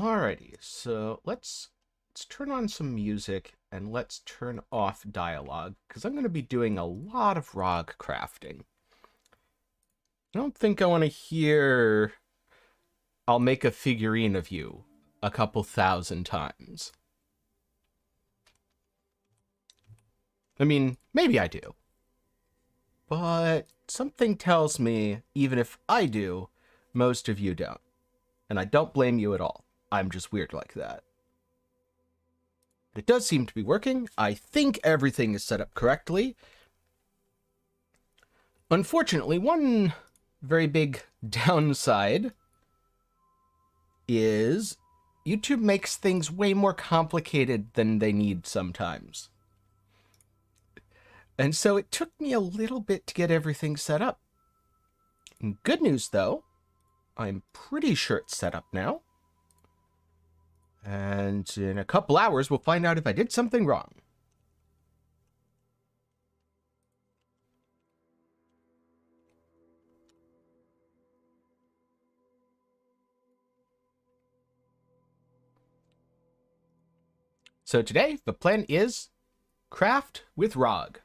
Alrighty, so let's turn on some music and let's turn off dialogue, because I'm going to be doing a lot of ROG crafting. I don't think I want to hear "I'll make a figurine of you" a couple thousand times. I mean, maybe I do. But something tells me, even if I do, most of you don't. And I don't blame you at all. I'm just weird like that. But it does seem to be working. I think everything is set up correctly. Unfortunately, one very big downside is YouTube makes things way more complicated than they need sometimes. And so it took me a little bit to get everything set up. Good news, though, I'm pretty sure it's set up now. And in a couple hours, we'll find out if I did something wrong. So today, the plan is craft with ROG.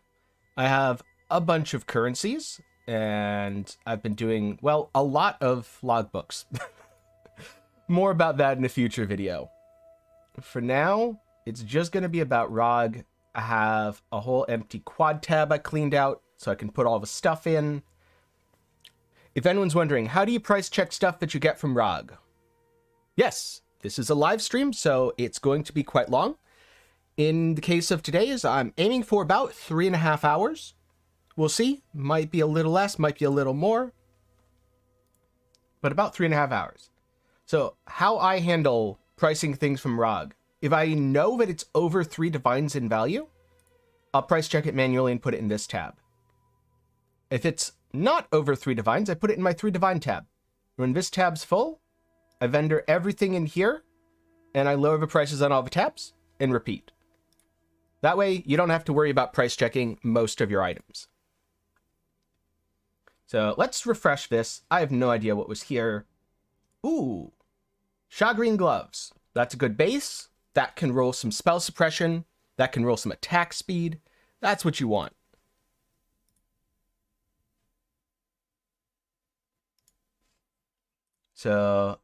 I have a bunch of currencies, and I've been doing, well, a lot of logbooks. More about that in a future video. For now, it's just going to be about ROG. I have a whole empty quad tab I cleaned out so I can put all the stuff in. If anyone's wondering, how do you price check stuff that you get from ROG? Yes, this is a live stream, so it's going to be quite long. In the case of today's, I'm aiming for about 3.5 hours. We'll see. Might be a little less, might be a little more. But about 3.5 hours. So how I handle pricing things from ROG. If I know that it's over 3 divines in value, I'll price check it manually and put it in this tab. If it's not over 3 divines, I put it in my 3 divine tab. When this tab's full, I vendor everything in here, and I lower the prices on all the tabs, and repeat. That way, you don't have to worry about price checking most of your items. So let's refresh this. I have no idea what was here. Ooh, shagreen gloves. That's a good base. That can roll some spell suppression. That can roll some attack speed. That's what you want. So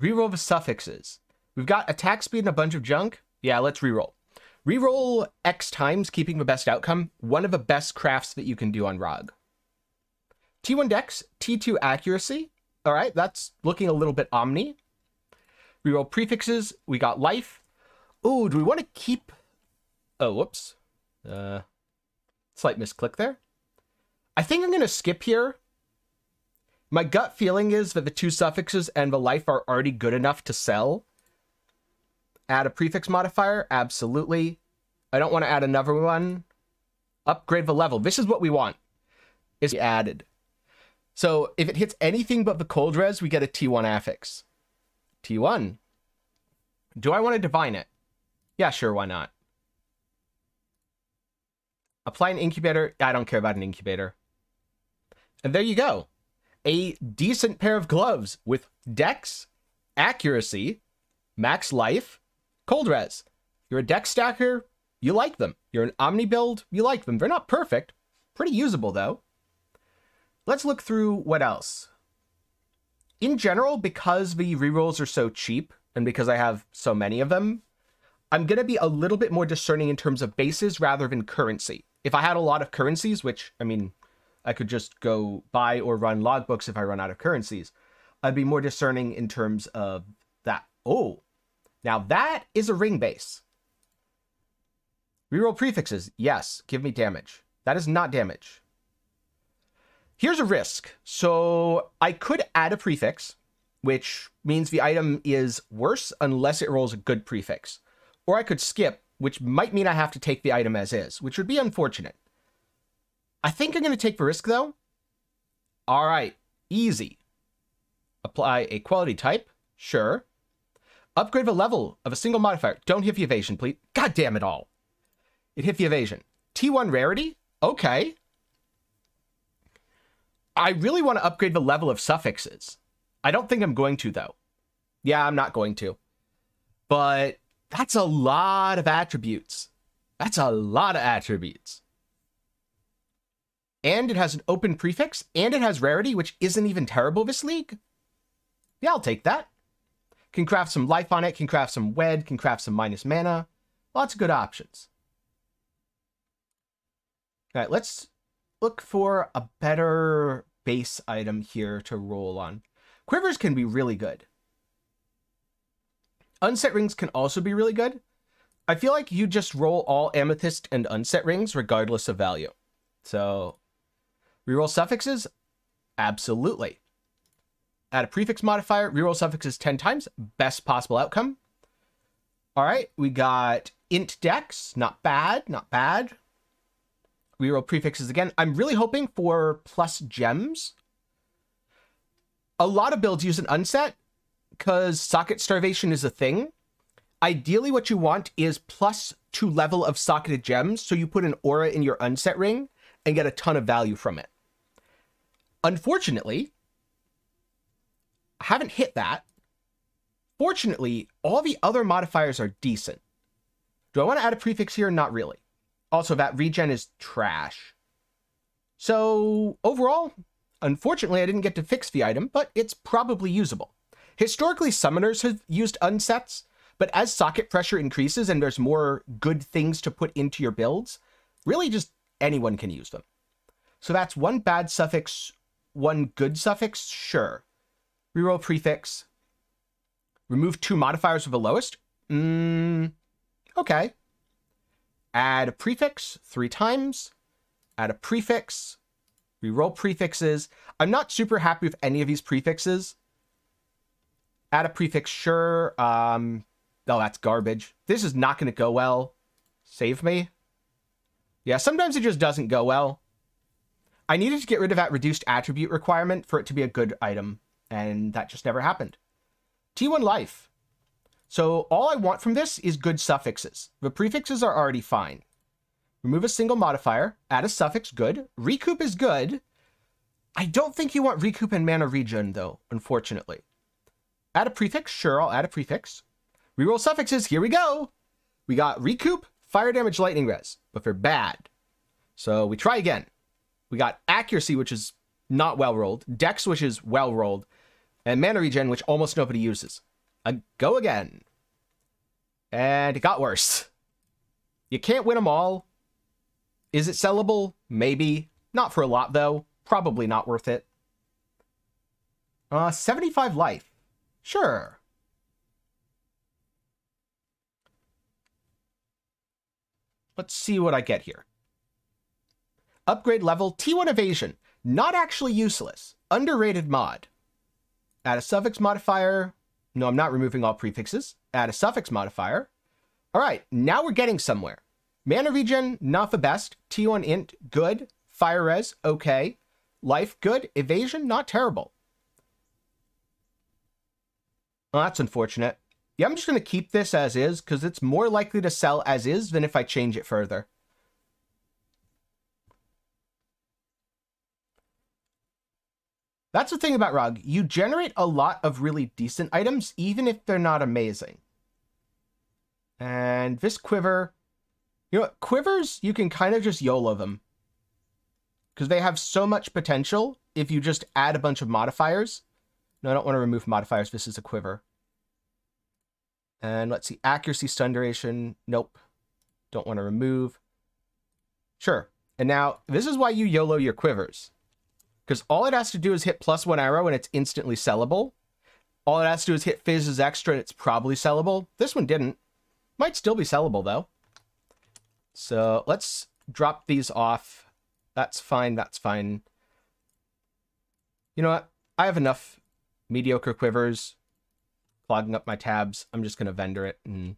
reroll the suffixes. We've got attack speed and a bunch of junk. Yeah, let's reroll. Reroll X times, keeping the best outcome. One of the best crafts that you can do on ROG. T1 Dex, T2 Accuracy. All right, that's looking a little bit omni. Reroll prefixes. We got life. Ooh, do we want to keep... Oh, whoops. Slight misclick there. I think I'm going to skip here. My gut feeling is that the 2 suffixes and the life are already good enough to sell. Add a prefix modifier, absolutely. I don't want to add another one. Upgrade the level. This is what we want, is added. So if it hits anything but the cold res, we get a T1 affix. T1. Do I want to divine it? Yeah, sure, why not? Apply an incubator. I don't care about an incubator. And there you go. A decent pair of gloves with dex, accuracy, max life, cold res. You're a deck stacker, you like them. You're an omni build, you like them. They're not perfect, pretty usable though. Let's look through what else. In general, because the rerolls are so cheap and because I have so many of them, I'm gonna be a little bit more discerning in terms of bases rather than currency. If I had a lot of currencies, which I mean, I could just go buy or run logbooks if I run out of currencies, I'd be more discerning in terms of that. Oh, now that is a ring base. Reroll prefixes. Yes, give me damage. That is not damage. Here's a risk. So I could add a prefix, which means the item is worse unless it rolls a good prefix. Or I could skip, which might mean I have to take the item as is, which would be unfortunate. I think I'm going to take the risk, though. All right, easy. Apply a quality type. Sure. Upgrade the level of a single modifier. Don't hit the evasion, please. God damn it all. It hit the evasion. T1 rarity? Okay. I really want to upgrade the level of suffixes. I don't think I'm going to, though. Yeah, I'm not going to. But that's a lot of attributes. That's a lot of attributes. And it has an open prefix, and it has rarity, which isn't even terrible this league. Yeah, I'll take that. Can craft some life on it, can craft some wed, can craft some minus mana. Lots of good options. All right, let's look for a better base item here to roll on. Quivers can be really good. Unset rings can also be really good. I feel like you just roll all amethyst and unset rings regardless of value. So reroll suffixes? Absolutely. Add a prefix modifier, reroll suffixes 10 times, best possible outcome. All right, we got int dex, not bad, not bad. Reroll prefixes again. I'm really hoping for plus gems. A lot of builds use an unset because socket starvation is a thing. Ideally, what you want is plus 2 level of socketed gems, so you put an aura in your unset ring and get a ton of value from it. Unfortunately, I haven't hit that. Fortunately, all the other modifiers are decent. Do I want to add a prefix here? Not really. Also, that regen is trash. So overall, unfortunately, I didn't get to fix the item, but it's probably usable. Historically, summoners have used unsets, but as socket pressure increases and there's more good things to put into your builds, really just anyone can use them. So that's one bad suffix, one good suffix, sure. Reroll prefix. Remove 2 modifiers of the lowest. Okay. Add a prefix 3 times. Add a prefix. Reroll prefixes. I'm not super happy with any of these prefixes. Add a prefix, sure. Oh, that's garbage. This is not going to go well. Save me. Yeah, sometimes it just doesn't go well. I needed to get rid of that reduced attribute requirement for it to be a good item, and that just never happened. T1 life. So all I want from this is good suffixes. The prefixes are already fine. Remove a single modifier, add a suffix, good. Recoup is good. I don't think you want recoup and mana regen, though, unfortunately. Add a prefix, sure, I'll add a prefix. Reroll suffixes, here we go. We got recoup, fire damage, lightning res, but they're bad. So we try again. We got accuracy, which is not well rolled, dex, which is well rolled, and mana regen, which almost nobody uses. Go again. And it got worse. You can't win them all. Is it sellable? Maybe. Not for a lot, though. Probably not worth it. 75 life. Sure. Let's see what I get here. Upgrade level, T1 evasion. Not actually useless. Underrated mod. Add a suffix modifier. No, I'm not removing all prefixes. Add a suffix modifier. All right, now we're getting somewhere. Mana regen, not the best. T1 int, good. Fire res, okay. Life, good. Evasion, not terrible. Well, that's unfortunate. Yeah, I'm just going to keep this as is because it's more likely to sell as is than if I change it further. That's the thing about ROG. You generate a lot of really decent items, even if they're not amazing. And this quiver, you know what? Quivers, you can kind of just YOLO them because they have so much potential if you just add a bunch of modifiers. No, I don't want to remove modifiers. This is a quiver. And let's see, accuracy, stun duration. Nope. Don't want to remove. Sure. And now this is why you YOLO your quivers. Because all it has to do is hit +1 arrow and it's instantly sellable. All it has to do is hit fizzes extra and it's probably sellable. This one didn't. Might still be sellable though. So let's drop these off. That's fine. That's fine. You know what? I have enough mediocre quivers clogging up my tabs. I'm just going to vendor it and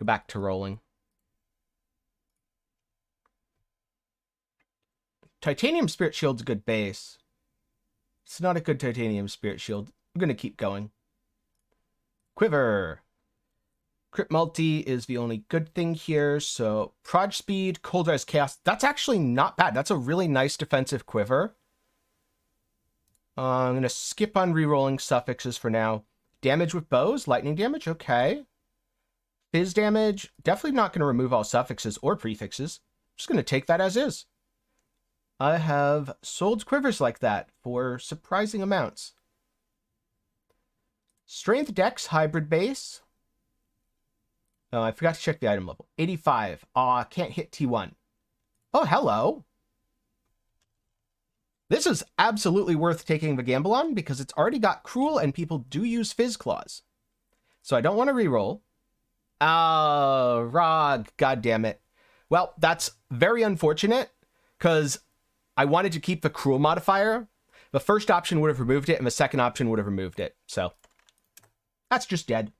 go back to rolling. Titanium Spirit Shield's a good base. It's not a good Titanium Spirit Shield. I'm going to keep going. Quiver. Crit multi is the only good thing here. So Proj Speed, Cold Res Chaos. That's actually not bad. That's a really nice defensive quiver. I'm going to skip on re-rolling suffixes for now. Damage with bows, lightning damage, okay. Fizz damage, definitely not going to remove all suffixes or prefixes. Just going to take that as is. I have sold quivers like that for surprising amounts. Strength Dex, hybrid base. Oh, I forgot to check the item level. 85. Aw, can't hit T1. Oh, hello. This is absolutely worth taking the gamble on because it's already got Cruel and people do use Fizz Claws. So I don't want to reroll. Ah, Rog, goddammit. Well, that's very unfortunate because I wanted to keep the Cruel modifier. The first option would have removed it and the second option would have removed it. So that's just dead.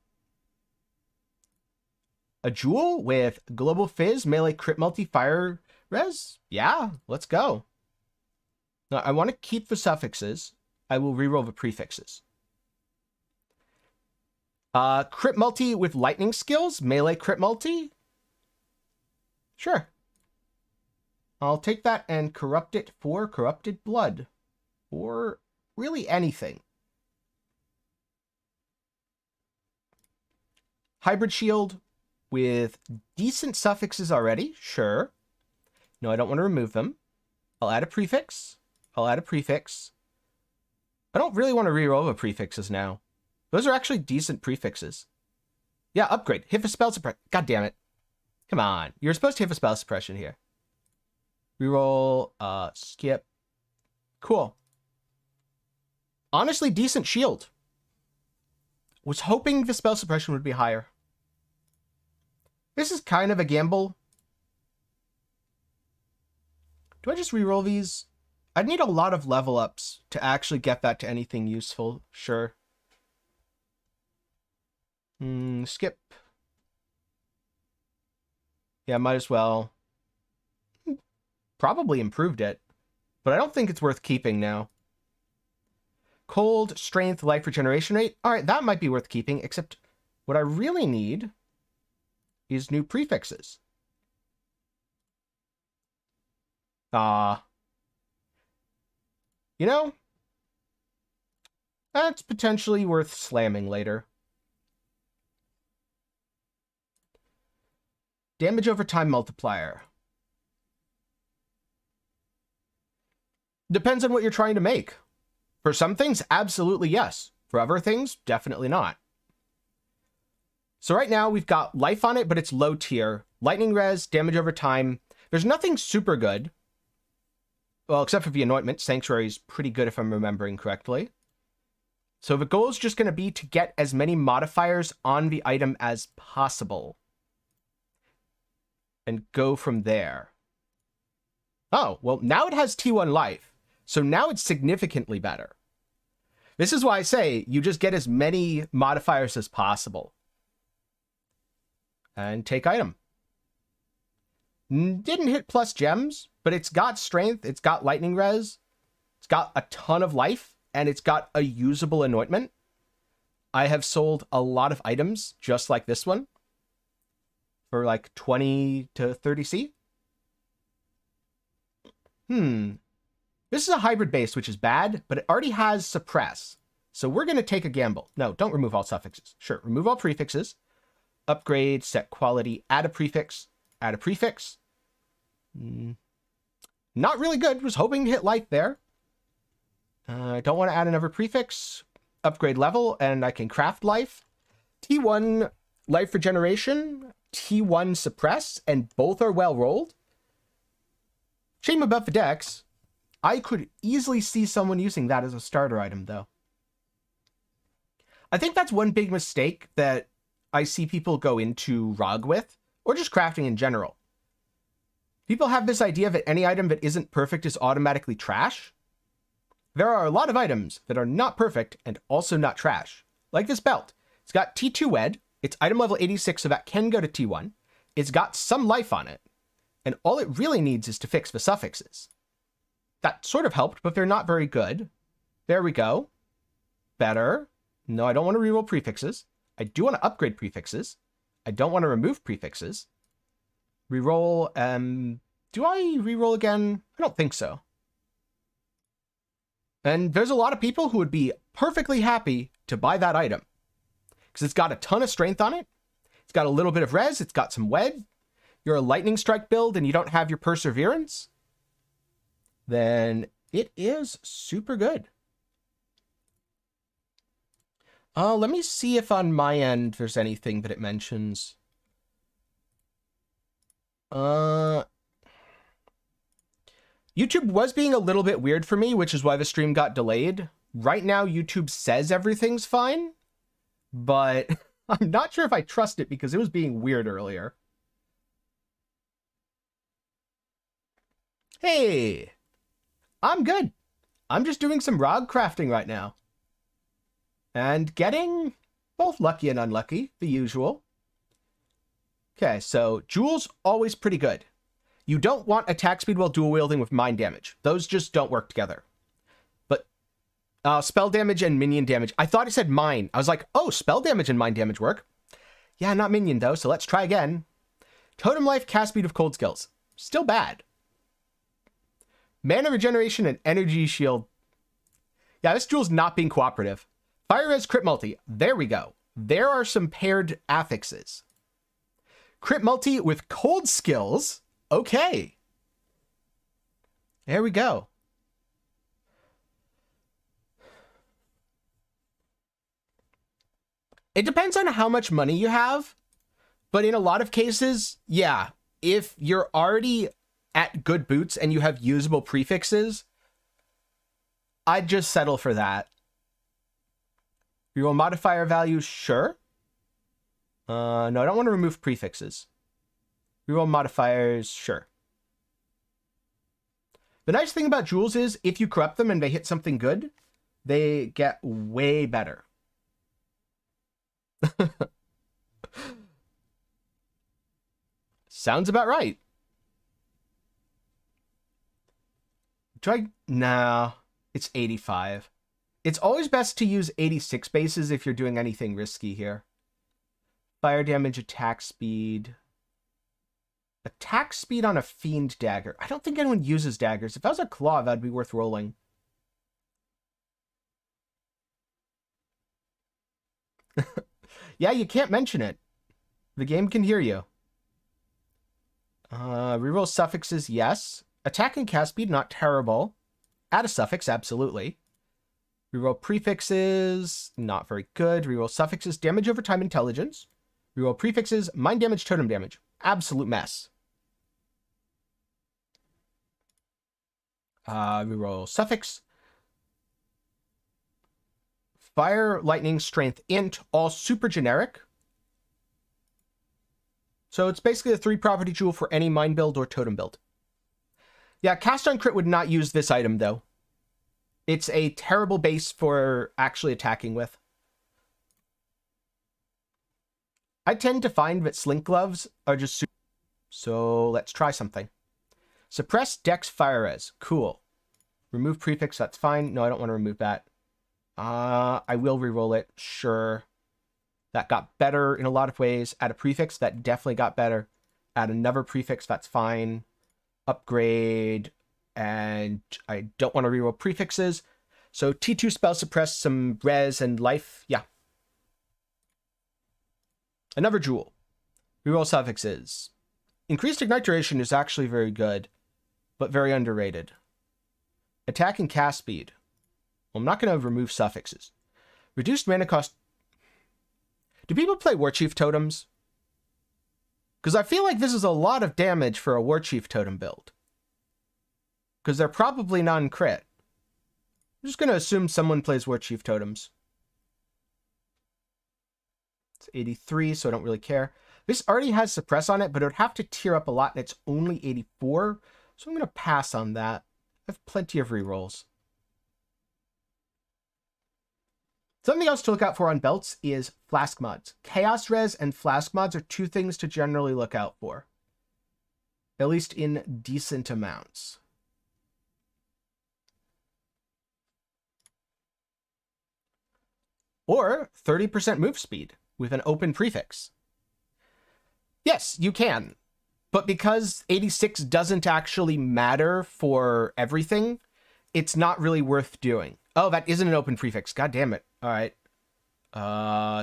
A Jewel with Global Fizz, Melee, Crit, Multi, Fire, Res. Yeah, let's go. Now, I want to keep the suffixes. I will reroll the prefixes. Crit multi with lightning skills. Melee crit multi. Sure. I'll take that and corrupt it for corrupted blood. Or really anything. Hybrid shield with decent suffixes already. Sure. No, I don't want to remove them. I'll add a prefix. I'll add a prefix. I don't really want to reroll the prefixes now. Those are actually decent prefixes. Yeah, upgrade. Hit for spell suppression. God damn it. Come on. You're supposed to hit for spell suppression here. Reroll, skip. Cool. Honestly, decent shield. Was hoping the spell suppression would be higher. This is kind of a gamble. Do I just reroll these? I'd need a lot of level ups to actually get that to anything useful. Sure. Skip. Yeah, might as well. Probably improved it, but I don't think it's worth keeping now. Cold, strength, life regeneration rate. All right, that might be worth keeping, except what I really need is new prefixes. You know, that's potentially worth slamming later. Damage over time multiplier. Depends on what you're trying to make. For some things, absolutely yes. For other things, definitely not. So right now we've got life on it, but it's low tier. Lightning res, damage over time. There's nothing super good. Well, except for the anointment. Sanctuary is pretty good if I'm remembering correctly. So the goal is just going to be to get as many modifiers on the item as possible. And go from there. Oh, well, now it has T1 life. So now it's significantly better. This is why I say you just get as many modifiers as possible. And take item. Didn't hit plus gems, but it's got strength, it's got lightning res, it's got a ton of life, and it's got a usable anointment. I have sold a lot of items just like this one. For like 20 to 30C. This is a hybrid base, which is bad, but it already has suppress. So we're going to take a gamble. No, don't remove all suffixes. Sure, remove all prefixes. Upgrade, set quality, add a prefix, add a prefix. Not really good. Was hoping to hit life there. I don't want to add another prefix. Upgrade level, and I can craft life. T1 life regeneration. T1 suppress, and both are well rolled. Shame about the dex. I could easily see someone using that as a starter item, though. I think that's one big mistake that I see people go into Rog with, or just crafting in general. People have this idea that any item that isn't perfect is automatically trash. There are a lot of items that are not perfect and also not trash. Like this belt. It's got T2 wed. It's item level 86, so that can go to T1. It's got some life on it, and all it really needs is to fix the suffixes. That sort of helped, but they're not very good. There we go. Better. No, I don't want to reroll prefixes. I do want to upgrade prefixes. I don't want to remove prefixes. Reroll, do I reroll again? I don't think so. And there's a lot of people who would be perfectly happy to buy that item. Because it's got a ton of strength on it. It's It's got a little bit of res. It's got some wed. You're a lightning strike build and you don't have your perseverance, then it is super good. Let me see if on my end there's anything that it mentions. YouTube was being a little bit weird for me, which is why the stream got delayed. Right now, YouTube says everything's fine, but I'm not sure if I trust it because it was being weird earlier. Hey, I'm good. I'm just doing some rod crafting right now. And getting both lucky and unlucky, the usual. Okay, so jewels, always pretty good. You don't want attack speed while dual wielding with mine damage. Those just don't work together. But spell damage and minion damage. I thought it said mine. I was like, oh, spell damage and mine damage work. Yeah, not minion though, so let's try again. Totem life, cast speed of cold skills. Still bad. Mana regeneration and energy shield. Yeah, this jewel's not being cooperative. Fire res crit multi. There we go. There are some paired affixes. Crit multi with cold skills. Okay. There we go. It depends on how much money you have, but in a lot of cases, yeah, if you're already at good boots and you have usable prefixes, I'd just settle for that. Reroll modifier value, sure. No, I don't want to remove prefixes. Reroll modifiers, sure. The nice thing about jewels is if you corrupt them and they hit something good, they get way better. Sounds about right. Nah, it's 85. It's always best to use 86 bases if you're doing anything risky here. Fire damage, attack speed. Attack speed on a fiend dagger. I don't think anyone uses daggers. If that was a claw, that'd be worth rolling. Yeah, you can't mention it. The game can hear you. Reroll suffixes, yes. Attack and cast speed, not terrible. Add a suffix, absolutely. Reroll prefixes, not very good. Reroll suffixes, damage over time, intelligence. Reroll prefixes, mine damage, totem damage. Absolute mess. Reroll suffix. Fire, lightning, strength, int, all super generic. So it's basically a 3-property jewel for any mine build or totem build. Yeah, cast on crit would not use this item though. It's a terrible base for actually attacking with. I tend to find that slink gloves are just super. So let's try something. Suppress dex fire res. Cool. Remove prefix. That's fine. No, I don't want to remove that. I will reroll it. Sure. That got better in a lot of ways. Add a prefix. That definitely got better. Add another prefix. That's fine. Upgrade. And I don't want to reroll prefixes. So T2 spell suppress, some res and life. Yeah. Another jewel. Reroll suffixes. Increased ignite duration is actually very good, but very underrated. Attack and cast speed. Well, I'm not going to remove suffixes. Reduced mana cost. Do people play Warchief totems? Because I feel like this is a lot of damage for a Warchief totem build. Because they're probably non-crit. I'm just going to assume someone plays Warchief totems. It's 83, so I don't really care. This already has suppress on it, but it would have to tier up a lot, and it's only 84. So I'm going to pass on that. I have plenty of rerolls. Something else to look out for on belts is flask mods. Chaos res and flask mods are two things to generally look out for. At least in decent amounts. Or 30% move speed with an open prefix. Yes, you can. But because 86 doesn't actually matter for everything, it's not really worth doing. Oh, that isn't an open prefix. God damn it. All right.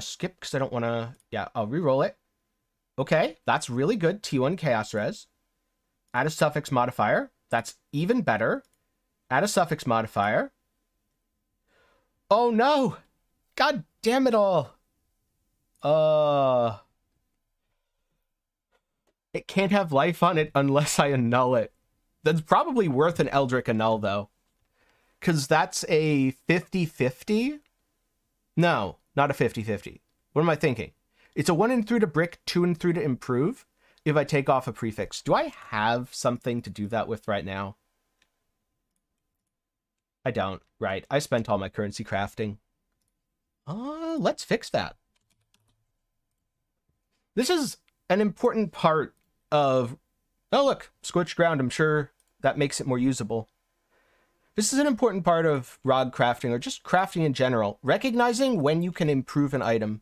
Skip because I don't want to. Yeah, I'll reroll it. Okay, that's really good. T1 chaos res. Add a suffix modifier. That's even better. Add a suffix modifier. Oh no! God damn it all! It can't have life on it unless I annul it. That's probably worth an Eldritch Annul, though. Because that's a 50-50? No, not a 50-50. What am I thinking? It's a 1 and 3 to brick, 2 and 3 to improve if I take off a prefix. Do I have something to do that with right now? I don't, right? I spent all my currency crafting. Let's fix that. This is an important part of... Oh, look, scorched ground. I'm sure that makes it more usable. This is an important part of rod crafting, or just crafting in general. Recognizing when you can improve an item.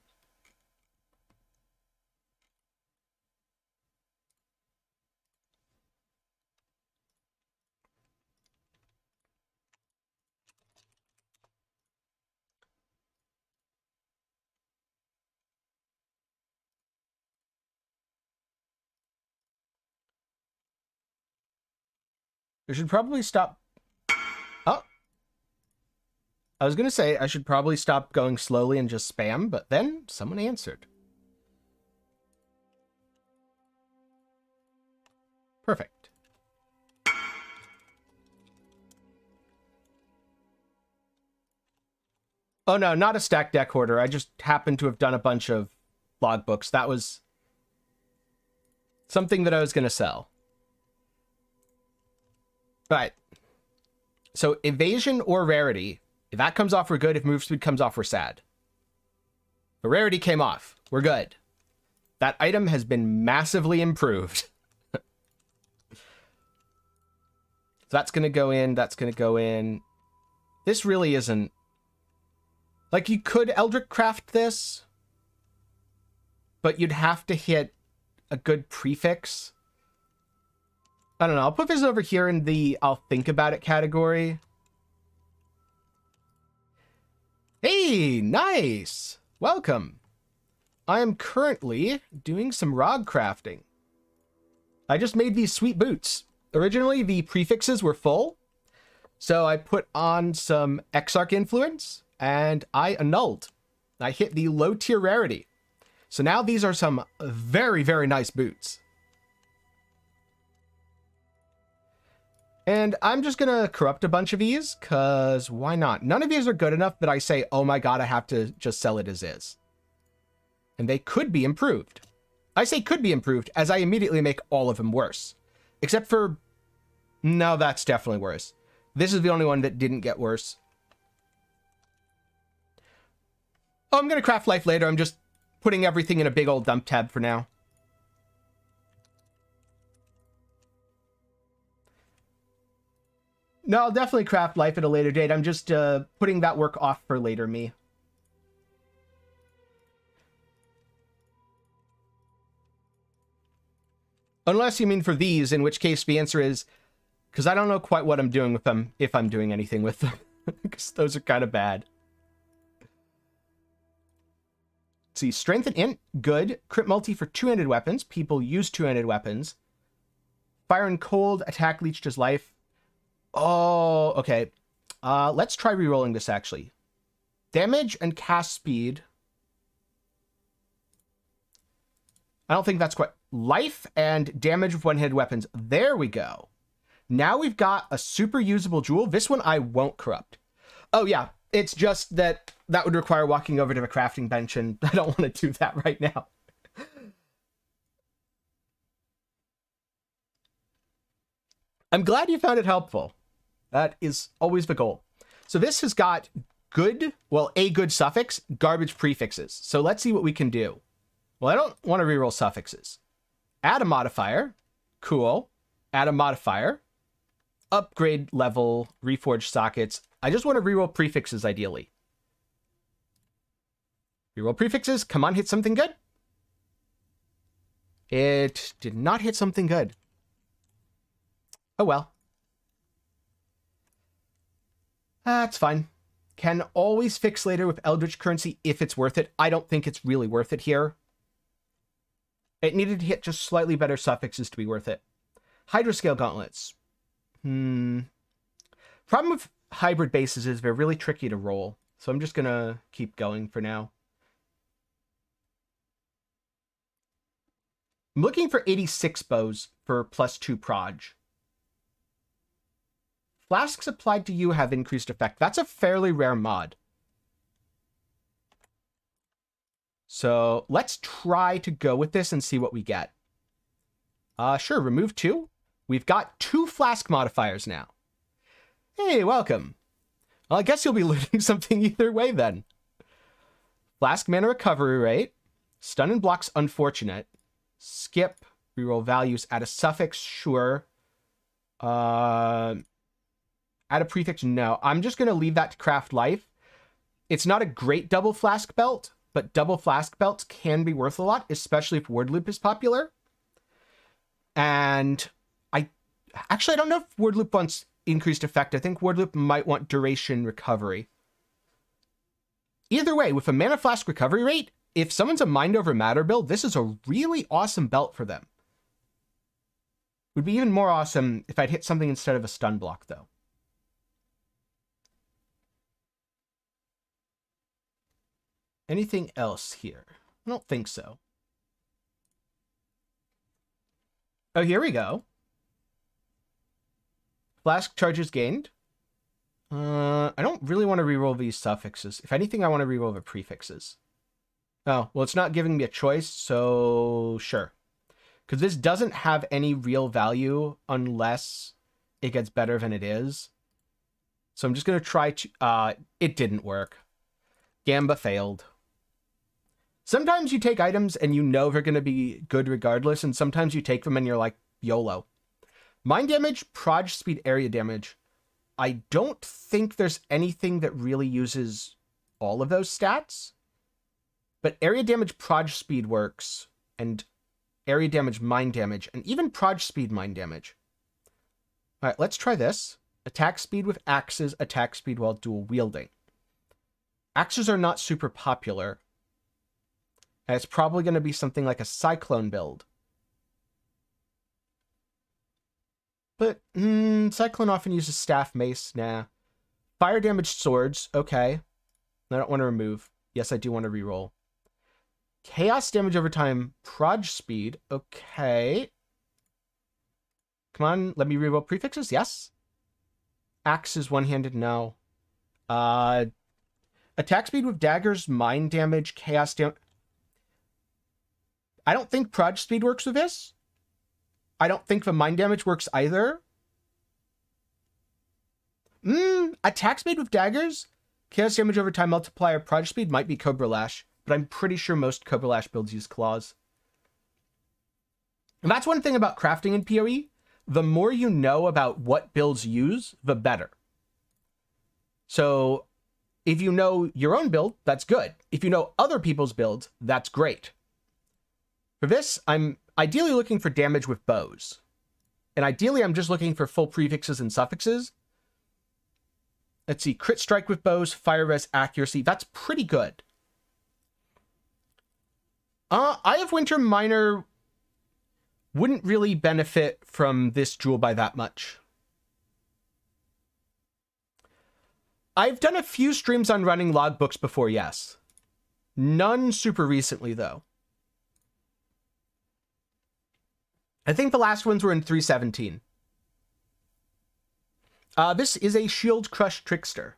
I should probably stop. Oh, I was going to say I should probably stop going slowly and just spam, but then someone answered. Perfect. Oh no, not a stack deck hoarder. I just happened to have done a bunch of logbooks. That was something that I was going to sell. Right. So evasion or rarity, if that comes off, we're good. If move speed comes off, we're sad. But rarity came off. We're good. That item has been massively improved. So that's going to go in. That's going to go in. This really isn't... Like, you could Eldritch craft this, but you'd have to hit a good prefix. I don't know. I'll put this over here in the I'll think about it category. Hey, nice. Welcome. I am currently doing some rod crafting. I just made these sweet boots. Originally, the prefixes were full. So I put on some Exarch influence and I annulled. I hit the low tier rarity. So now these are some very, very nice boots. And I'm just going to corrupt a bunch of these, because why not? None of these are good enough that I say, oh my god, I have to just sell it as is. And they could be improved. I say could be improved, as I immediately make all of them worse. Except for... No, that's definitely worse. This is the only one that didn't get worse. Oh, I'm going to craft life later. I'm just putting everything in a big old dump tab for now. No, I'll definitely craft life at a later date. I'm just putting that work off for later me. Unless you mean for these, in which case the answer is... Because I don't know quite what I'm doing with them, if I'm doing anything with them. Because those are kind of bad. Let's see, strength and int, good. Crit multi for two-handed weapons. People use two-handed weapons. Fire and cold, attack leech as life. Oh, okay. Let's try re-rolling this, actually. Damage and cast speed. I don't think that's quite... Life and damage with one-handed weapons. There we go. Now we've got a super usable jewel. This one I won't corrupt. Oh, yeah. It's just that that would require walking over to the crafting bench, and I don't want to do that right now. I'm glad you found it helpful. That is always the goal. So this has got good, well, a good suffix, garbage prefixes. So let's see what we can do. Well, I don't want to reroll suffixes. Add a modifier. Cool. Add a modifier. Upgrade level, reforge sockets. I just want to reroll prefixes, ideally. Reroll prefixes. Come on, hit something good. It did not hit something good. Oh, well. That's fine. Can always fix later with Eldritch currency if it's worth it. I don't think it's really worth it here. It needed to hit just slightly better suffixes to be worth it. Hydroscale gauntlets. Problem with hybrid bases is they're really tricky to roll. So I'm just going to keep going for now. I'm looking for 86 bows for +2 proj. Flasks applied to you have increased effect. That's a fairly rare mod. So let's try to go with this and see what we get. Sure, remove 2. We've got 2 flask modifiers now. Hey, welcome. Well, I guess you'll be looting something either way then. Flask mana recovery rate. Stun and blocks unfortunate. Skip. Reroll values. Add a suffix. Sure. Add a prefix? No. I'm just going to leave that to craft life. It's not a great double flask belt, but double flask belts can be worth a lot, especially if word loop is popular. And I don't know if word loop wants increased effect. I think word loop might want duration recovery. Either way, with a mana flask recovery rate, if someone's a mind over matter build, this is a really awesome belt for them. It would be even more awesome if I'd hit something instead of a stun block, though. Anything else here? I don't think so. Oh, here we go. Flask charges gained. I don't really want to reroll these suffixes. If anything, I want to reroll the prefixes. Oh, well, it's not giving me a choice, so sure. Because this doesn't have any real value unless it gets better than it is. So I'm just going to try to... it didn't work. Gamba failed. Sometimes you take items and you know they're going to be good regardless, and sometimes you take them and you're like, YOLO. Mind damage, proj speed, area damage. I don't think there's anything that really uses all of those stats. But area damage, proj speed works, and area damage, mind damage, and even proj speed, mind damage. All right, let's try this. Attack speed with axes, attack speed while dual wielding. Axes are not super popular. And it's probably going to be something like a Cyclone build. But, Cyclone often uses Staff Mace, nah. Fire damage swords, okay. I don't want to remove. Yes, I do want to reroll. Chaos damage over time, proj speed, okay. Come on, let me reroll prefixes, yes. Axe is one-handed, no. Attack speed with daggers, mind damage, chaos damage. I don't think proj speed works with this. I don't think the mind damage works either. Attack speed with daggers, chaos damage over time multiplier, proj speed might be Cobra Lash, but I'm pretty sure most Cobra Lash builds use claws. And that's one thing about crafting in PoE. The more you know about what builds use, the better. So... if you know your own build, that's good. If you know other people's builds, that's great. For this, I'm ideally looking for damage with bows. And ideally, I'm just looking for full prefixes and suffixes. Let's see, crit strike with bows, fire res, accuracy. That's pretty good. Eye of Winter Miner wouldn't really benefit from this jewel by that much. I've done a few streams on running logbooks before, yes. None super recently, though. I think the last ones were in 317. This is a Shield Crush Trickster.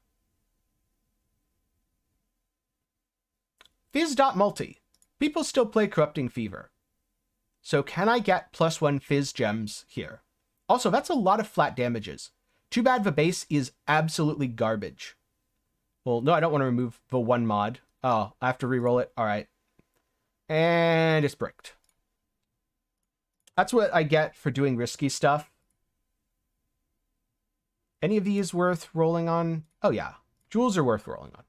Fizz.multi. People still play Corrupting Fever. So can I get +1 Fizz gems here? Also, that's a lot of flat damages. Too bad the base is absolutely garbage. Well, no, I don't want to remove the one mod. Oh, I have to reroll it. All right. And it's bricked. That's what I get for doing risky stuff. Any of these worth rolling on? Oh, yeah. Jewels are worth rolling on.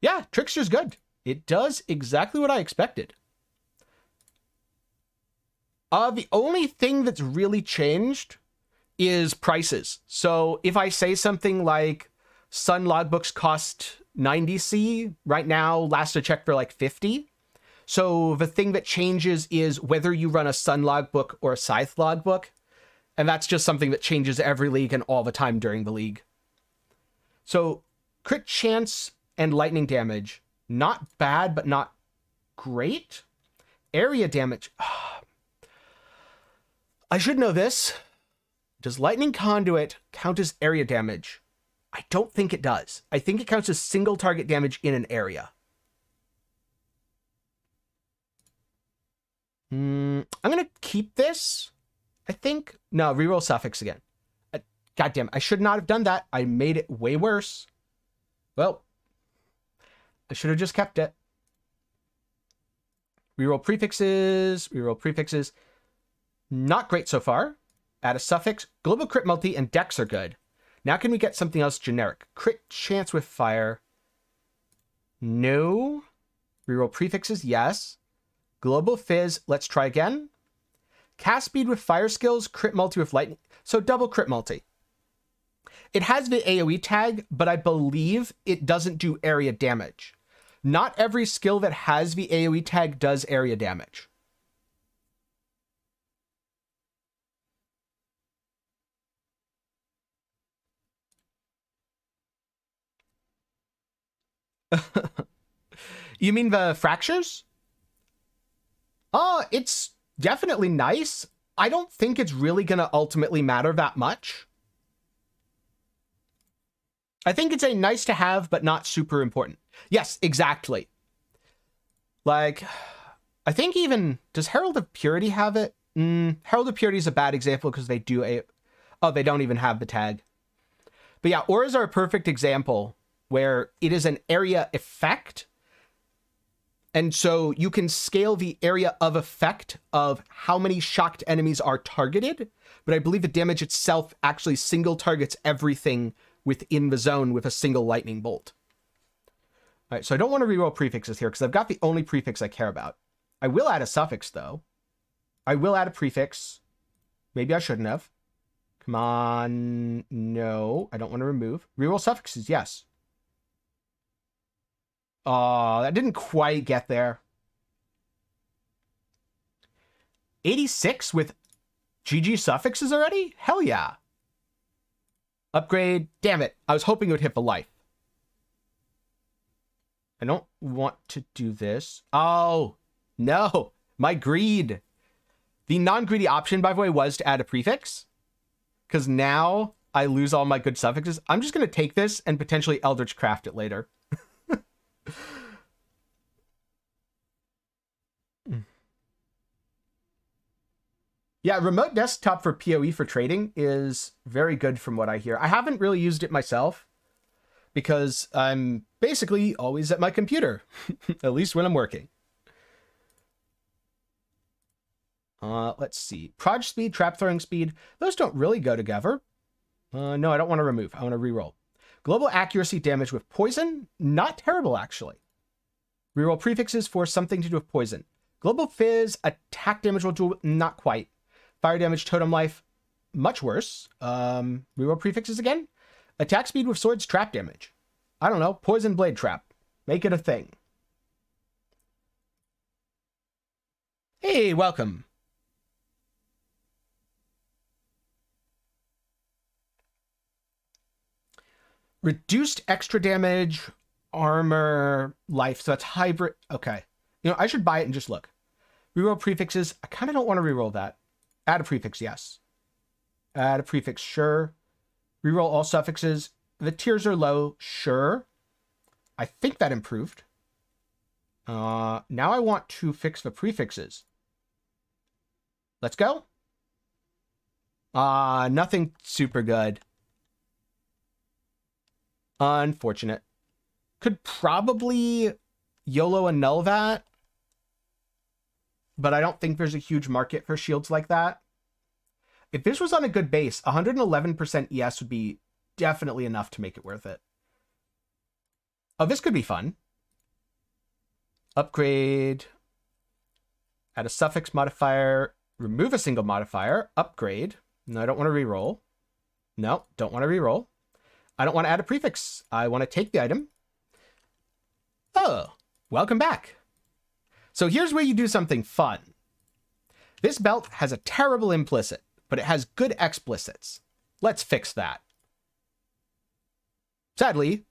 Yeah, Trickster's good. It does exactly what I expected. The only thing that's really changed... is prices. So if I say something like Sun logbooks cost 90C right now, last I checked for like 50. So the thing that changes is whether you run a Sun logbook or a Scythe logbook. And that's just something that changes every league and all the time during the league. So crit chance and lightning damage, not bad, but not great. Area damage. I should know this. Does lightning conduit count as area damage? I don't think it does. I think it counts as single target damage in an area. I'm going to keep this, I think. No, reroll suffix again. Goddamn, I should not have done that. I made it way worse. Well, I should have just kept it. Reroll prefixes, reroll prefixes. Not great so far. Add a suffix. Global crit multi and dex are good. Now can we get something else generic? Crit chance with fire. No. Reroll prefixes, yes. Global fizz, let's try again. Cast speed with fire skills, crit multi with lightning. So double crit multi. It has the AoE tag, but I believe it doesn't do area damage. Not every skill that has the AoE tag does area damage. You mean the fractures? Oh, it's definitely nice. I don't think it's really going to ultimately matter that much. I think it's a nice to have, but not super important. Yes, exactly. Like, I think even, does Herald of Purity have it? Herald of Purity is a bad example because they do a, oh, they don't even have the tag. But yeah, auras are a perfect example where it is an area effect. And so you can scale the area of effect of how many shocked enemies are targeted. But I believe the damage itself actually single targets everything within the zone with a single lightning bolt. All right, so I don't want to reroll prefixes here because I've got the only prefix I care about. I will add a suffix though. I will add a prefix. Maybe I shouldn't have. Come on. No, I don't want to remove. Reroll suffixes, yes. Oh, that didn't quite get there. 86 with GG suffixes already? Hell yeah. Upgrade. Damn it. I was hoping it would hit the life. I don't want to do this. Oh, no. My greed. The non-greedy option, by the way, was to add a prefix. Because now I lose all my good suffixes. I'm just going to take this and potentially Eldritch Craft it later. Yeah, remote desktop for PoE for trading is very good from what I hear. I haven't really used it myself because I'm basically always at my computer, at least when I'm working. Let's see. Proj speed, trap throwing speed. Those don't really go together. No, I don't want to remove. I want to reroll. Global accuracy damage with poison. Not terrible, actually. Reroll prefixes for something to do with poison. Global fizz, attack damage will do, not quite. Fire damage, totem life, much worse. Reroll prefixes again. Attack speed with swords, trap damage. I don't know, poison blade trap. Make it a thing. Hey, welcome. Reduced extra damage, armor, life. So that's hybrid. Okay. You know, I should buy it and just look. Reroll prefixes. I kind of don't want to reroll that. Add a prefix, yes. Add a prefix, sure. Reroll all suffixes. The tiers are low, sure. I think that improved. Now I want to fix the prefixes. Let's go. Nothing super good. Unfortunate. Could probably YOLO and null that. But I don't think there's a huge market for shields like that. If this was on a good base, 111% ES would be definitely enough to make it worth it. Oh, this could be fun. Upgrade. Add a suffix modifier. Remove a single modifier. Upgrade. No, I don't want to reroll. No, don't want to reroll. I don't want to add a prefix. I want to take the item. Oh, welcome back. So here's where you do something fun. This belt has a terrible implicit, but it has good explicits. Let's fix that. Sadly,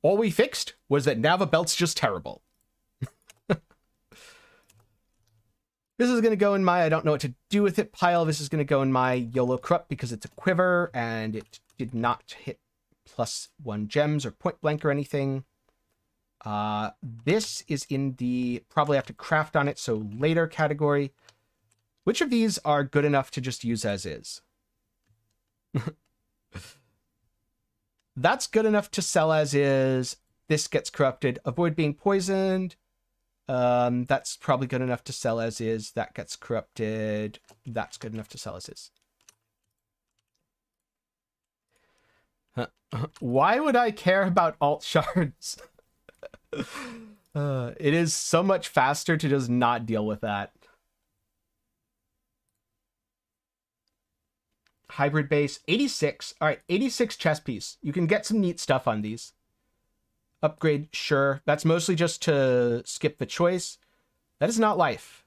all we fixed was that now the belt's just terrible. This is going to go in my I don't know what to do with it pile. This is going to go in my YOLO Corrupt because it's a quiver and it did not hit +1 gems or point blank or anything. This is in the probably have to craft on it, so later category. Which of these are good enough to just use as is? That's good enough to sell as is. This gets corrupted. Avoid being poisoned. That's probably good enough to sell as is. That gets corrupted. That's good enough to sell as is. Why would I care about alt shards? It is so much faster to just not deal with that. Hybrid base, 86. All right, 86 chess piece. You can get some neat stuff on these. Upgrade, sure. That's mostly just to skip the choice. That is not life.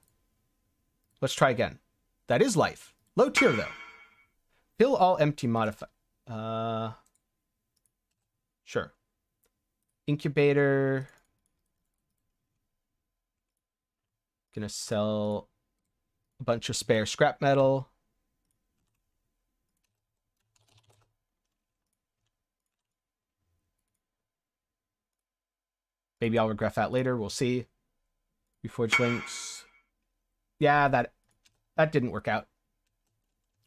Let's try again. That is life. Low tier, though. Fill all empty modify. Sure. Incubator. Gonna sell a bunch of spare scrap metal. Maybe I'll regret that later. We'll see. Reforge links. Yeah, that didn't work out.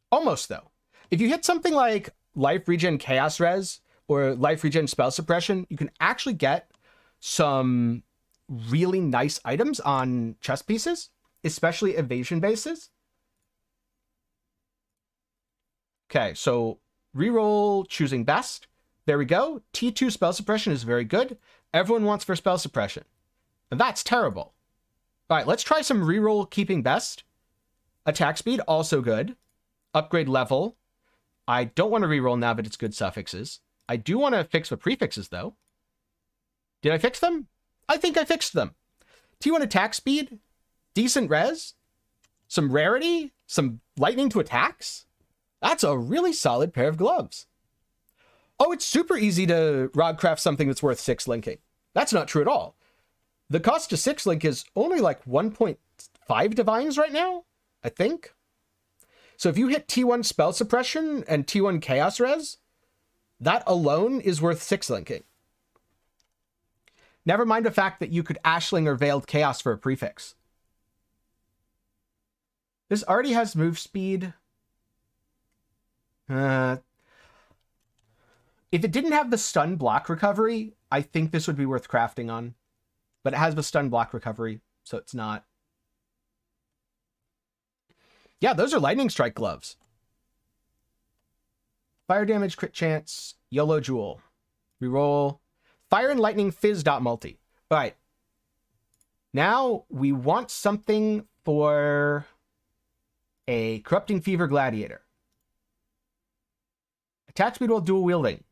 Almost, though. If you hit something like Life Regen Chaos Res or Life Regen Spell Suppression, you can actually get some really nice items on chess pieces, especially evasion bases. Okay, so reroll choosing best. There we go. T2 Spell Suppression is very good. Everyone wants for spell suppression. And that's terrible. All right, let's try some reroll keeping best. Attack speed, also good. Upgrade level. I don't want to reroll now that it's good suffixes. I do want to fix the prefixes, though. Did I fix them? I think I fixed them. T1 attack speed, decent res, some rarity, some lightning to attacks. That's a really solid pair of gloves. Oh, it's super easy to rodcraft something that's worth 6 linking. That's not true at all. The cost to 6 link is only like 1.5 divines right now, I think. So if you hit T1 Spell Suppression and T1 Chaos Res, that alone is worth 6 linking. Never mind the fact that you could Ashling or Veiled Chaos for a prefix. This already has move speed. If it didn't have the stun block recovery, I think this would be worth crafting on. But it has the stun block recovery, so it's not. Yeah, those are lightning strike gloves. Fire damage, crit chance, YOLO Jewel. Reroll. Fire and lightning fizz dot multi. All right. Now we want something for a corrupting fever gladiator. Attack speed while dual wielding.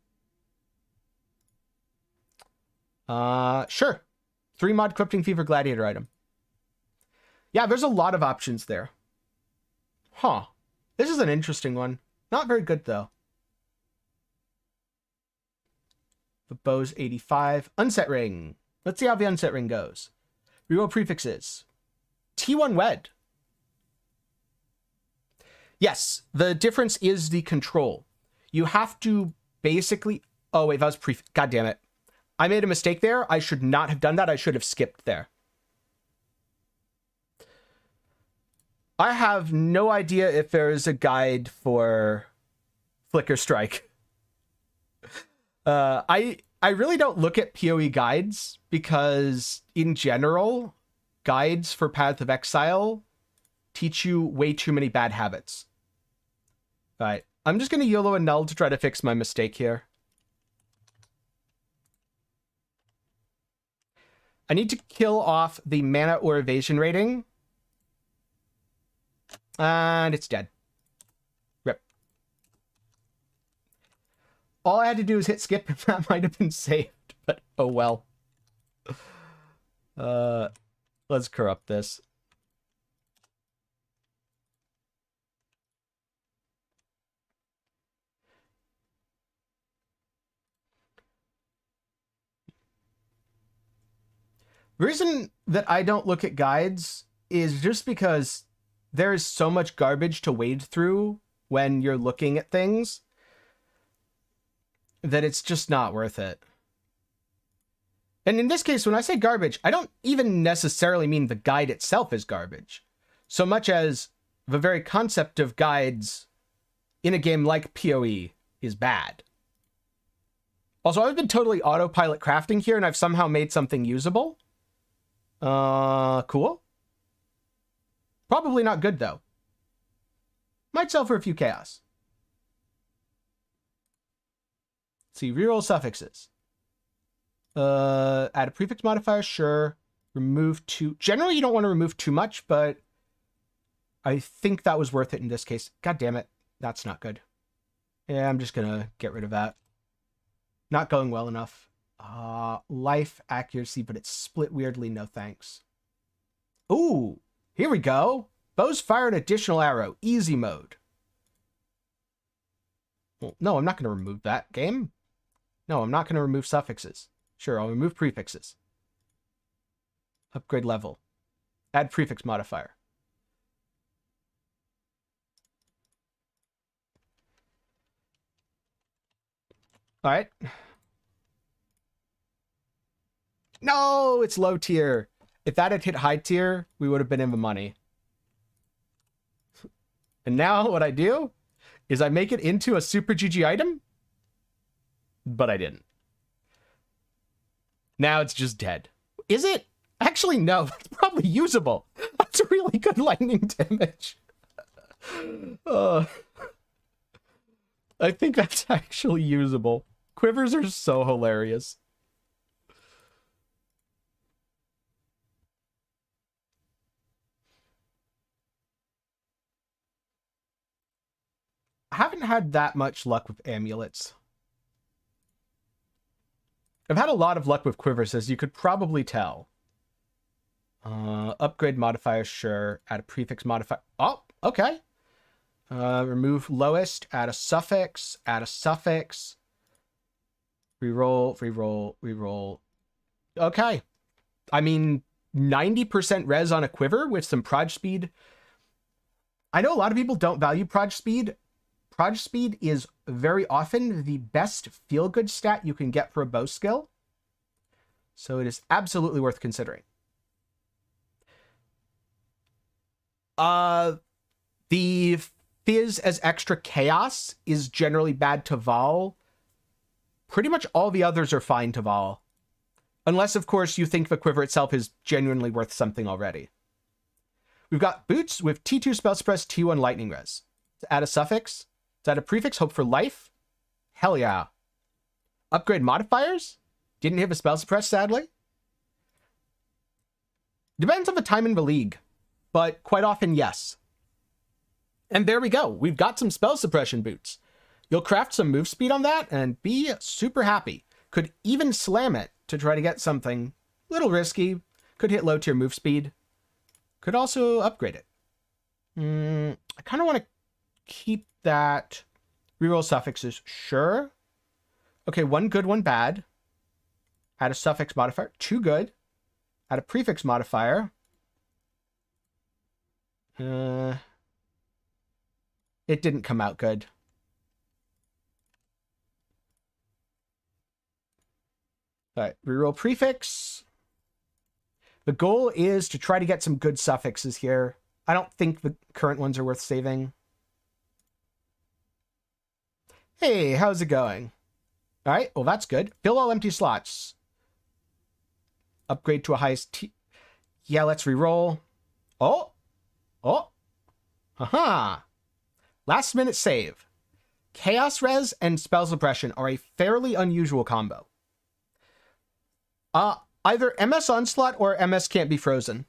Sure. 3 mod Corrupting Fever Gladiator item. Yeah, there's a lot of options there. Huh. This is an interesting one. Not very good, though. The bow's 85. Unset ring. Let's see how the unset ring goes. Reroll prefixes. T1 wed. Yes, the difference is the control. You have to basically... Oh, wait, that was prefix. God damn it. I made a mistake there. I should not have done that. I should have skipped there. I have no idea if there is a guide for Flicker Strike. I really don't look at PoE guides because, in general, guides for Path of Exile teach you way too many bad habits. All right. I'm just going to YOLO and null to try to fix my mistake here. I need to kill off the mana or evasion rating. And it's dead. Rip. All I had to do is hit skip and that might have been saved, but oh well. Let's corrupt this. The reason that I don't look at guides is just because there is so much garbage to wade through when you're looking at things that it's just not worth it. And in this case, when I say garbage, I don't even necessarily mean the guide itself is garbage, so much as the very concept of guides in a game like PoE is bad. Also, I've been totally autopilot crafting here, and I've somehow made something usable. Cool. Probably not good, though. Might sell for a few chaos. Let's see, reroll suffixes. Add a prefix modifier, sure. Remove two. Generally, you don't want to remove too much, but I think that was worth it in this case. God damn it. That's not good. Yeah, I'm just going to get rid of that. Not going well enough. Life accuracy, but it's split weirdly. No thanks. Ooh, here we go. Bows fire an additional arrow. Easy mode. Well, no, I'm not going to remove that game. No, I'm not going to remove suffixes. Sure, I'll remove prefixes. Upgrade level. Add prefix modifier. All right. No, it's low tier. If that had hit high tier, we would have been in the money. And now what I do is I make it into a super GG item, but I didn't. Now it's just dead. Is it? Actually, no, it's probably usable. That's really good lightning damage. I think that's actually usable. Quivers are so hilarious. I haven't had that much luck with amulets. I've had a lot of luck with quivers, as you could probably tell. Upgrade modifier, sure. Add a prefix modifier. Oh, okay. Remove lowest. Add a suffix. Add a suffix. Reroll, reroll, reroll. Okay. I mean, 90% res on a quiver with some proj speed. I know a lot of people don't value proj speed. Proj speed is very often the best feel-good stat you can get for a bow skill, so it is absolutely worth considering. The fizz as extra chaos is generally bad to Vol. Pretty much all the others are fine to Vol, unless, of course, you think the quiver itself is genuinely worth something already. We've got boots with T2 spell suppress, T1 lightning res. Add a suffix. Add a prefix, hope for life. Hell yeah. Upgrade modifiers. Didn't hit a spell suppress, sadly. Depends on the time in the league, but quite often, yes. And there we go. We've got some spell suppression boots. You'll craft some move speed on that and be super happy. Could even slam it to try to get something a little risky. Could hit low tier move speed. Could also upgrade it. I kind of want to keep that. Reroll suffixes, sure. Okay, one good, one bad. Add a suffix modifier, two good. Add a prefix modifier. It didn't come out good. All right, reroll prefix. The goal is to try to get some good suffixes here. I don't think the current ones are worth saving. Hey, how's it going? All right, well, that's good. Fill all empty slots. Upgrade to a highest T. Yeah, let's reroll. Oh, oh, aha. Last minute save. Chaos res and spell suppression are a fairly unusual combo. Either MS Onslaught or MS Can't Be Frozen.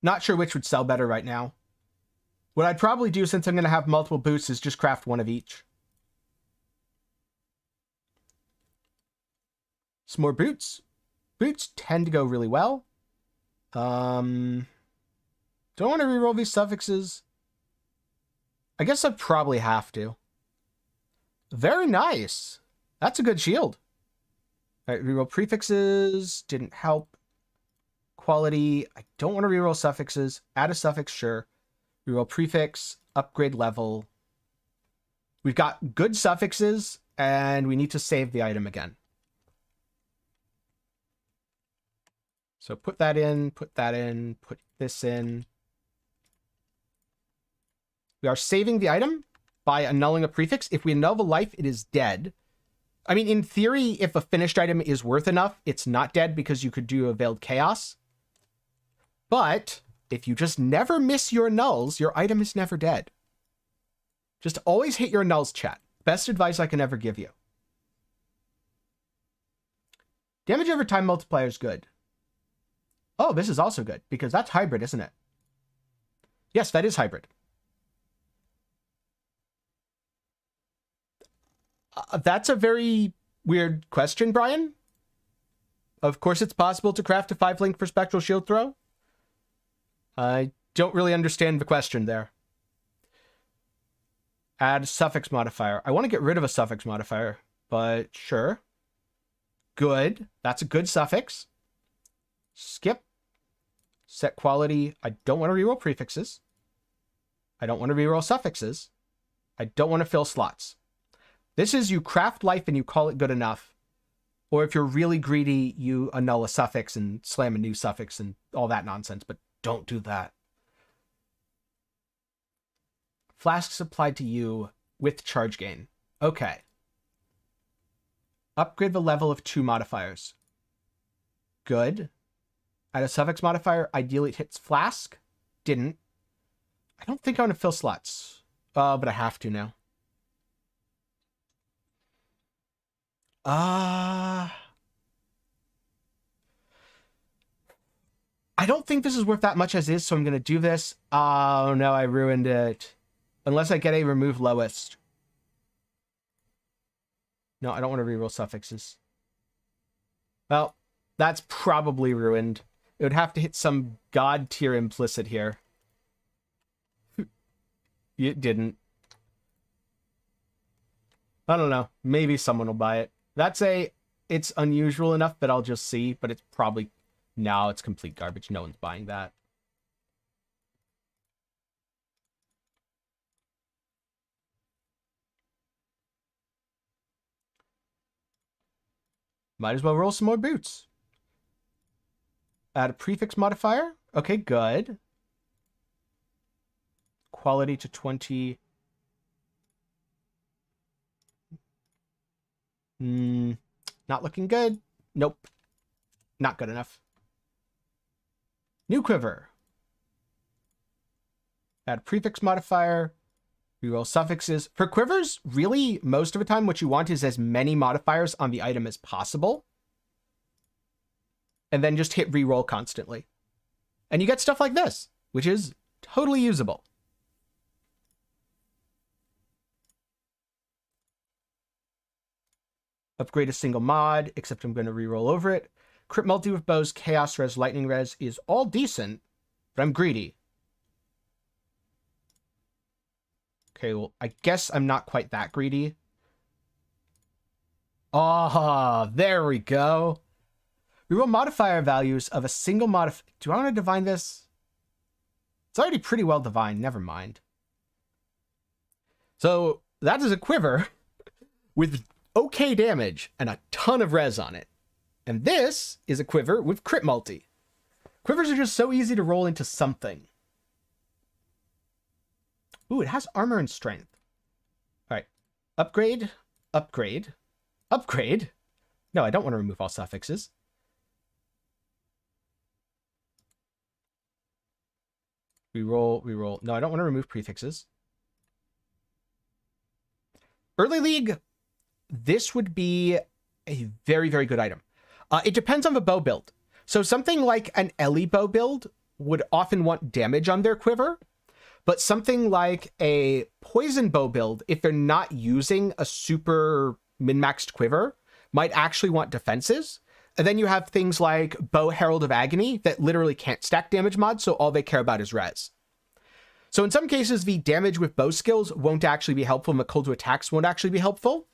Not sure which would sell better right now. What I'd probably do, since I'm going to have multiple boots, is just craft one of each. Some more boots. Boots tend to go really well. Do I want to reroll these suffixes? I guess I probably have to. Very nice. That's a good shield. All right, reroll prefixes. Didn't help. Quality. I don't want to reroll suffixes. Add a suffix, sure. Reroll prefix. Upgrade level. We've got good suffixes, and we need to save the item again. So put that in, put that in, put this in. We are saving the item by annulling a prefix. If we annul the life, it is dead. I mean, in theory, if a finished item is worth enough, it's not dead because you could do a Veiled Chaos. But if you just never miss your nulls, your item is never dead. Just always hit your nulls, chat. Best advice I can ever give you. Damage over time multiplier is good. Oh, this is also good because that's hybrid, isn't it? Yes, that is hybrid. That's a very weird question, Brian. Of course, it's possible to craft a 5-link for Spectral Shield Throw. I don't really understand the question there. Add suffix modifier. I want to get rid of a suffix modifier, but sure. Good. That's a good suffix. Skip. Set quality. I don't want to reroll prefixes. I don't want to reroll suffixes. I don't want to fill slots. This is you craft life and you call it good enough. Or if you're really greedy, you annul a suffix and slam a new suffix and all that nonsense, but don't do that. Flasks applied to you with charge gain. Okay. Upgrade the level of 2 modifiers. Good. Add a suffix modifier. Ideally it hits flask. Didn't. I don't think I want to fill slots. But I have to now. I don't think this is worth that much as is, so I'm going to do this. Oh no, I ruined it. Unless I get a remove lowest. No, I don't want to reroll suffixes. Well, that's probably ruined. It would have to hit some god tier implicit here. It didn't. I don't know. Maybe someone will buy it. That's a... It's unusual enough that I'll just see, but it's probably... No, it's complete garbage. No one's buying that. Might as well roll some more boots. Add a prefix modifier. Okay, good. Quality to 20. Not looking good. Nope. Not good enough. New quiver. Add a prefix modifier. Reroll suffixes. For quivers, really, most of the time, what you want is as many modifiers on the item as possible. And then just hit reroll constantly. And you get stuff like this, which is totally usable. Upgrade a single mod, except I'm going to reroll over it. Crit multi with bows, chaos res, lightning res is all decent, but I'm greedy. Okay, well, I guess I'm not quite that greedy. Ah, there we go. Reroll modifier values of a single modifier. Do I want to divine this? It's already pretty well divined. Never mind. So that is a quiver with okay damage and a ton of res on it. And this is a quiver with crit multi. Quivers are just so easy to roll into something. Ooh, it has armor and strength. All right. Upgrade. Upgrade. Upgrade. No, I don't want to remove all suffixes. Reroll. No, I don't want to remove prefixes. Early League, this would be a very, very good item. It depends on the bow build. So something like an Ellie bow build would often want damage on their quiver. But something like a poison bow build, if they're not using a super min-maxed quiver, might actually want defenses. And then you have things like Bow Herald of Agony that literally can't stack damage mods, so all they care about is res. So in some cases, the damage with bow skills won't actually be helpful, and the cold to attacks won't actually be helpful.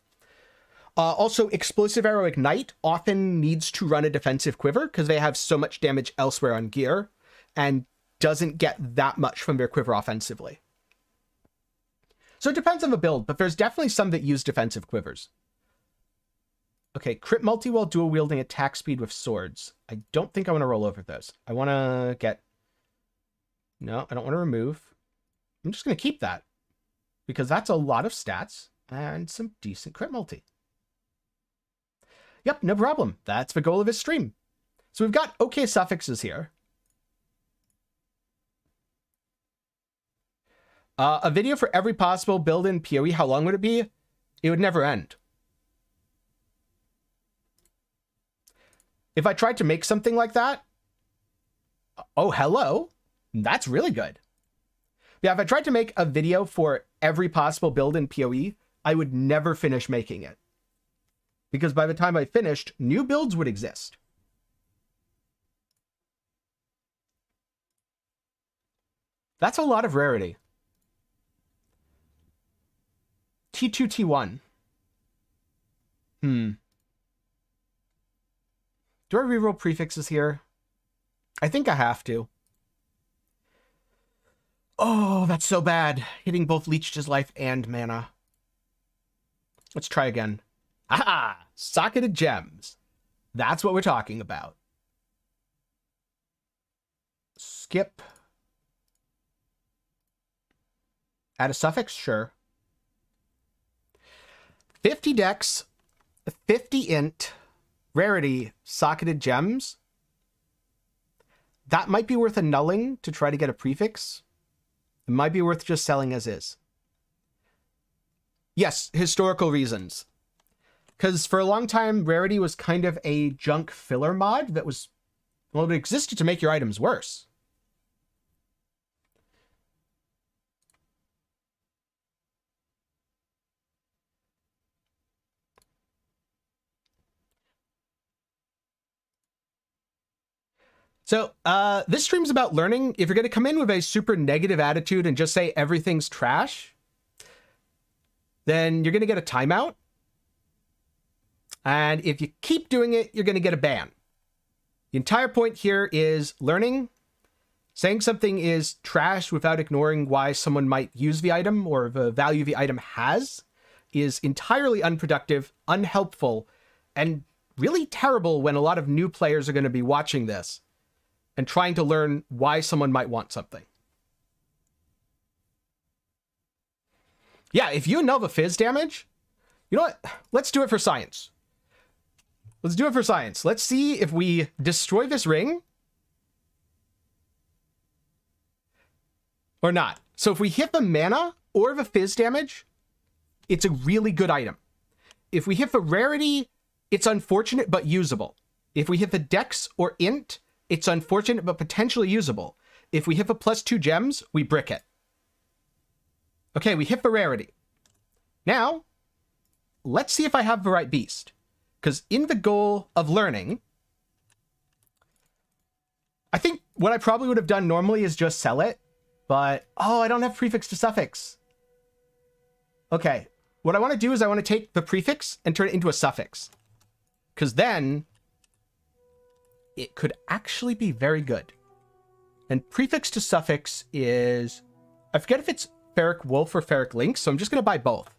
Also, Explosive Arrow Ignite often needs to run a defensive quiver because they have so much damage elsewhere on gear and doesn't get that much from their quiver offensively. So it depends on the build, but there's definitely some that use defensive quivers. Okay, crit multi while dual wielding attack speed with swords. I don't think I want to roll over those. I want to get... No, I don't want to remove. I'm just going to keep that because that's a lot of stats and some decent crit multi. Yep, no problem. That's the goal of this stream. So we've got okay suffixes here. A video for every possible build in PoE, how long would it be? It would never end. If I tried to make something like that, oh, hello, that's really good. Yeah, if I tried to make a video for every possible build in PoE, I would never finish making it. Because by the time I finished, new builds would exist. That's a lot of rarity. T2, T1. Do I reroll prefixes here? I think I have to. Oh, that's so bad. Hitting both leached his life and mana. Let's try again. Aha! Socketed gems. That's what we're talking about. Skip. Add a suffix? Sure. 50 dex, 50 int, rarity, socketed gems. That might be worth a nulling to try to get a prefix. It might be worth just selling as is. Yes, historical reasons. Because for a long time, rarity was kind of a junk filler mod that was, well, it existed to make your items worse. So this stream's about learning. If you're going to come in with a super negative attitude and just say everything's trash, then you're going to get a timeout. And if you keep doing it, you're going to get a ban. The entire point here is learning. Saying something is trash without ignoring why someone might use the item or the value the item has is entirely unproductive, unhelpful, and really terrible when a lot of new players are going to be watching this and trying to learn why someone might want something. Yeah, if you know the fizz damage, you know what? Let's do it for science. Let's do it for science. Let's see if we destroy this ring or not. So if we hit the mana or the fizz damage, it's a really good item. If we hit the rarity, it's unfortunate but usable. If we hit the dex or int, it's unfortunate, but potentially usable. If we hit the +2 gems, we brick it. Okay, we hit the rarity. Now, let's see if I have the right beast. Because in the goal of learning, I think what I probably would have done normally is just sell it. But, oh, I don't have prefix to suffix. Okay, what I want to do is I want to take the prefix and turn it into a suffix. Because then... it could actually be very good. And prefix to suffix is... I forget if it's Ferric Wolf or Ferric Lynx, so I'm just going to buy both.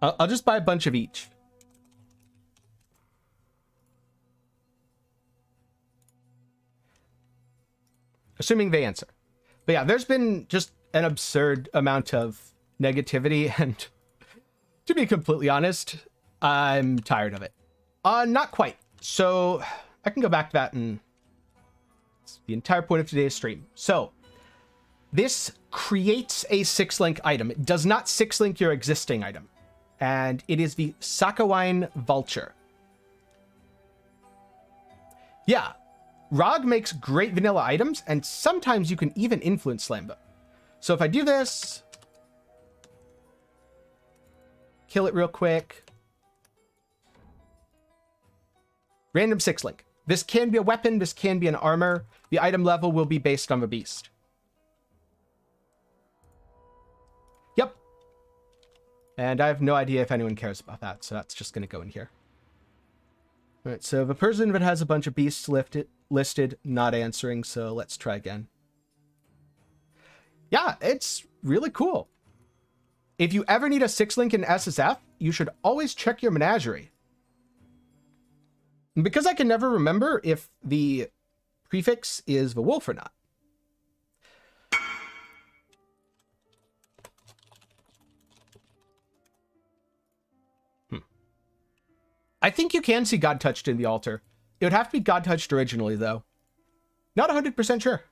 I'll just buy a bunch of each. Assuming they answer. But yeah, there's been just... an absurd amount of negativity, and to be completely honest, I'm tired of it. Not quite. So I can go back to that, and it's the entire point of today's stream. So this creates a 6-link item. It does not 6-link your existing item, and it is the Sakawine Vulture. Yeah, ROG makes great vanilla items, and sometimes you can even influence Slambo. So if I do this, kill it real quick. Random 6-link. This can be a weapon, this can be an armor. The item level will be based on the beast. Yep. And I have no idea if anyone cares about that, so that's just going to go in here. All right, so the person that has a bunch of beasts listed, not answering, so let's try again. Yeah, it's really cool. If you ever need a 6-link in SSF, you should always check your menagerie. And because I can never remember if the prefix is the wolf or not. I think you can see God Touched in the altar. It would have to be God Touched originally, though. Not 100% sure.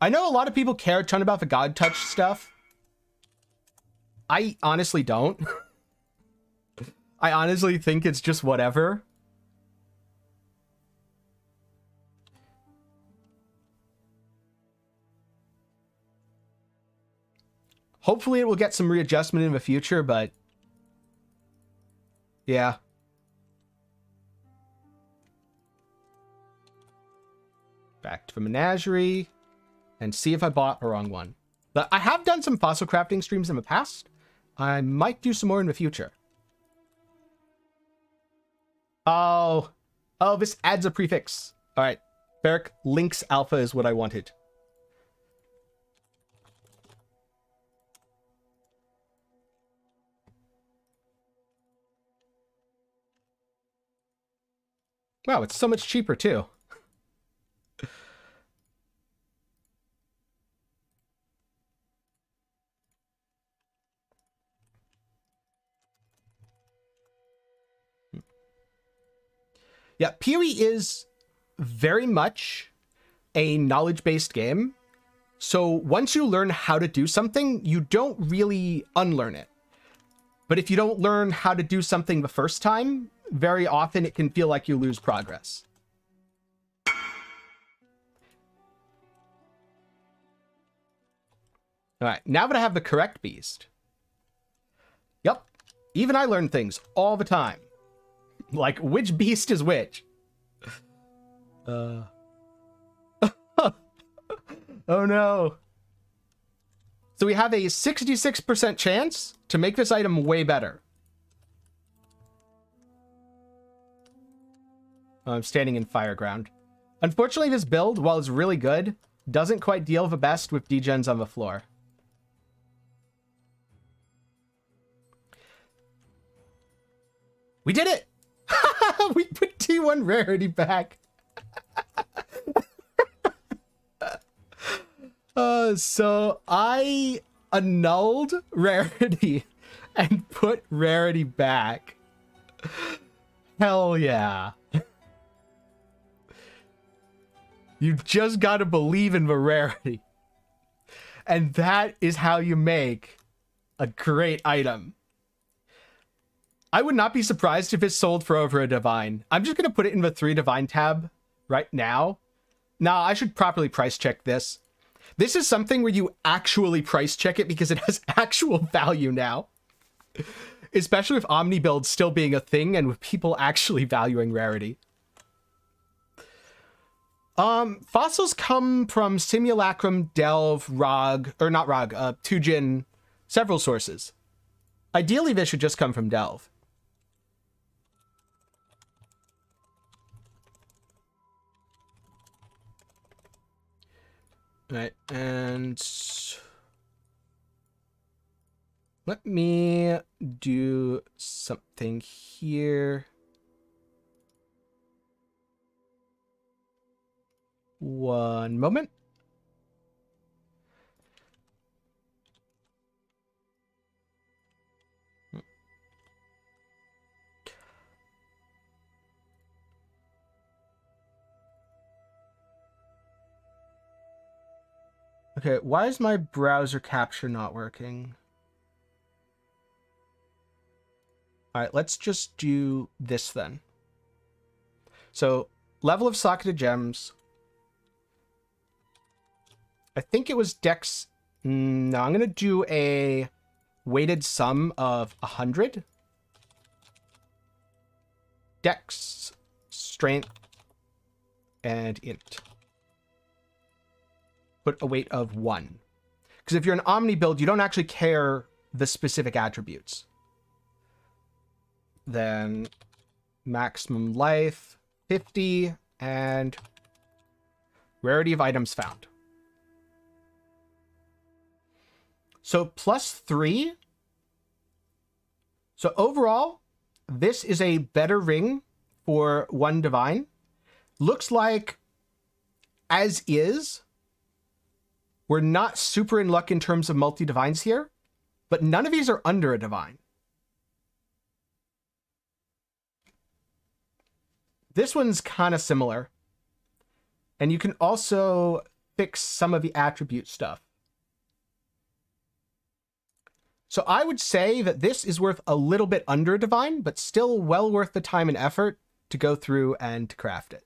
I know a lot of people care a ton about the God Touched stuff. I honestly don't. I honestly think it's just whatever. Hopefully it will get some readjustment in the future, but yeah. Back to the menagerie and see if I bought the wrong one. But I have done some fossil crafting streams in the past. I might do some more in the future. Oh, this adds a prefix. All right, Ferric Lynx Alpha is what I wanted. Wow, it's so much cheaper, too. Yeah, PoE is very much a knowledge-based game. So once you learn how to do something, you don't really unlearn it. But if you don't learn how to do something the first time, very often it can feel like you lose progress. All right, now that I have the correct beast. Yep, even I learn things all the time. Like, which beast is which? Oh no. So we have a 66% chance to make this item way better. I'm standing in Fireground. Unfortunately, this build, while it's really good, doesn't quite deal the best with degens on the floor. We did it! We put T1 rarity back. So I annulled rarity and put rarity back. Hell yeah. You just got to believe in the rarity. And that is how you make a great item. I would not be surprised if it's sold for over a divine. I'm just going to put it in the 3 divine tab right now. Nah, I should properly price check this. This is something where you actually price check it because it has actual value now. Especially with Omni build still being a thing and with people actually valuing rarity. Fossils come from Simulacrum, Delve, Rog, or not Rog, Tujin, several sources. Ideally, they should just come from Delve. All right, and let me do something here. One moment. Okay, why is my browser capture not working? All right, let's just do this then. So level of socketed gems. I think it was Dex. No, I'm going to do a weighted sum of 100. Dex, strength, and int. Put a weight of 1. Because if you're an Omni build, you don't actually care the specific attributes. Then maximum life, 50, and rarity of items found. So +3. So overall, this is a better ring for one divine. Looks like, as is, we're not super in luck in terms of multi-divines here, but none of these are under a divine. This one's kind of similar. And you can also fix some of the attribute stuff. So I would say that this is worth a little bit under a divine, but still well worth the time and effort to go through and to craft it.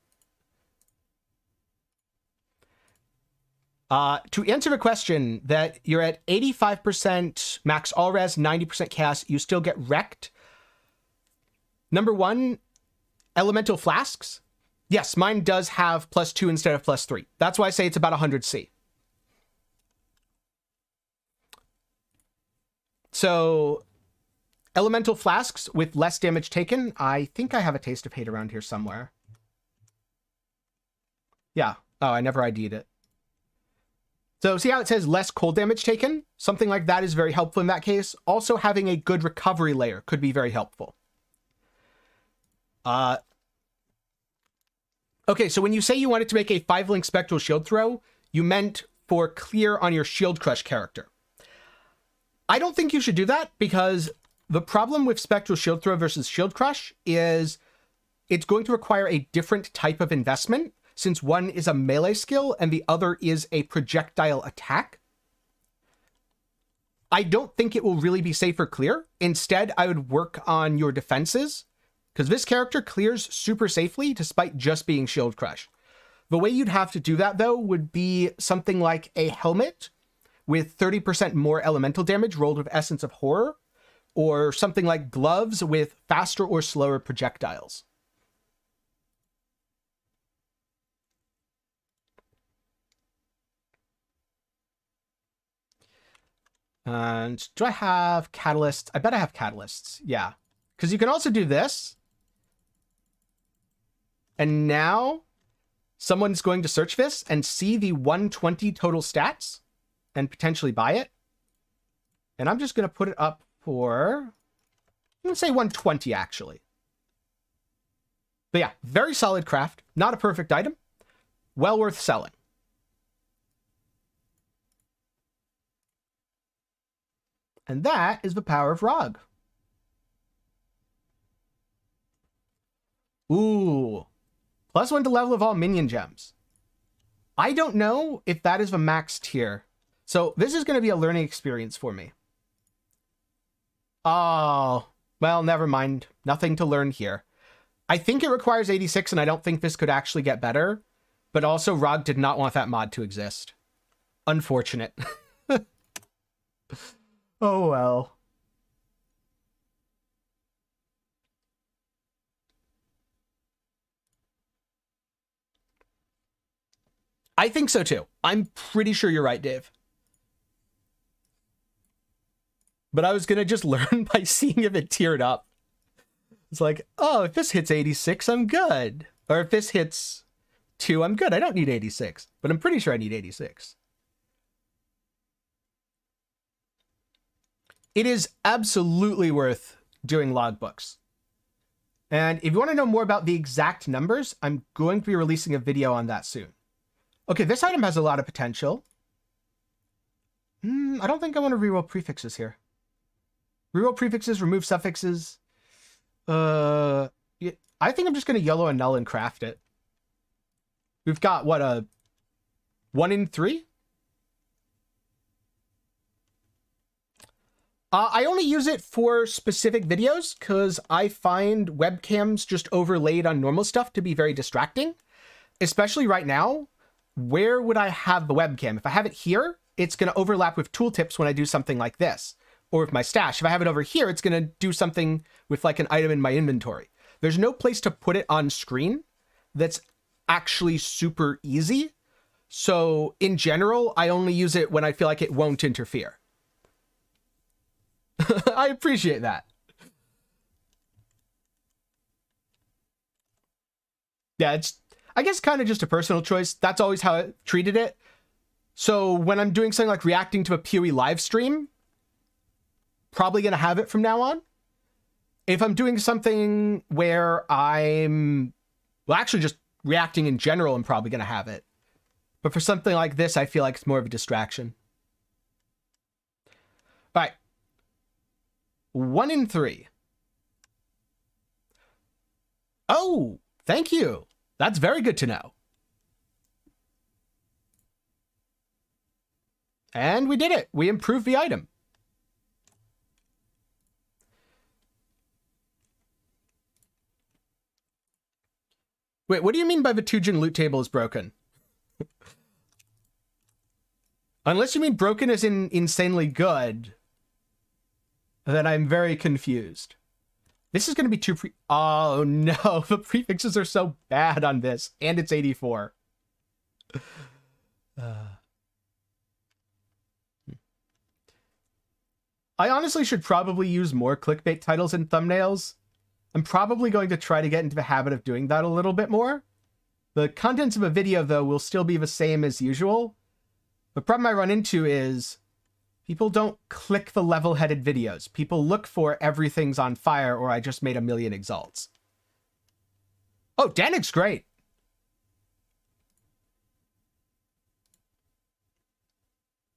To answer the question that you're at 85% max all res, 90% cast, you still get wrecked. Number 1, elemental flasks. Yes, mine does have +2 instead of +3. That's why I say it's about 100C. So elemental flasks with less damage taken. I think I have a taste of hate around here somewhere. Yeah. Oh, I never ID'd it. So see how it says less cold damage taken? Something like that is very helpful in that case. Also having a good recovery layer could be very helpful. Okay, so when you say you wanted to make a 5-link spectral shield throw, you meant for clear on your Shield Crush character. I don't think you should do that, because the problem with Spectral Shield Throw versus Shield Crush is it's going to require a different type of investment, since one is a melee skill and the other is a projectile attack. I don't think it will really be safe or clear. Instead, I would work on your defenses, because this character clears super safely despite just being Shield Crush. The way you'd have to do that, though, would be something like a helmet with 30% more elemental damage rolled with Essence of Horror, or something like gloves with faster or slower projectiles. And do I have catalysts? I bet I have catalysts, yeah. Because you can also do this. And now someone's going to search this and see the 120 total stats and potentially buy it. And I'm just going to put it up for, let's say 120 actually. But yeah, very solid craft. Not a perfect item. Well worth selling. And that is the power of Rog. Ooh. +1 to level of all minion gems. I don't know if that is the max tier. So this is going to be a learning experience for me. Oh, well, never mind. Nothing to learn here. I think it requires 86, and I don't think this could actually get better. But also, Rog did not want that mod to exist. Unfortunate. Oh, well. I think so, too. I'm pretty sure you're right, Dave. But I was going to just learn by seeing if it tiered up. It's like, oh, if this hits 86, I'm good. Or if this hits 2, I'm good. I don't need 86, but I'm pretty sure I need 86. It is absolutely worth doing logbooks. And if you want to know more about the exact numbers, I'm going to be releasing a video on that soon. Okay, this item has a lot of potential. I don't think I want to reroll prefixes here. Reroll prefixes, remove suffixes. I think I'm just going to YOLO and null and craft it. We've got, what, a 1 in 3? I only use it for specific videos because I find webcams just overlaid on normal stuff to be very distracting, especially right now. Where would I have the webcam? If I have it here, it's going to overlap with tooltips when I do something like this, or with my stash. If I have it over here, it's going to do something with like an item in my inventory. There's no place to put it on screen that's actually super easy. So in general, I only use it when I feel like it won't interfere. I appreciate that. Yeah, it's, I guess, kind of just a personal choice. That's always how I treated it. So when I'm doing something like reacting to a PoE live stream, probably going to have it from now on. If I'm doing something where I'm, well, actually just reacting in general, I'm probably going to have it. But for something like this, I feel like it's more of a distraction. All right. 1 in 3. Oh, thank you. That's very good to know. And we did it. We improved the item. Wait, what do you mean by Vitugin loot table is broken? Unless you mean broken as in insanely good, then I'm very confused. This is going to be too oh no, the prefixes are so bad on this, and it's 84. I honestly should probably use more clickbait titles and thumbnails. I'm probably going to try to get into the habit of doing that a little bit more. The contents of a video, though, will still be the same as usual. The problem I run into is people don't click the level-headed videos. People look for everything's on fire or I just made a million exalts. Oh, Danik's great.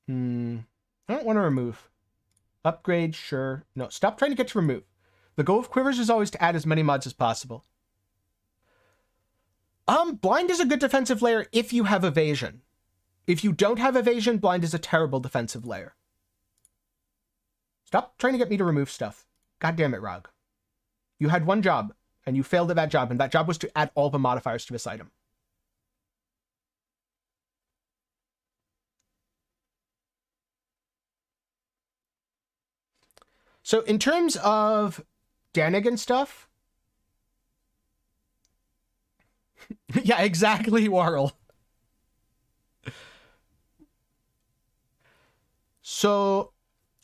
I don't want to remove. Upgrade, sure. No, stop trying to get to remove. The goal of Quivers is always to add as many mods as possible. Blind is a good defensive layer if you have evasion. If you don't have evasion, blind is a terrible defensive layer. Stop trying to get me to remove stuff. God damn it, Rog. You had one job, and you failed at that job, and that job was to add all the modifiers to this item. So in terms of Danik and stuff... Yeah, exactly, Warl. So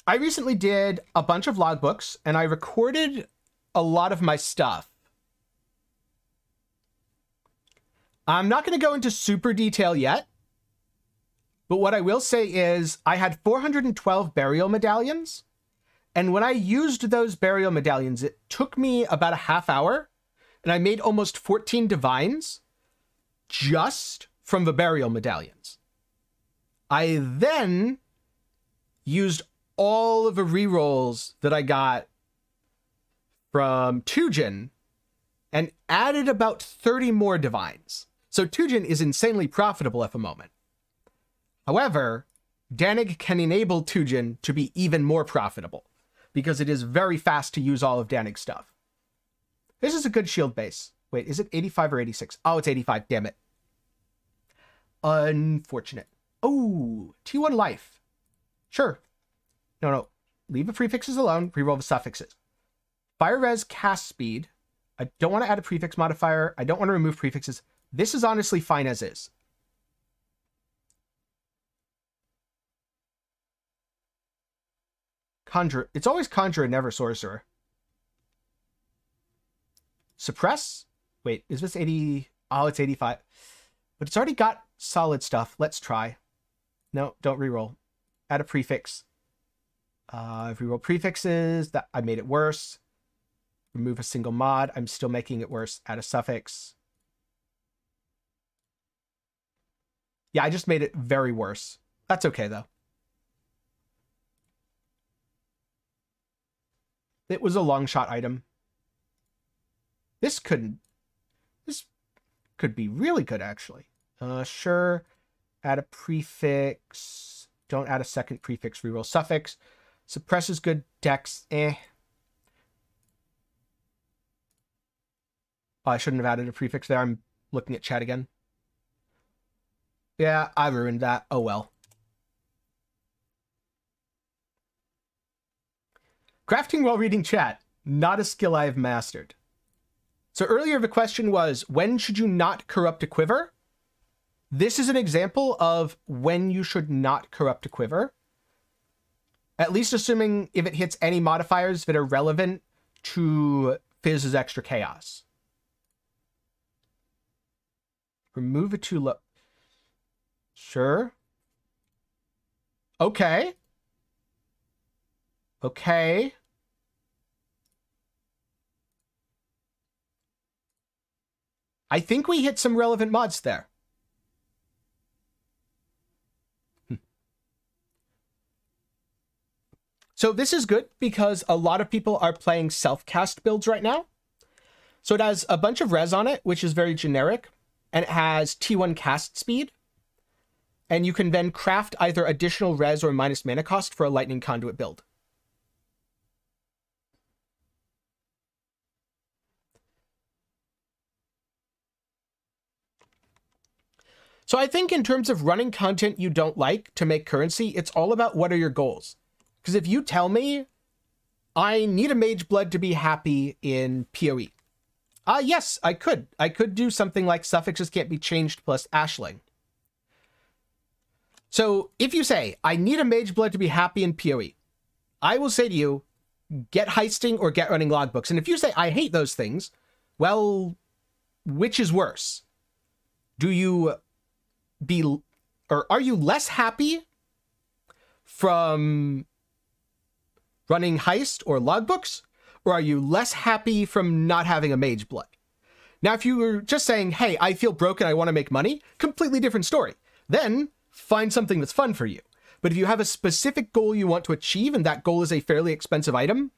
I recently did a bunch of logbooks and I recorded a lot of my stuff. I'm not going to go into super detail yet, but what I will say is I had 412 burial medallions. And when I used those burial medallions, it took me about a half hour and I made almost 14 divines just from the burial medallions. I then used all of the rerolls that I got from Tujin and added about 30 more divines. So Tujin is insanely profitable at the moment. However, Danik can enable Tujin to be even more profitable because it is very fast to use all of Danik's stuff. This is a good shield base. Wait, is it 85 or 86? Oh, it's 85, damn it. Unfortunate. Oh, T1 life. Sure. No. Leave the prefixes alone. Reroll the suffixes. Fire res cast speed. I don't want to add a prefix modifier. I don't want to remove prefixes. This is honestly fine as is. Conjure. It's always conjure and never sorcerer. Suppress. Wait, is this 80? Oh, it's 85. But it's already got solid stuff. Let's try. No, don't reroll. Add a prefix. If we roll prefixes, that I made it worse. Remove a single mod. I'm still making it worse. Add a suffix. Yeah, I just made it very worse. That's okay, though. It was a long shot item. This could be really good, actually. Sure. Add a prefix. Don't add a second prefix, reroll suffix. Suppressor's good. Dex, eh. Oh, I shouldn't have added a prefix there. I'm looking at chat again. Yeah, I ruined that. Oh, well. Crafting while reading chat. Not a skill I have mastered. So earlier the question was, when should you not corrupt a quiver? This is an example of when you should not corrupt a quiver. At least assuming if it hits any modifiers that are relevant to Fizz's extra chaos. Remove it too low. Sure. Okay. Okay. I think we hit some relevant mods there. So this is good because a lot of people are playing self-cast builds right now. So it has a bunch of res on it, which is very generic, and it has T1 cast speed. And you can then craft either additional res or minus mana cost for a lightning conduit build. So I think in terms of running content you don't like to make currency, it's all about what are your goals. Because if you tell me, I need a mage blood to be happy in PoE. Yes, I could. I could do something like suffixes can't be changed plus ashling. So if you say, I need a mage blood to be happy in PoE, I will say to you, get heisting or get running logbooks. And if you say, I hate those things, well, which is worse? Do you... are you less happy from running heist or logbooks, or are you less happy from not having a mage blood? Now, if you were just saying, hey, I feel broken, I want to make money, completely different story. Then find something that's fun for you. But if you have a specific goal you want to achieve, and that goal is a fairly expensive item,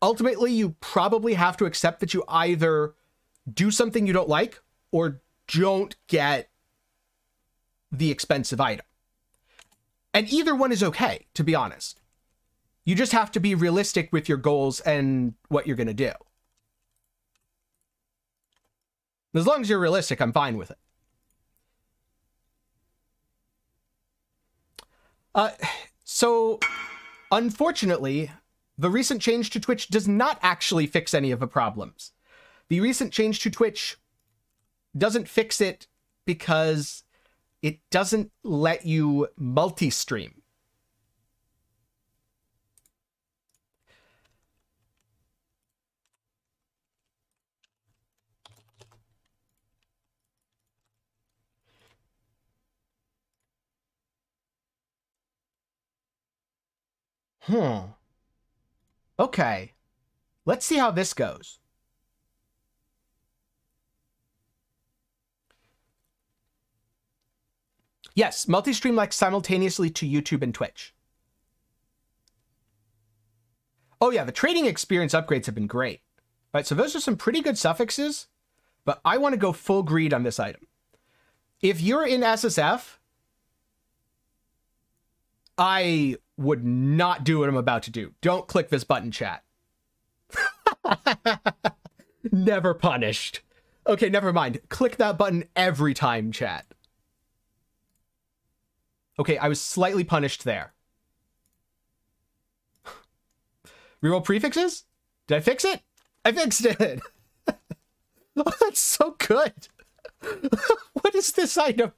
ultimately you probably have to accept that you either do something you don't like or don't get the expensive item. And either one is okay, to be honest. You just have to be realistic with your goals and what you're going to do. As long as you're realistic, I'm fine with it. So, unfortunately, the recent change to Twitch does not actually fix any of the problems. The recent change to Twitch doesn't fix it because it doesn't let you multi-stream. Okay. Let's see how this goes. Yes, multi-stream like simultaneously to YouTube and Twitch. Oh yeah, the trading experience upgrades have been great. All right, so those are some pretty good suffixes, but I want to go full greed on this item. If you're in SSF, I would not do what I'm about to do. Don't click this button, chat. Never punished. Okay, never mind. Click that button every time, chat. Okay, I was slightly punished there. Reroll prefixes? Did I fix it? I fixed it. Oh, that's so good. What is this item?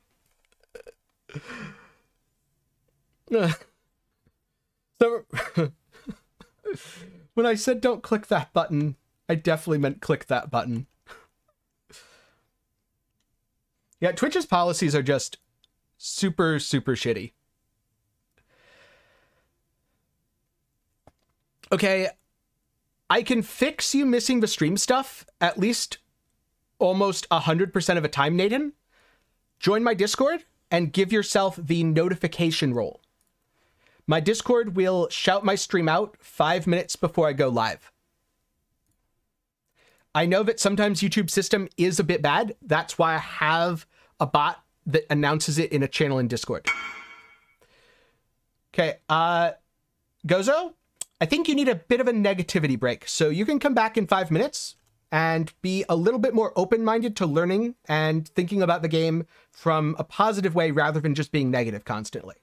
So, when I said don't click that button, I definitely meant click that button. Yeah, Twitch's policies are just... super, super shitty. Okay, I can fix you missing the stream stuff at least almost 100% of the time, Nathan. Join my Discord and give yourself the notification role. My Discord will shout my stream out 5 minutes before I go live. I know that sometimes YouTube's system is a bit bad. That's why I have a bot that announces it in a channel in Discord. Okay, Gozo, I think you need a bit of a negativity break, so you can come back in 5 minutes and be a little bit more open-minded to learning and thinking about the game from a positive way rather than just being negative constantly.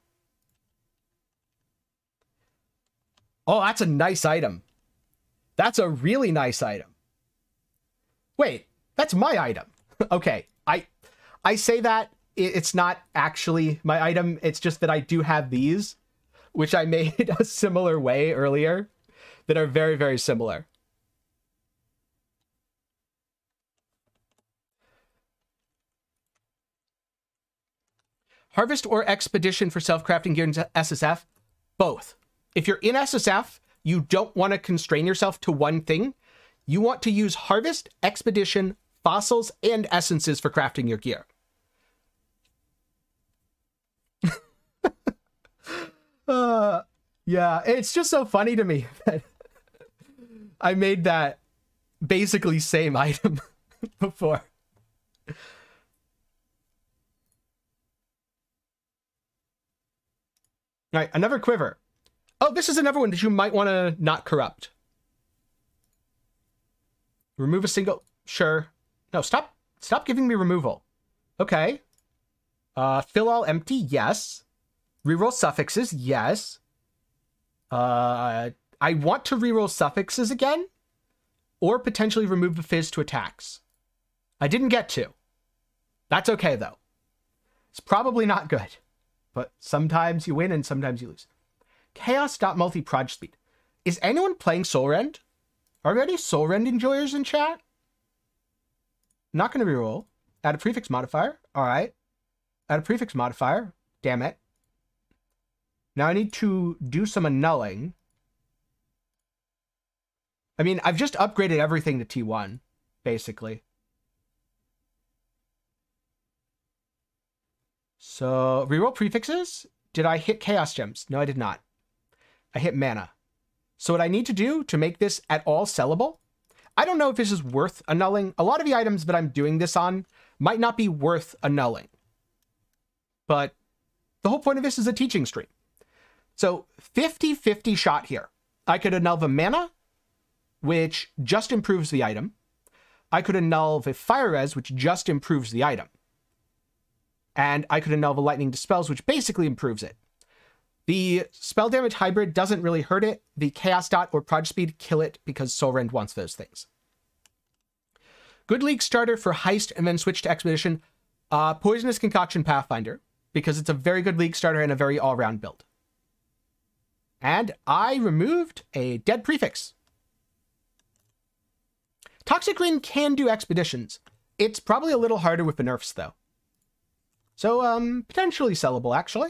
Oh, that's a nice item. That's a really nice item. Wait, that's my item. Okay, I say that it's not actually my item. It's just that I do have these, which I made a similar way earlier, that are very, very similar. Harvest or Expedition for self-crafting gear in SSF? Both. If you're in SSF, you don't want to constrain yourself to one thing. You want to use Harvest, Expedition, Fossils, and Essences for crafting your gear. Yeah, it's just so funny to me that I made that basically same item before. All right, another quiver. Oh, this is another one that you might want to not corrupt. Remove a single... Sure. No, stop. Stop giving me removal. Okay. Fill all empty. Yes. Reroll suffixes. Yes. I want to reroll suffixes again. Or potentially remove the fizz to attacks. I didn't get to. That's okay, though. It's probably not good. But sometimes you win and sometimes you lose. Chaos.multi-proj speed. Is anyone playing Solrend? Are there any Solrend enjoyers in chat? Not going to reroll. Add a prefix modifier. All right. Add a prefix modifier. Damn it. Now I need to do some annulling. I mean, I've just upgraded everything to T1, basically. So, reroll prefixes. Did I hit chaos gems? No, I did not. I hit mana. So what I need to do to make this at all sellable, I don't know if this is worth annulling. A lot of the items that I'm doing this on might not be worth annulling. But the whole point of this is a teaching stream. So 50-50 shot here. I could annul the mana, which just improves the item. I could annul the fire res, which just improves the item. And I could annul the lightning dispels, which basically improves it. The spell damage hybrid doesn't really hurt it. The chaos dot or proj speed kill it because Solrend wants those things. Good League starter for heist and then switch to expedition. Poisonous Concoction Pathfinder, because it's a very good League starter and a very all-round build. And I removed a dead prefix. Toxic Green can do expeditions. It's probably a little harder with the nerfs, though. So, potentially sellable, actually.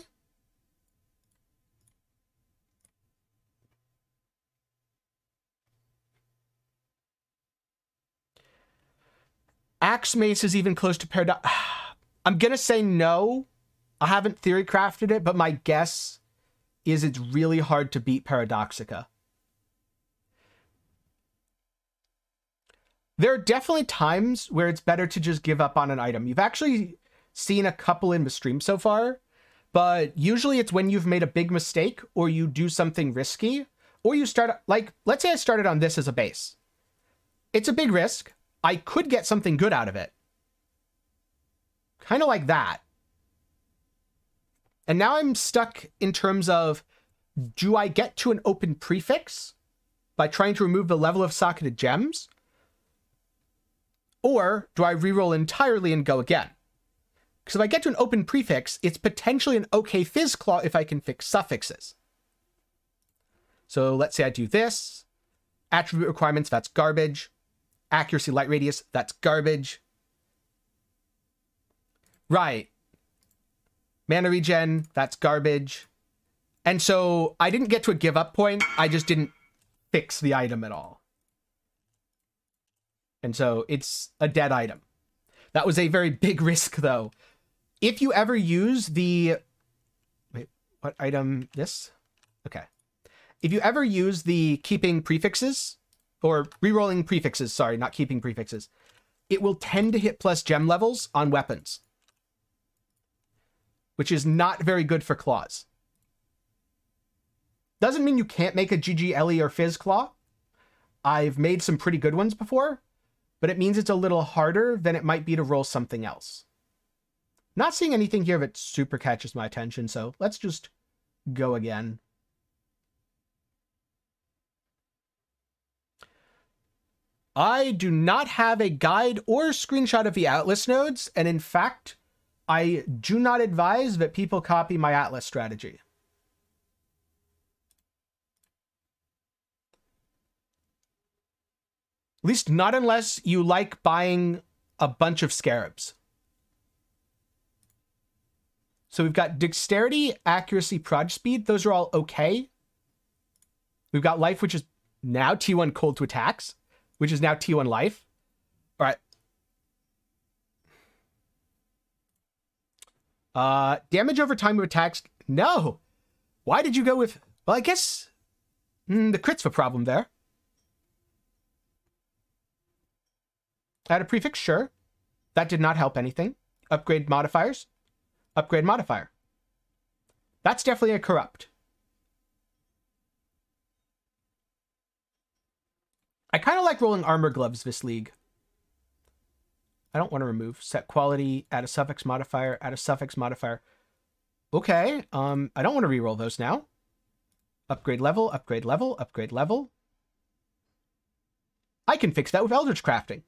Axe Mace is even close to Paradox. I'm gonna say no. I haven't theory crafted it, but my guess is it's really hard to beat Paradoxica. There are definitely times where it's better to just give up on an item. You've actually seen a couple in the stream so far, but usually it's when you've made a big mistake or you do something risky, or you start, like, let's say I started on this as a base. It's a big risk. I could get something good out of it. Kind of like that. And now I'm stuck in terms of, do I get to an open prefix by trying to remove the level of socketed gems? Or do I reroll entirely and go again? Because if I get to an open prefix, it's potentially an okay fizz claw if I can fix suffixes. So let's say I do this. Attribute requirements, that's garbage. Accuracy light radius, that's garbage. Right. Mana regen, that's garbage. And so I didn't get to a give up point. I just didn't fix the item at all. And so it's a dead item. That was a very big risk, though. If you ever use the... Wait, what item? This? Okay. If you ever use the keeping prefixes, or rerolling prefixes, sorry, not keeping prefixes, it will tend to hit plus gem levels on weapons, which is not very good for claws. Doesn't mean you can't make a GGLE or Fizzclaw. I've made some pretty good ones before, but it means it's a little harder than it might be to roll something else. Not seeing anything here that super catches my attention, so let's just go again. I do not have a guide or screenshot of the Atlas nodes, and in fact, I do not advise that people copy my Atlas strategy. At least not unless you like buying a bunch of scarabs. So we've got dexterity, accuracy, proj speed. Those are all okay. We've got life, which is now T1 cold to attacks, which is now T1 life. All right. Damage over time of attacks. No. Why did you go with... Well, I guess the crit's a problem there. Add a prefix, sure. That did not help anything. Upgrade modifiers. Upgrade modifier. That's definitely a corrupt. I kind of like rolling armor gloves this league. I don't want to remove. Set quality, add a suffix modifier, add a suffix modifier. Okay, I don't want to re-roll those now. Upgrade level, upgrade level, upgrade level. I can fix that with Eldritch Crafting.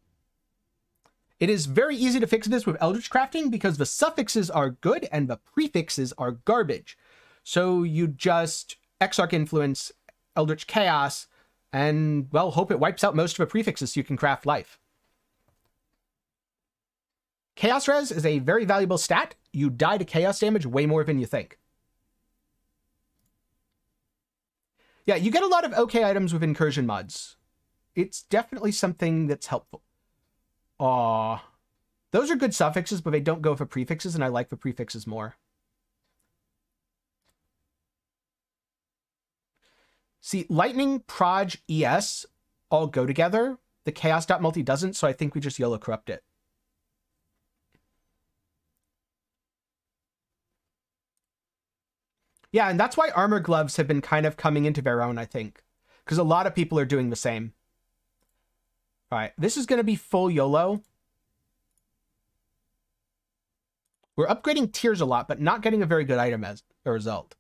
It is very easy to fix this with Eldritch Crafting because the suffixes are good and the prefixes are garbage. So you just Exarch Influence, Eldritch Chaos, and, well, hope it wipes out most of the prefixes so you can craft life. Chaos Res is a very valuable stat. You die to chaos damage way more than you think. Yeah, you get a lot of okay items with incursion mods. It's definitely something that's helpful. Aw, those are good suffixes, but they don't go for prefixes, and I like the prefixes more. See, lightning, proj, ES all go together. The chaos.multi doesn't, so I think we just YOLO corrupt it. Yeah, and that's why armor gloves have been kind of coming into their own, I think, because a lot of people are doing the same. All right, this is going to be full YOLO. We're upgrading tiers a lot, but not getting a very good item as a result.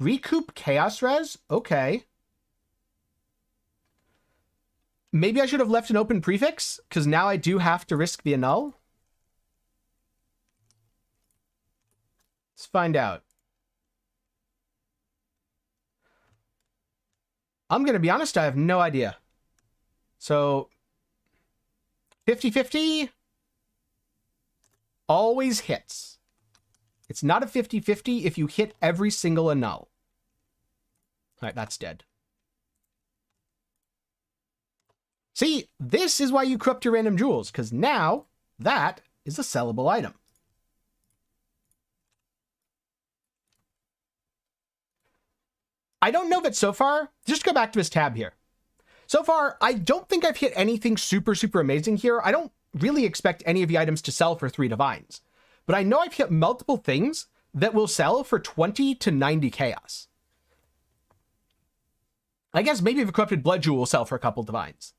Recoup Chaos Res? Okay. Maybe I should have left an open prefix, because now I do have to risk the annul. Let's find out. I'm going to be honest, I have no idea. So, 50-50 always hits. It's not a 50-50 if you hit every single annul. All right, that's dead. See, this is why you corrupt your random jewels, because now that is a sellable item. I don't know that so far, just go back to this tab here. So far, I don't think I've hit anything super, super amazing here. I don't really expect any of the items to sell for 3 divines, but I know I've hit multiple things that will sell for 20 to 90 chaos. I guess maybe the corrupted blood jewel will sell for a couple divines,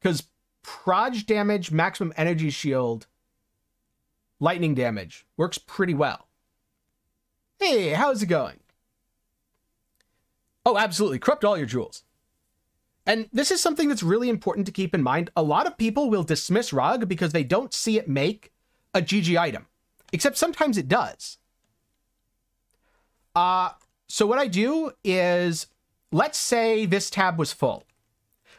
because proj damage, maximum energy shield, lightning damage works pretty well. Hey, how's it going? Oh, absolutely. Corrupt all your jewels. And this is something that's really important to keep in mind. A lot of people will dismiss ROG because they don't see it make a GG item, except sometimes it does. So what I do is, let's say this tab was full.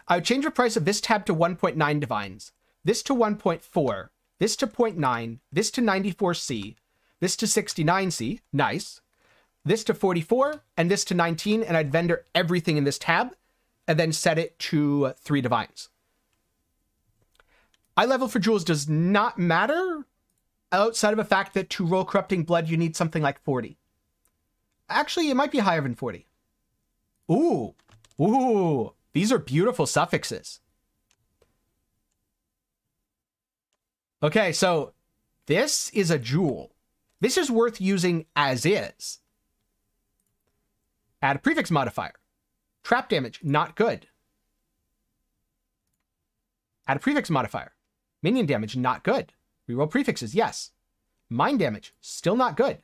I would change the price of this tab to 1.9 divines, this to 1.4, this to 0.9, this to 94C, this to 69C. Nice. This to 44, and this to 19, and I'd vendor everything in this tab, and then set it to 3 divines. Eye level for jewels does not matter, outside of the fact that to roll corrupting blood, you need something like 40. Actually, it might be higher than 40. Ooh, ooh, these are beautiful suffixes. Okay, so this is a jewel. This is worth using as is. Add a prefix modifier. Trap damage, not good. Add a prefix modifier. Minion damage, not good. Reroll prefixes, yes. Mine damage, still not good.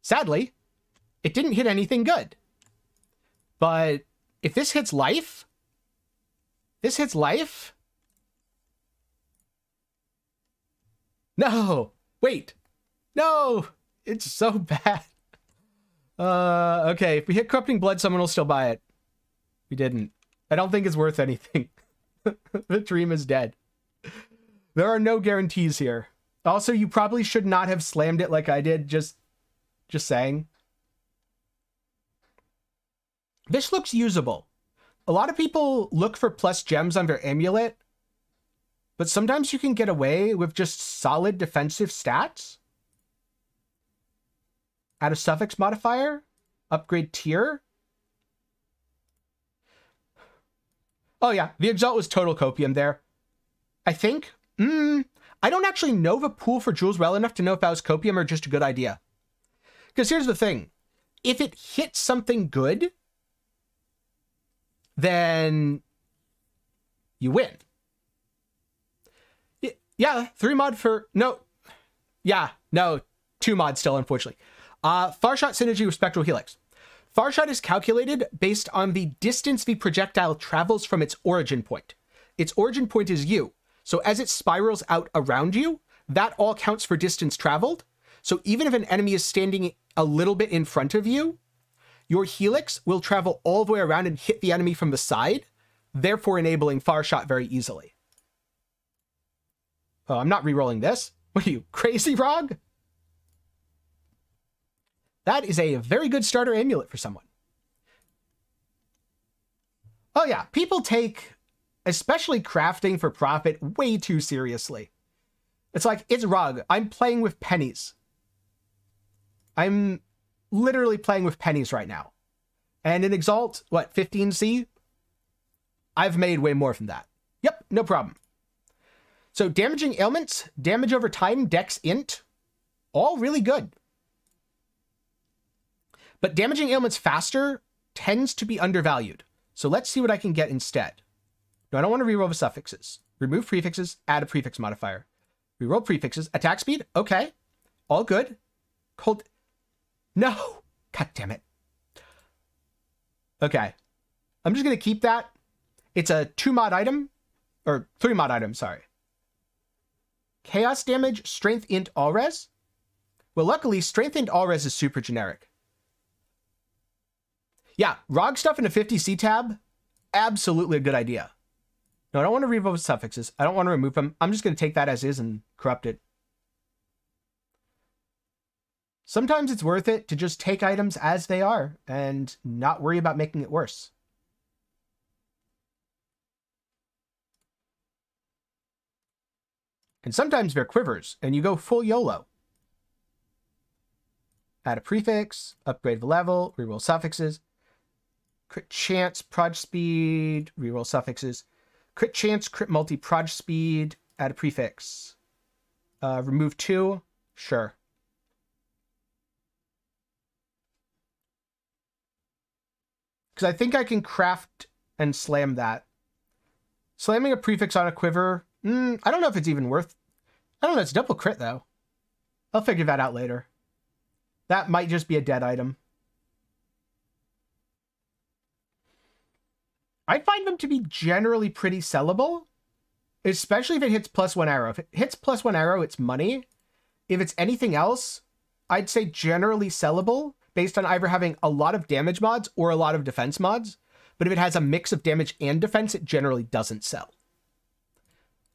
Sadly, it didn't hit anything good. But if this hits life, No, wait, no, it's so bad. Okay, if we hit Corrupting Blood, someone will still buy it. We didn't. I don't think it's worth anything. The dream is dead. There are no guarantees here. Also, you probably should not have slammed it like I did, just saying. This looks usable. A lot of people look for plus gems on their amulet, but sometimes you can get away with just solid defensive stats. Add a suffix modifier, upgrade tier. Oh yeah, the Exalt was total copium there. I think, I don't actually know the pool for jewels well enough to know if that was copium or just a good idea. Because here's the thing, if it hits something good, then you win. Yeah, 3 mod for, no. Yeah, no, 2 mod still, unfortunately. Farshot Synergy with Spectral Helix. Farshot is calculated based on the distance the projectile travels from its origin point. Its origin point is you. So as it spirals out around you, that all counts for distance traveled. So even if an enemy is standing a little bit in front of you, your helix will travel all the way around and hit the enemy from the side, therefore enabling Farshot very easily. Oh, I'm not re-rolling this. What are you, crazy, Rog? That is a very good starter amulet for someone. Oh yeah, people take, especially crafting for profit, way too seriously. It's like, it's Rog, I'm playing with pennies. I'm literally playing with pennies right now. And in Exalt, what, 15C? I've made way more than that. Yep, no problem. So damaging ailments, damage over time, dex int, all really good. But damaging ailments faster tends to be undervalued. So let's see what I can get instead. No, I don't want to reroll the suffixes. Remove prefixes, add a prefix modifier. Reroll prefixes, attack speed, okay. All good. Cold. No, god damn it. Okay, I'm just gonna keep that. It's a 2 mod item, or 3 mod item, sorry. Chaos damage, strength int all res. Well, luckily strength int all res is super generic. Yeah, Rog stuff in a 50C tab, absolutely a good idea. No, I don't want to revoke suffixes. I don't want to remove them. I'm just gonna take that as is and corrupt it. Sometimes it's worth it to just take items as they are and not worry about making it worse. And sometimes they're quivers and you go full YOLO. Add a prefix, upgrade the level, reroll suffixes, crit chance, proj speed, reroll suffixes, crit chance, crit multi, proj speed, add a prefix. Remove 2, sure. I think I can craft and slam that. Slamming a prefix on a quiver, I don't know if it's even worth. I don't know, it's double crit though. I'll figure that out later. That might just be a dead item. I find them to be generally pretty sellable, especially if it hits +1 arrow. If it hits +1 arrow, it's money. If it's anything else, I'd say generally sellable, based on either having a lot of damage mods or a lot of defense mods. But if it has a mix of damage and defense, it generally doesn't sell.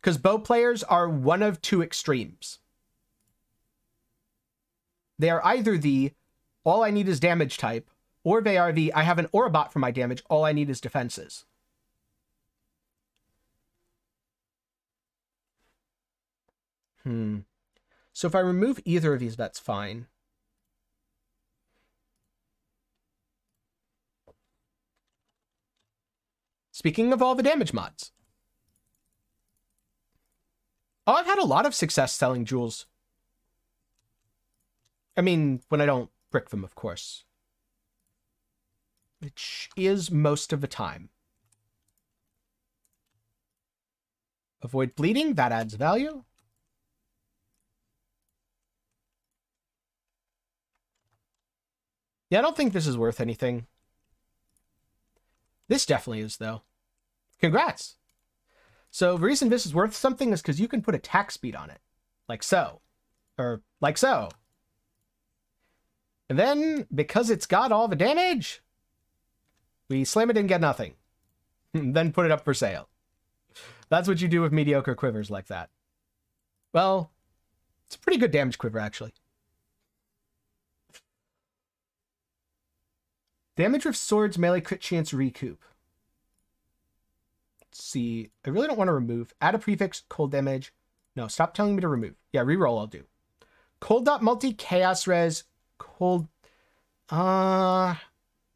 Because bow players are one of 2 extremes. They are either the all I need is damage type, or they are the I have an aura bot for my damage, all I need is defenses. So if I remove either of these, that's fine. Speaking of all the damage mods. Oh, I've had a lot of success selling jewels. I mean, when I don't brick them, of course. Which is most of the time. Avoid bleeding, that adds value. Yeah, I don't think this is worth anything. This definitely is, though. Congrats! So the reason this is worth something is because you can put attack speed on it. Like so. Or like so. And then, because it's got all the damage, we slam it and get nothing. Then put it up for sale. That's what you do with mediocre quivers like that. Well, it's a pretty good damage quiver, actually. Damage with swords, melee, crit chance, recoup. Let's see. I really don't want to remove. Add a prefix, cold damage. No, stop telling me to remove. Yeah, reroll I'll do. Cold dot multi, chaos res, cold. No,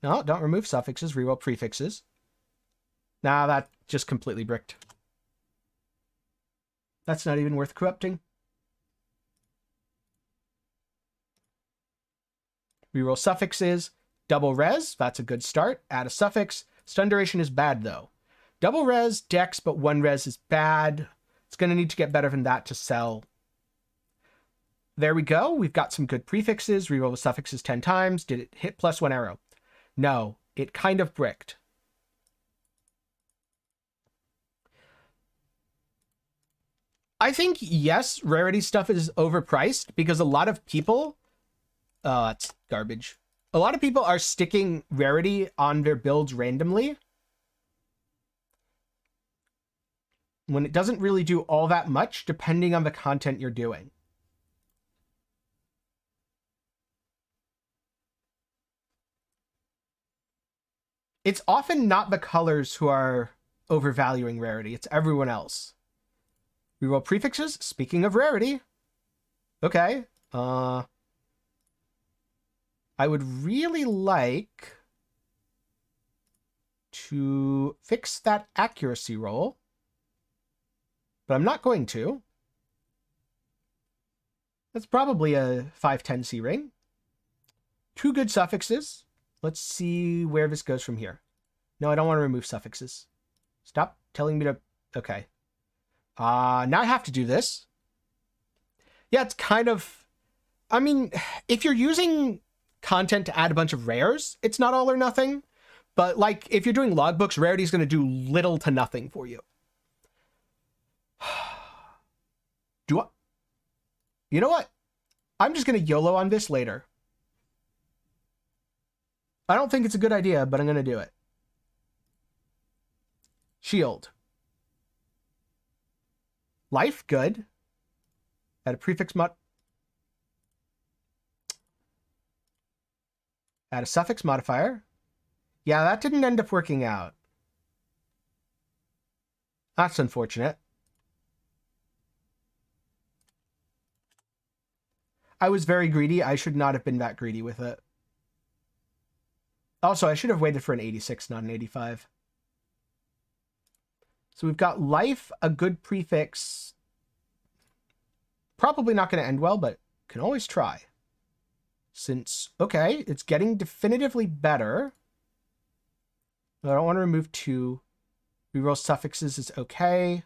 don't remove suffixes, reroll prefixes. Nah, that just completely bricked. That's not even worth corrupting. Reroll suffixes. Double res, that's a good start. Add a suffix. Stun duration is bad, though. Double res, dex, but one res is bad. It's going to need to get better than that to sell. There we go. We've got some good prefixes. Reroll the suffixes 10 times. Did it hit plus one arrow? No, it kind of bricked. I think, yes, rarity stuff is overpriced because a lot of people... it's garbage. A lot of people are sticking rarity on their builds randomly when it doesn't really do all that much, depending on the content you're doing. It's often not the colors who are overvaluing rarity. It's everyone else. Reroll prefixes. Speaking of rarity. Okay. I would really like to fix that accuracy roll, but I'm not going to. That's probably a 510 C ring. Two good suffixes. Let's see where this goes from here. No, I don't want to remove suffixes. Stop telling me to... Okay. Now I have to do this. Yeah, it's kind of... I mean, if you're using... content to add a bunch of rares, it's not all or nothing. But like if you're doing logbooks, rarity is going to do little to nothing for you. Do I? You know what? I'm just going to YOLO on this later. I don't think it's a good idea, but I'm going to do it. Shield. Life, good. Add a prefix mod. Add a suffix modifier. Yeah, that didn't end up working out. That's unfortunate. I was very greedy. I should not have been that greedy with it. Also, I should have waited for an 86, not an 85. So we've got life, a good prefix. Probably not going to end well, but can always try. Since, okay, it's getting definitively better. I don't want to remove two. Reroll suffixes is okay.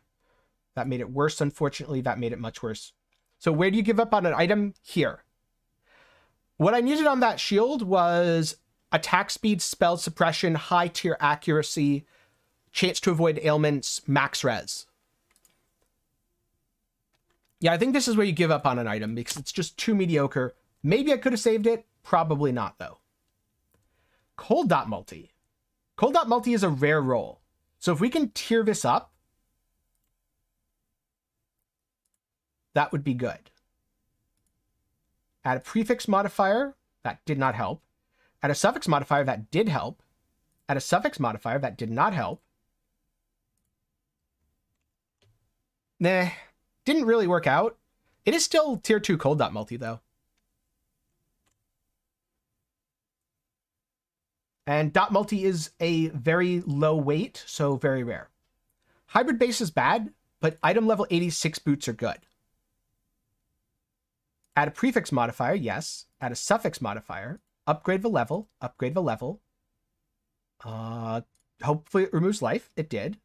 That made it worse, unfortunately. That made it much worse. So where do you give up on an item? Here. What I needed on that shield was attack speed, spell suppression, high tier accuracy, chance to avoid ailments, max res. Yeah, I think this is where you give up on an item because it's just too mediocre. Maybe I could have saved it. Probably not, though. Cold dot multi. Cold dot multi is a rare roll. So if we can tier this up, that would be good. Add a prefix modifier. That did not help. Add a suffix modifier. That did help. Add a suffix modifier. That did not help. Nah, didn't really work out. It is still tier 2 cold dot multi, though. And dot multi is a very low weight, so very rare. Hybrid base is bad, but item level 86 boots are good. Add a prefix modifier, yes. Add a suffix modifier. Upgrade the level, upgrade the level. Hopefully it removes life. It did.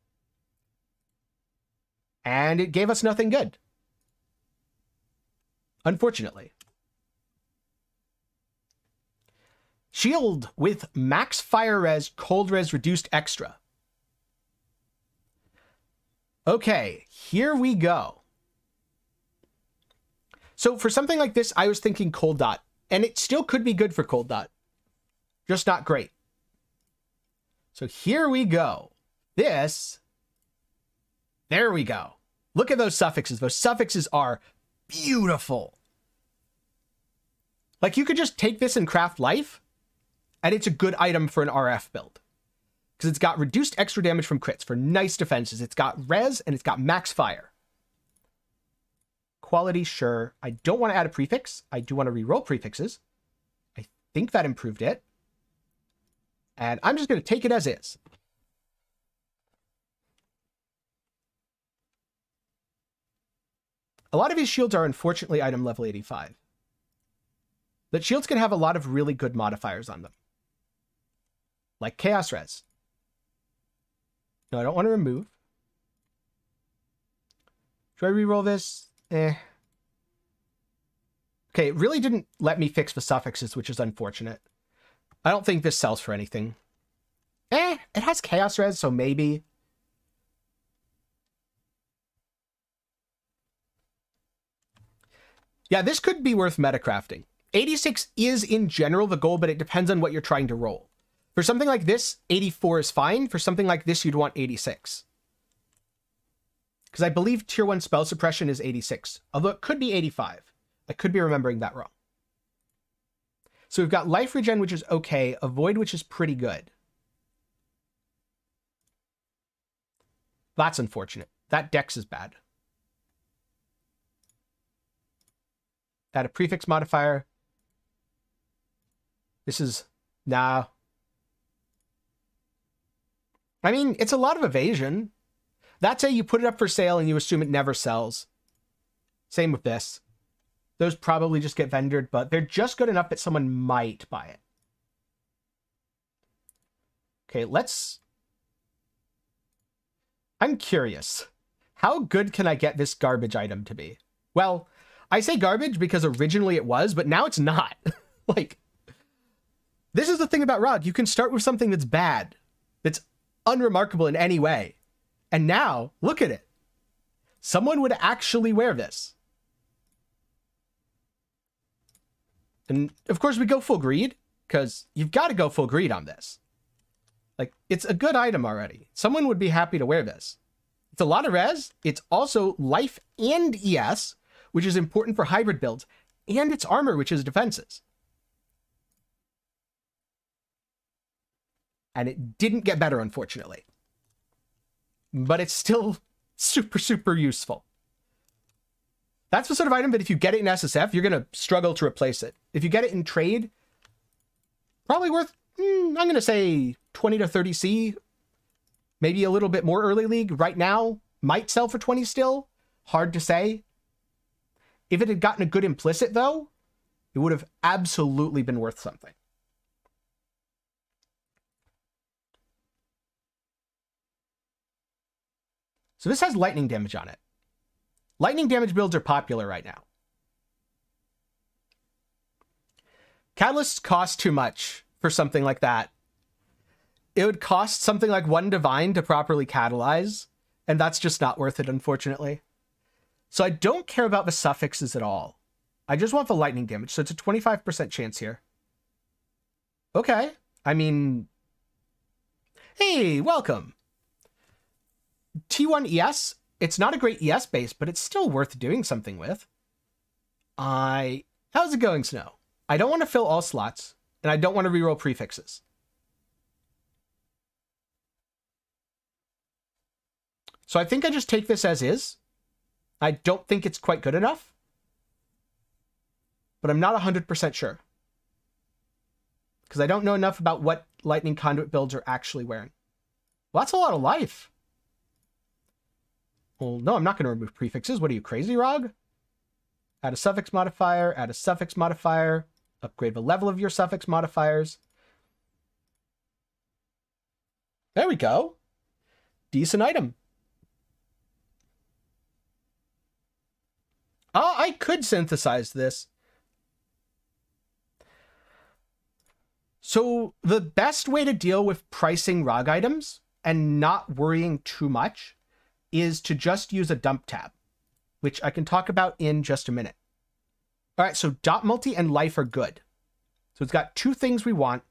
And it gave us nothing good. Unfortunately. Shield with max fire res, cold res reduced extra. Okay, here we go. So for something like this, I was thinking Cold Dot, and it still could be good for Cold Dot, just not great. So here we go. This, there we go. Look at those suffixes. Those suffixes are beautiful. Like, you could just take this and craft life, and it's a good item for an RF build. Because it's got reduced extra damage from crits for nice defenses. It's got res, and it's got max fire. Quality, sure. I don't want to add a prefix. I do want to reroll prefixes. I think that improved it. And I'm just going to take it as is. A lot of these shields are unfortunately item level 85. But shields can have a lot of really good modifiers on them. Like Chaos Res. No, I don't want to remove. Do I reroll this? Eh. Okay, it really didn't let me fix the suffixes, which is unfortunate. I don't think this sells for anything. Eh, it has Chaos Res, so maybe. Yeah, this could be worth metacrafting. 86 is in general the goal, but it depends on what you're trying to roll. For something like this, 84 is fine. For something like this, you'd want 86. Because I believe tier 1 spell suppression is 86, although it could be 85. I could be remembering that wrong. So we've got life regen, which is okay, avoid, which is pretty good. That's unfortunate. That dex is bad. Add a prefix modifier. This is, nah. I mean, it's a lot of evasion. That's how you put it up for sale and you assume it never sells. Same with this. Those probably just get vendored, but they're just good enough that someone might buy it. Okay, let's... I'm curious. How good can I get this garbage item to be? Well, I say garbage because originally it was, but now it's not. Like, this is the thing about ROG. You can start with something that's bad, that's unremarkable in any way. And now, look at it. Someone would actually wear this. And of course we go full greed, because you've got to go full greed on this. Like, it's a good item already. Someone would be happy to wear this. It's a lot of res. It's also life and ES, which is important for hybrid builds, and it's armor, which is defenses. And it didn't get better, unfortunately. But it's still super, super useful. That's the sort of item that if you get it in SSF, you're going to struggle to replace it. If you get it in trade, probably worth, I'm going to say 20 to 30 C, maybe a little bit more early league. Right now, might sell for 20 still. Hard to say. If it had gotten a good implicit, though, it would have absolutely been worth something. So this has lightning damage on it. Lightning damage builds are popular right now. Catalysts cost too much for something like that. It would cost something like 1 divine to properly catalyze, and that's just not worth it, unfortunately. So I don't care about the suffixes at all. I just want the lightning damage, so it's a 25% chance here. Okay, I mean... Hey, welcome! T1 ES, it's not a great ES base, but it's still worth doing something with. How's it going, Snow? I don't want to fill all slots, and I don't want to reroll prefixes. So I think I just take this as is. I don't think it's quite good enough, but I'm not 100% sure. Because I don't know enough about what lightning conduit builds are actually wearing. Well, that's a lot of life. Well, no, I'm not going to remove prefixes. What are you, crazy, Rog? add a suffix modifier, add a suffix modifier, upgrade the level of your suffix modifiers. There we go. Decent item. Ah, I could synthesize this. So the best way to deal with pricing ROG items and not worrying too much is to just use a dump tab, which I can talk about in just a minute. All right, so dot multi and life are good. So it's got two things we want.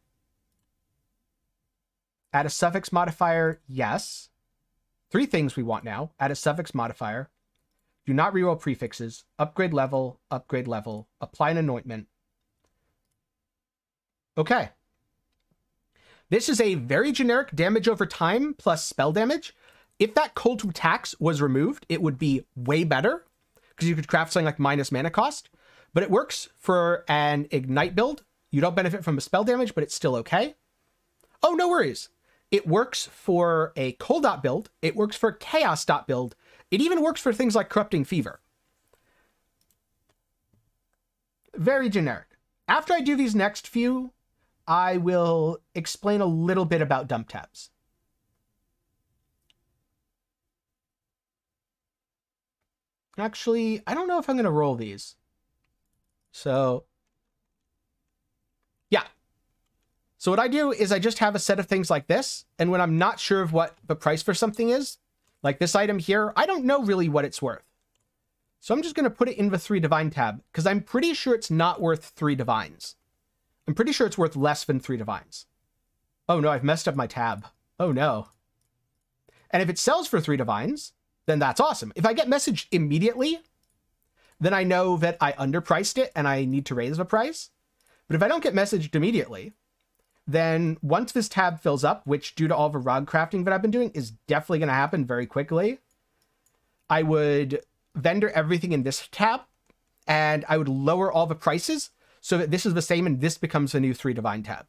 Add a suffix modifier, yes. Three things we want now. Add a suffix modifier. Do not reroll prefixes. Upgrade level, apply an anointment. Okay. This is a very generic damage over time plus spell damage. If that Cold to Tax was removed, it would be way better because you could craft something like minus mana cost, but it works for an Ignite build. You don't benefit from a spell damage, but it's still okay. Oh, no worries. It works for a Cold Dot build. It works for Chaos Dot build. It even works for things like Corrupting Fever. Very generic. After I do these next few, I will explain a little bit about dump tabs. Actually, I don't know if I'm going to roll these. So, yeah. So what I do is I just have a set of things like this. And when I'm not sure of what the price for something is, like this item here, I don't know really what it's worth. So I'm just going to put it in the 3 divine tab because I'm pretty sure it's not worth 3 divines. I'm pretty sure it's worth less than 3 divines. Oh no, I've messed up my tab. Oh no. And if it sells for 3 divines, then that's awesome. If I get messaged immediately, then I know that I underpriced it and I need to raise the price. But if I don't get messaged immediately, then once this tab fills up, which due to all the ROG crafting that I've been doing is definitely going to happen very quickly, I would vendor everything in this tab and I would lower all the prices so that this is the same and this becomes the new 3 divine tab.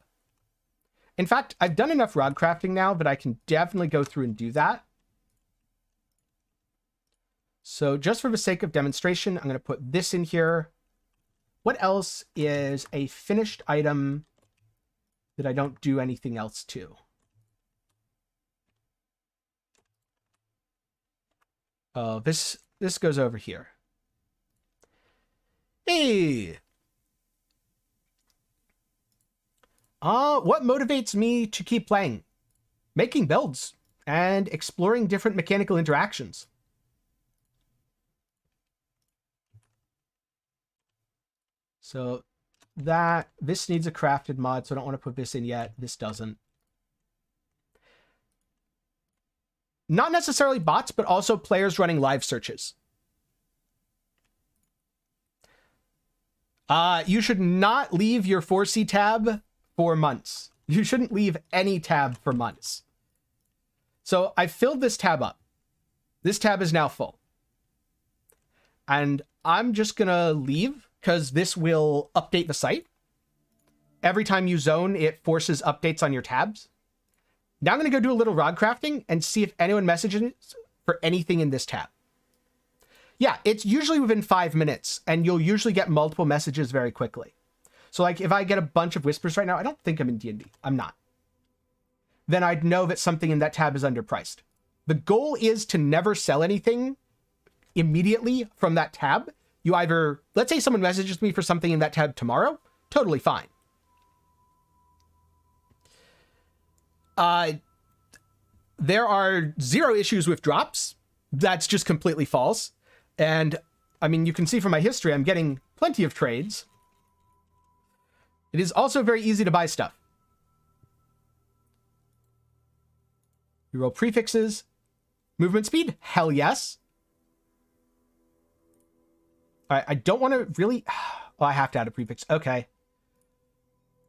In fact, I've done enough ROG crafting now that I can definitely go through and do that. So just for the sake of demonstration, I'm going to put this in here. What else is a finished item that I don't do anything else to? Oh, this goes over here. Hey! What motivates me to keep playing? Making builds and exploring different mechanical interactions. So this needs a crafted mod, so I don't want to put this in yet. This doesn't. Not necessarily bots, but also players running live searches. You should not leave your 4C tab for months. You shouldn't leave any tab for months. So I filled this tab up. This tab is now full. And I'm just going to leave, because this will update the site. Every time you zone, it forces updates on your tabs. Now I'm going to go do a little ROG crafting and see if anyone messages for anything in this tab. Yeah, it's usually within 5 minutes, and you'll usually get multiple messages very quickly. So like if I get a bunch of whispers right now, I don't think I'm in D&D. I'm not. Then I'd know that something in that tab is underpriced. The goal is to never sell anything immediately from that tab. You either, let's say someone messages me for something in that tab tomorrow, totally fine. There are 0 issues with drops. That's just completely false. And I mean, you can see from my history, I'm getting plenty of trades. It is also very easy to buy stuff. You roll prefixes, movement speed, hell yes. I don't want to really... Oh, I have to add a prefix. Okay.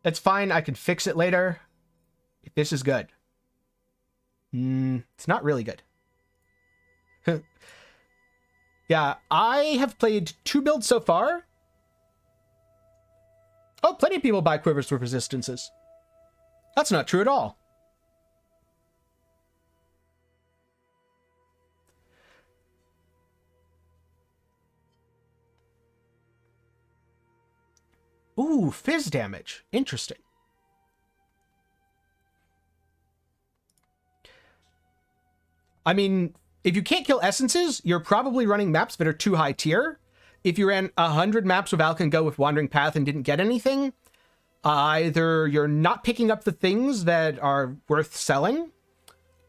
That's fine. I can fix it later. This is good. It's not really good. Yeah, I have played 2 builds so far. Oh, plenty of people buy Quivers with Resistances. That's not true at all. Ooh, fizz damage. Interesting. I mean, if you can't kill essences, you're probably running maps that are too high tier. If you ran 100 maps with Alcan Go with Wandering Path and didn't get anything, either you're not picking up the things that are worth selling,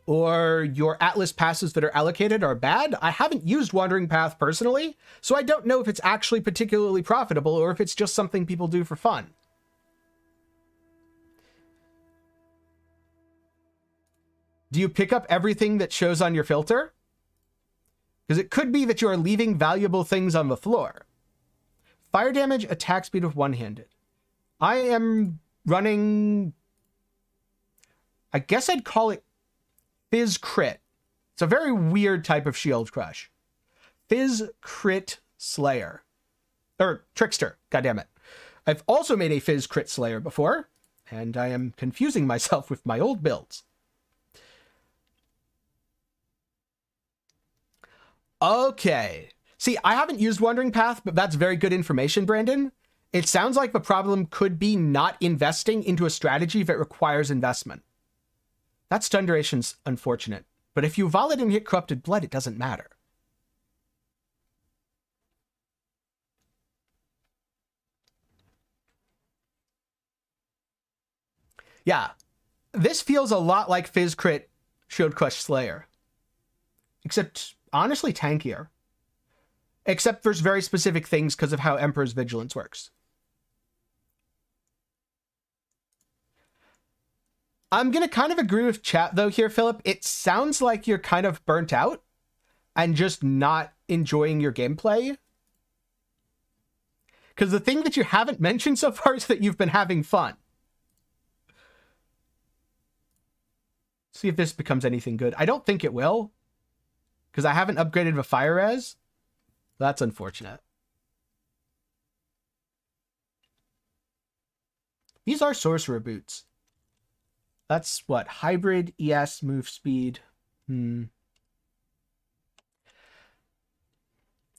or your Atlas passes that are allocated are bad. I haven't used Wandering Path personally, so I don't know if it's actually particularly profitable or if it's just something people do for fun. Do you pick up everything that shows on your filter? Because it could be that you are leaving valuable things on the floor. Fire damage, attack speed with one-handed. I am running... I guess I'd call it Fizz Crit. It's a very weird type of Shield Crush. Fizz Crit Slayer. Or Trickster, goddammit. I've also made a Fizz Crit Slayer before, and I am confusing myself with my old builds. Okay. See, I haven't used Wandering Path, but that's very good information, Brandon. It sounds like the problem could be not investing into a strategy that requires investment. That stun duration's unfortunate, but if you Volley and hit Corrupted Blood, it doesn't matter. Yeah, this feels a lot like Fizz Crit Shield Crush Slayer, except... honestly, tankier. Except for very specific things because of how Emperor's Vigilance works. I'm going to kind of agree with chat, though, here, Philip. It sounds like you're kind of burnt out and just not enjoying your gameplay. Because the thing that you haven't mentioned so far is that you've been having fun. See if this becomes anything good. I don't think it will. Because I haven't upgraded the fire res. That's unfortunate. These are sorcerer boots. That's what? Hybrid, ES, move speed.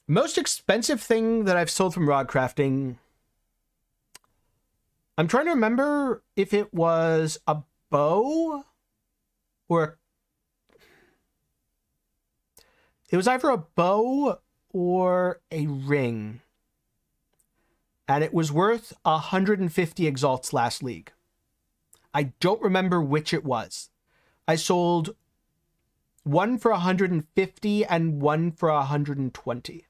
Most expensive thing that I've sold from rod crafting. I'm trying to remember if it was a bow or a... it was either a bow or a ring. And it was worth 150 exalts last league. I don't remember which it was. I sold one for 150 and one for 120.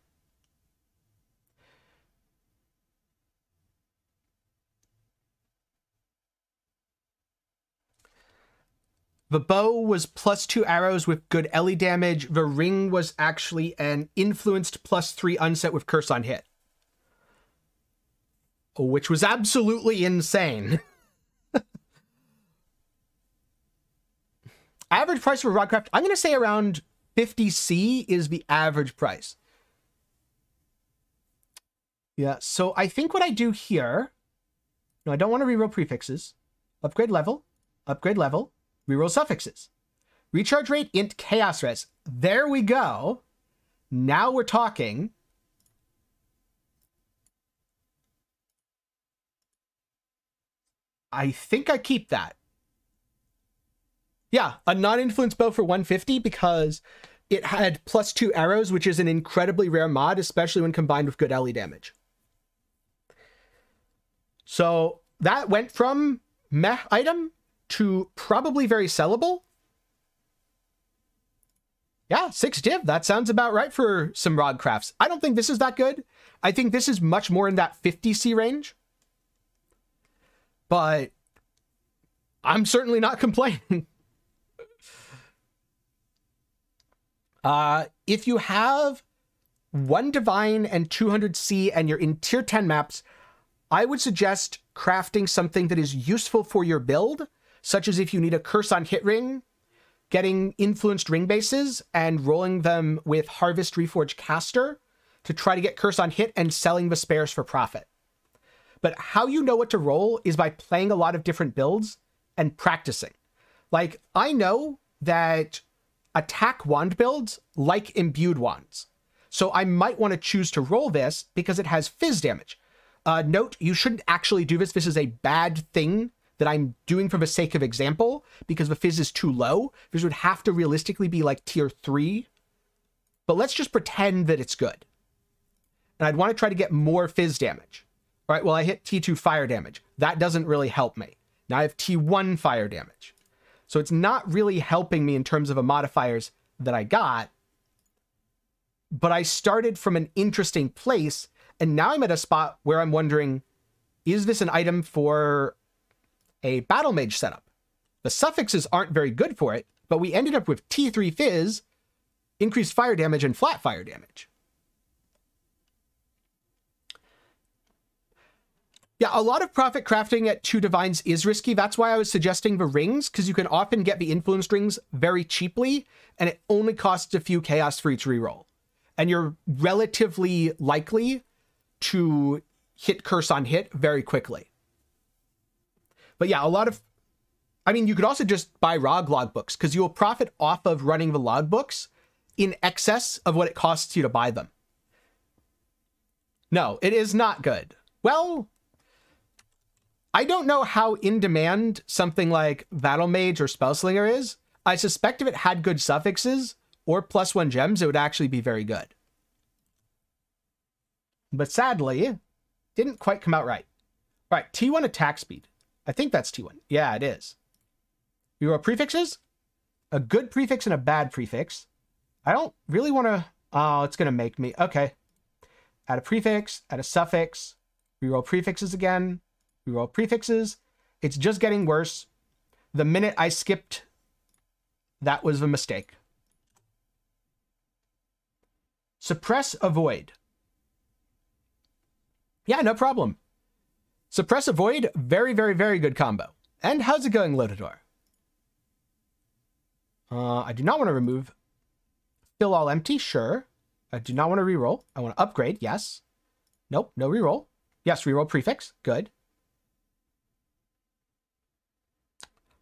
The bow was +2 arrows with good Ellie damage. The ring was actually an influenced +3 unset with curse on hit. Which was absolutely insane. Average price for Rodcraft, I'm going to say around 50C is the average price. Yeah, so I think what I do here... no, I don't want to reroll prefixes. Upgrade level. Upgrade level. Reroll suffixes. Recharge rate, int, chaos res. There we go. Now we're talking. I think I keep that. Yeah, a non-influence bow for 150 because it had +2 arrows, which is an incredibly rare mod, especially when combined with good Ellie damage. So that went from meh item to probably very sellable. Yeah, 6 div. That sounds about right for some rod crafts. I don't think this is that good. I think this is much more in that 50C range. But I'm certainly not complaining. If you have 1 divine and 200C and you're in tier 10 maps, I would suggest crafting something that is useful for your build, such as if you need a curse on hit ring, getting influenced ring bases and rolling them with Harvest Reforge Caster to try to get curse on hit and selling the spares for profit. But how you know what to roll is by playing a lot of different builds and practicing. Like, I know that attack wand builds like imbued wands. So I might want to choose to roll this because it has fizz damage. Note, you shouldn't actually do this. This is a bad thing that I'm doing for the sake of example, because the fizz is too low. This would have to realistically be like tier 3. But let's just pretend that it's good. And I'd want to try to get more fizz damage. All right, well, I hit T2 fire damage. That doesn't really help me. Now I have T1 fire damage. So it's not really helping me in terms of the modifiers that I got. But I started from an interesting place, and now I'm at a spot where I'm wondering, is this an item for a battle mage setup? The suffixes aren't very good for it, but we ended up with T3 fizz, increased fire damage, and flat fire damage. Yeah, a lot of profit crafting at 2 divines is risky. That's why I was suggesting the rings, because you can often get the influenced rings very cheaply, and it only costs a few chaos for each reroll. And you're relatively likely to hit curse on hit very quickly. But yeah, a lot of... I mean, you could also just buy raw logbooks, because you will profit off of running the logbooks in excess of what it costs you to buy them. No, it is not good. Well... I don't know how in demand something like Battle Mage or Spellslinger is. I suspect if it had good suffixes or +1 gems, it would actually be very good. But sadly, it didn't quite come out right. All right, T1 attack speed. I think that's T1. Yeah, it is. We roll prefixes, a good prefix and a bad prefix. I don't really want to... Oh, it's going to make me... Okay. Add a prefix, add a suffix. We roll prefixes again. We roll prefixes. It's just getting worse. The minute I skipped, that was the mistake. Suppress avoid. Yeah, no problem. Suppress avoid, very, very, very good combo. And how's it going, Lotador? I do not want to remove. Fill all empty, sure. I do not want to reroll. I want to upgrade, yes. Nope, no reroll. Yes, reroll prefix, good.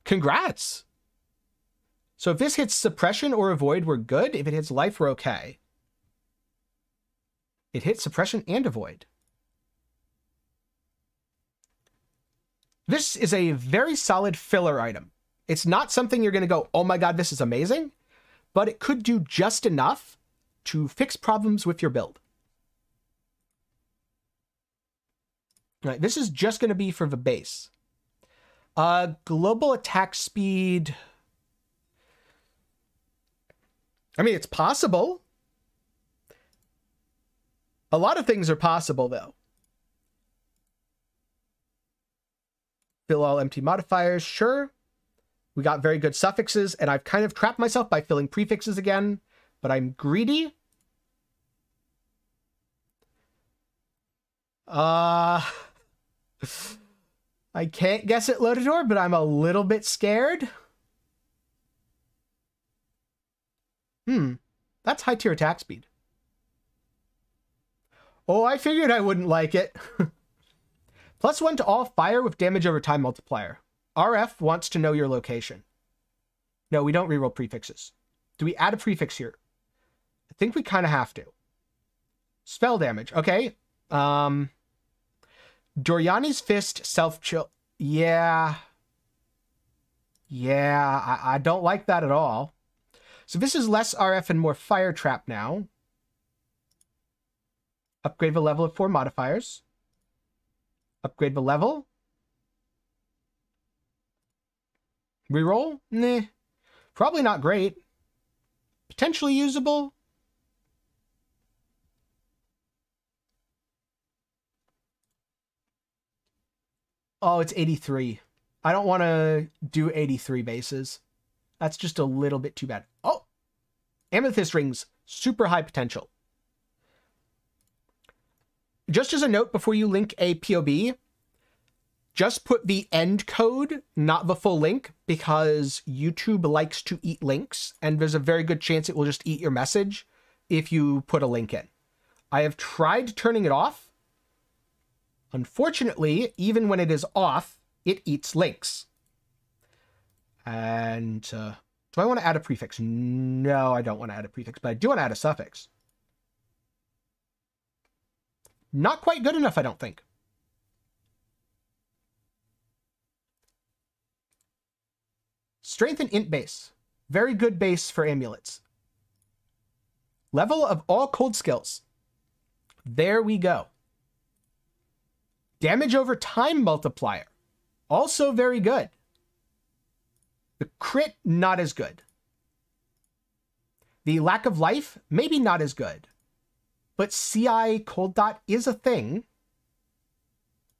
Congrats! So if this hits suppression or avoid, we're good. If it hits life, we're okay. It hits suppression and avoid. This is a very solid filler item. It's not something you're going to go, oh my god, this is amazing, but it could do just enough to fix problems with your build. All right, this is just going to be for the base. Global attack speed. I mean, it's possible. A lot of things are possible, though. Fill all empty modifiers, sure. We got very good suffixes, and I've kind of trapped myself by filling prefixes again, but I'm greedy. I can't guess it, Lotador, but I'm a little bit scared. That's high tier attack speed. Oh, I figured I wouldn't like it. +1 to all fire with damage over time multiplier. RF wants to know your location. No, we don't reroll prefixes. Do we add a prefix here? I think we kind of have to. Spell damage. Okay. Doriani's Fist, self-chill. Yeah. Yeah, I don't like that at all. So this is less RF and more Fire Trap now. Upgrade the level of 4 modifiers. Upgrade the level. Reroll? Nah. Probably not great. Potentially usable. Oh, it's 83. I don't want to do 83 bases. That's just a little bit too bad. Oh! Amethyst rings. Super high potential. Just as a note, before you link a POB, just put the end code, not the full link, because YouTube likes to eat links, and there's a very good chance it will just eat your message if you put a link in. I have tried turning it off. Unfortunately, even when it is off, it eats links. And do I want to add a prefix? No, I don't want to add a prefix, but I do want to add a suffix. Not quite good enough, I don't think. Strength and Int base. Very good base for amulets. Level of all cold skills. There we go. Damage over time multiplier. Also very good. The crit, not as good. The lack of life, maybe not as good. But CI Cold Dot is a thing.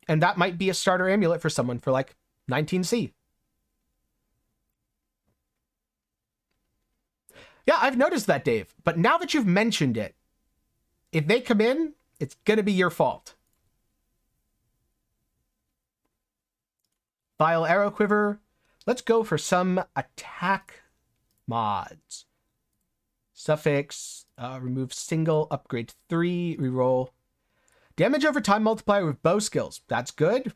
And that might be a starter amulet for someone for like 19C. Yeah, I've noticed that, Dave. But now that you've mentioned it, if they come in, it's going to be your fault. Vile Arrow Quiver. Let's go for some attack mods. Suffix, remove single, upgrade 3, reroll. Damage over time multiplier with bow skills. That's good.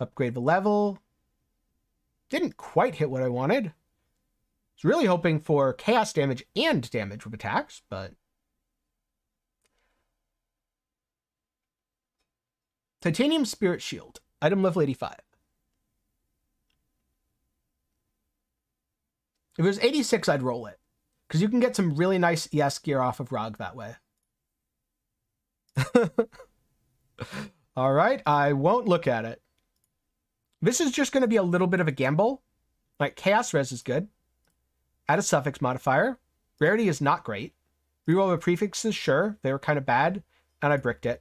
Upgrade the level. Didn't quite hit what I wanted. I was really hoping for chaos damage and damage with attacks, but... Titanium Spirit Shield. Item level 85. If it was 86, I'd roll it. Because you can get some really nice ES gear off of ROG that way. All right, I won't look at it. This is just going to be a little bit of a gamble. Like, Chaos Res is good. Add a suffix modifier. Rarity is not great. Reroll the prefixes, sure. They were kind of bad. And I bricked it.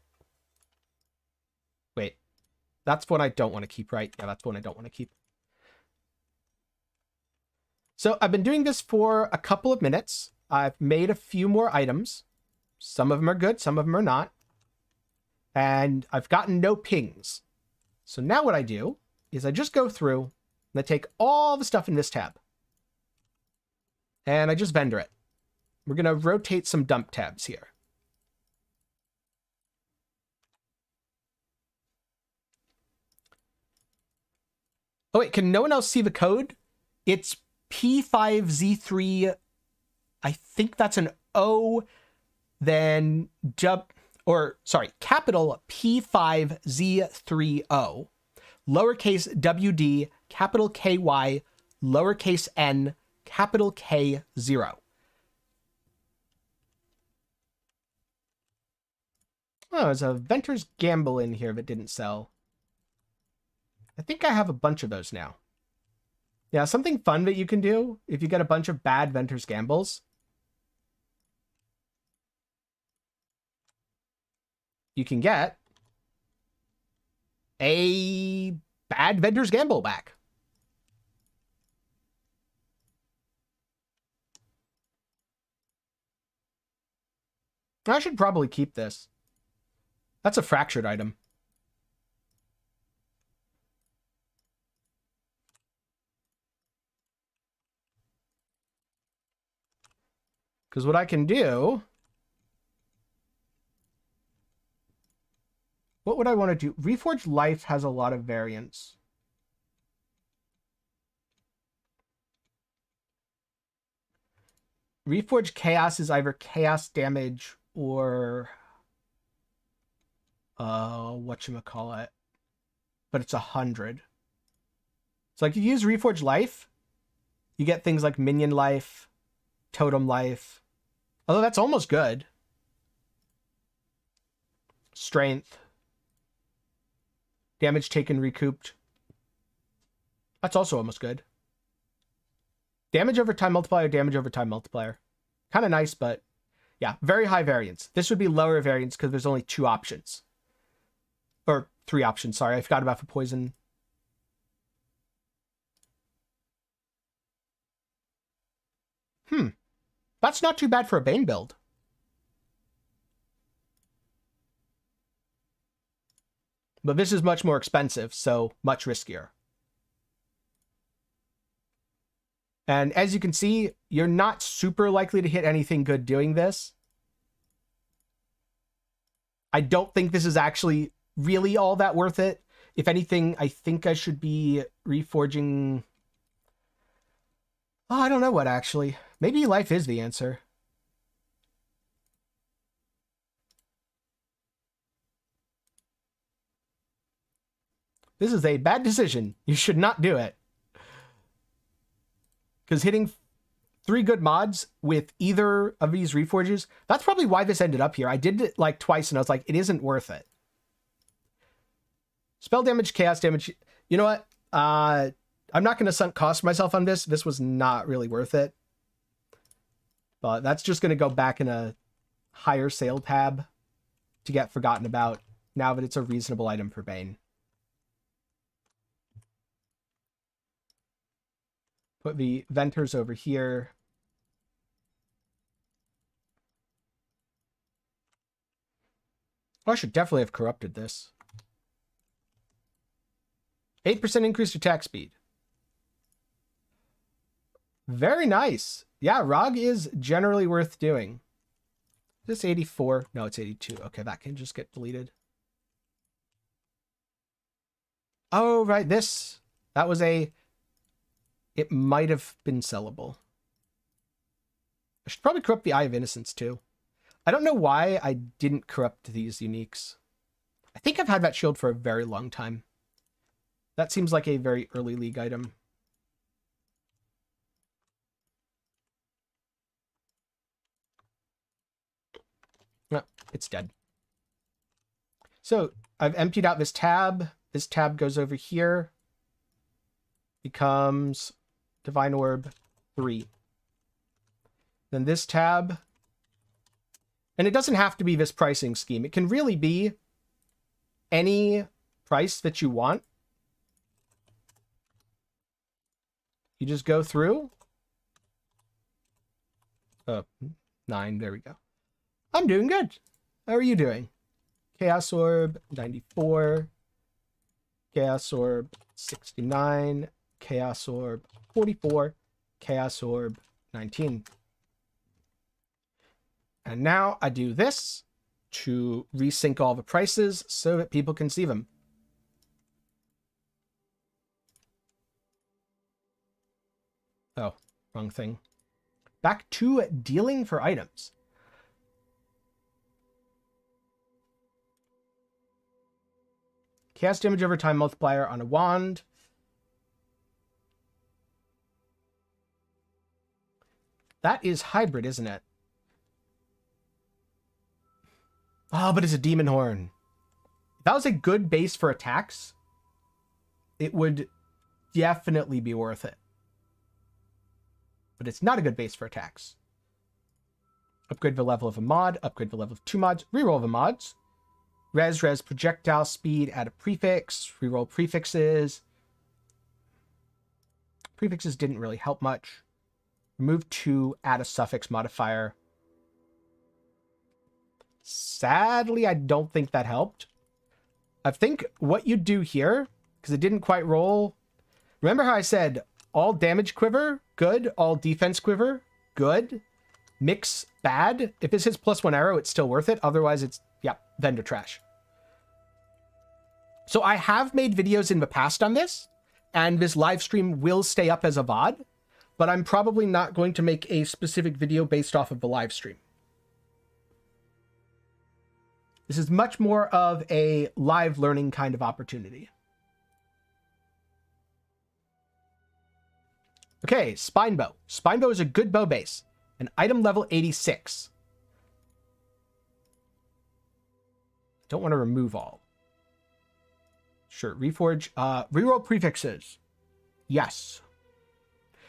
Wait. That's one I don't want to keep, right? Yeah, that's one I don't want to keep. So I've been doing this for a couple of minutes. I've made a few more items. Some of them are good, some of them are not. And I've gotten no pings. So now what I do is I just go through and I take all the stuff in this tab. And I just vendor it. We're going to rotate some dump tabs here. Oh wait, can no one else see the code? It's P5Z3, I think that's an O, then capital P5Z3O, lowercase WD, capital KY, lowercase N, capital K0. Oh, there's a Ventor's Gamble in here that didn't sell. I think I have a bunch of those now. Yeah, something fun that you can do if you get a bunch of bad Ventor's Gambles. You can get a bad Ventor's Gamble back. I should probably keep this. That's a fractured item. Because what I can do, what would I want to do? Reforged Life has a lot of variants. Reforged Chaos is either chaos damage or whatchamacallit, but it's 100. So like you use Reforged Life, you get things like Minion Life, Totem Life. Although that's almost good. Strength. Damage taken recouped. That's also almost good. Damage over time multiplier, damage over time multiplier. Kind of nice, but yeah, very high variance. This would be lower variance because there's only 2 options. Or 3 options, sorry. I forgot about the poison. That's not too bad for a Bane build. But this is much more expensive, so much riskier. And as you can see, you're not super likely to hit anything good doing this. I don't think this is actually really all that worth it. If anything, I think I should be reforging... Oh, I don't know what, actually. Maybe life is the answer. This is a bad decision. You should not do it. because hitting three good mods with either of these reforges, that's probably why this ended up here. I did it like twice and I was like, it isn't worth it. Spell damage, chaos damage. You know what? I'm not going to sunk cost myself on this. This was not really worth it. But that's just going to go back in a higher sale tab to get forgotten about now that it's a reasonable item for Bane. Put the Venters over here. Oh, I should definitely have corrupted this. 8% increased attack speed. Very nice. Yeah, Rog is generally worth doing. Is this 84? No, it's 82. Okay, that can just get deleted. Oh, right, this. That was a... It might have been sellable. I should probably corrupt the Eye of Innocence, too. I don't know why I didn't corrupt these uniques. I think I've had that shield for a very long time. That seems like a very early league item. No, it's dead. So I've emptied out this tab. This tab goes over here. Becomes Divine Orb 3. Then this tab. And it doesn't have to be this pricing scheme. It can really be any price that you want. You just go through. 9, there we go. I'm doing good. How are you doing? Chaos Orb, 94. Chaos Orb, 69. Chaos Orb, 44. Chaos Orb, 19. And now I do this to resync all the prices so that people can see them. Oh, wrong thing. Back to dealing for items. Cast damage over time multiplier on a wand. That is hybrid, isn't it? Oh, but it's a demon horn. If that was a good base for attacks, it would definitely be worth it. But it's not a good base for attacks. Upgrade the level of a mod, upgrade the level of 2 mods, reroll the mods. Res projectile speed, add a prefix, reroll prefixes. Prefixes didn't really help much. Remove 2, add a suffix modifier. Sadly, I don't think that helped. I think what you do here, because it didn't quite roll. Remember how I said all damage quiver, good. All defense quiver, good. Mix, bad. If this hits +1 arrow, it's still worth it. Otherwise, it's, yeah, vendor trash. So I have made videos in the past on this, and this live stream will stay up as a VOD, but I'm probably not going to make a specific video based off of the live stream. This is much more of a live learning kind of opportunity. Okay, Spinebow. Spinebow is a good bow base. An item level 86. Don't want to remove all. Sure, reforge. Reroll prefixes. Yes.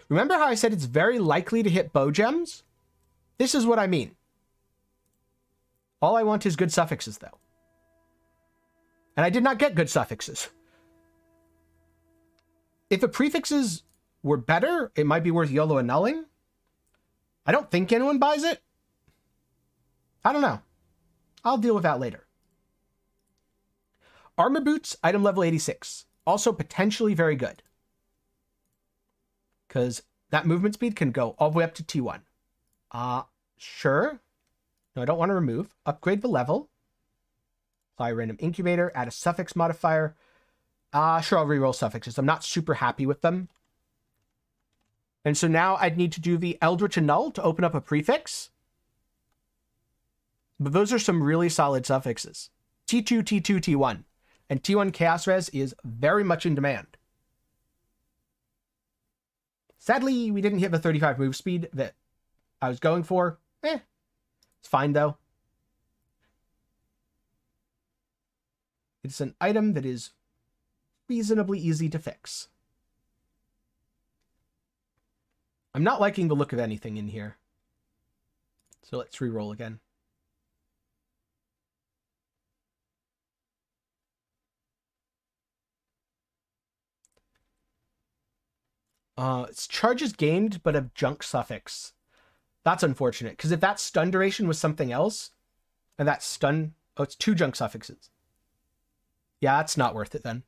Remember how I said it's very likely to hit bow gems? This is what I mean. All I want is good suffixes, though. And I did not get good suffixes. If the prefixes were better, it might be worth YOLO and nulling. I don't think anyone buys it. I don't know. I'll deal with that later. Armor boots, item level 86. Also potentially very good. Because that movement speed can go all the way up to T1. Sure. No, I don't want to remove. Upgrade the level. Apply a random incubator. Add a suffix modifier. Sure, I'll reroll suffixes. I'm not super happy with them. And so now I'd need to do the Eldritch Annul to open up a prefix. But those are some really solid suffixes. T2, T2, T1. And T1 Chaos Res is very much in demand. Sadly, we didn't hit the 35 move speed that I was going for. It's fine, though. It's an item that is reasonably easy to fix. I'm not liking the look of anything in here. So let's re-roll again. It's charges gained, but a junk suffix. That's unfortunate, because if that stun duration was something else, and that stun... Oh, it's two junk suffixes. Yeah, that's not worth it, then.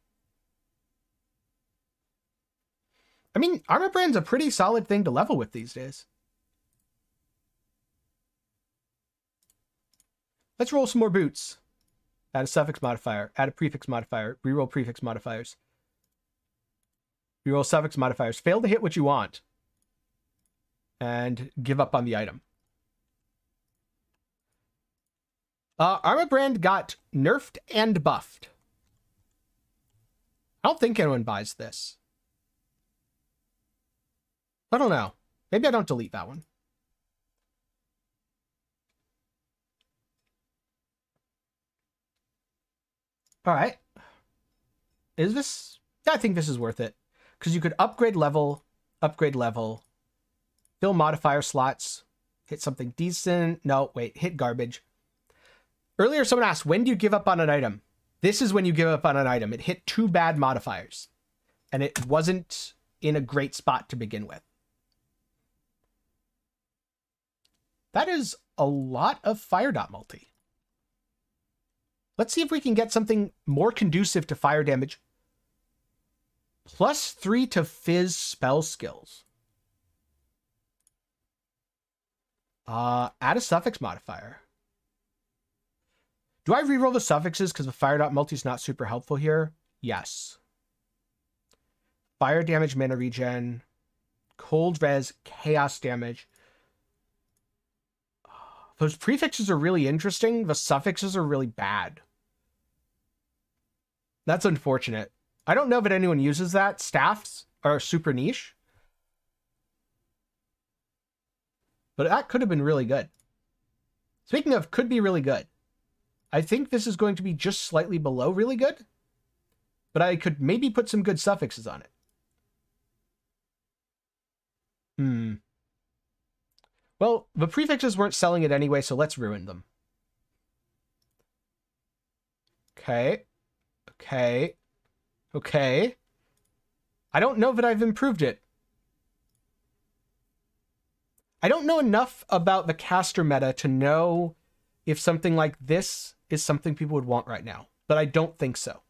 I mean, Armor Brand's a pretty solid thing to level with these days. Let's roll some more boots. Add a suffix modifier. Add a prefix modifier. Reroll prefix modifiers. Reroll suffix modifiers. Fail to hit what you want. And give up on the item. Armor Brand got nerfed and buffed. I don't think anyone buys this. I don't know. Maybe I don't delete that one. All right. Is this... I think this is worth it. Because you could upgrade level, fill modifier slots, hit something decent. No, wait, hit garbage. Earlier, someone asked, when do you give up on an item? This is when you give up on an item. It hit two bad modifiers, and it wasn't in a great spot to begin with. That is a lot of Fire Dot multi. Let's see if we can get something more conducive to fire damage. +3 to Fizz spell skills. Add a suffix modifier. Do I reroll the suffixes because the Fire Dot multi is not super helpful here? Yes. Fire damage, mana regen, cold res, chaos damage. Those prefixes are really interesting. The suffixes are really bad. That's unfortunate. I don't know that anyone uses that. Staffs are super niche. But that could have been really good. Speaking of could be really good, I think this is going to be just slightly below really good. But I could maybe put some good suffixes on it. Well, the prefixes weren't selling it anyway, so let's ruin them. Okay. I don't know that I've improved it. I don't know enough about the caster meta to know if something like this is something people would want right now, but I don't think so.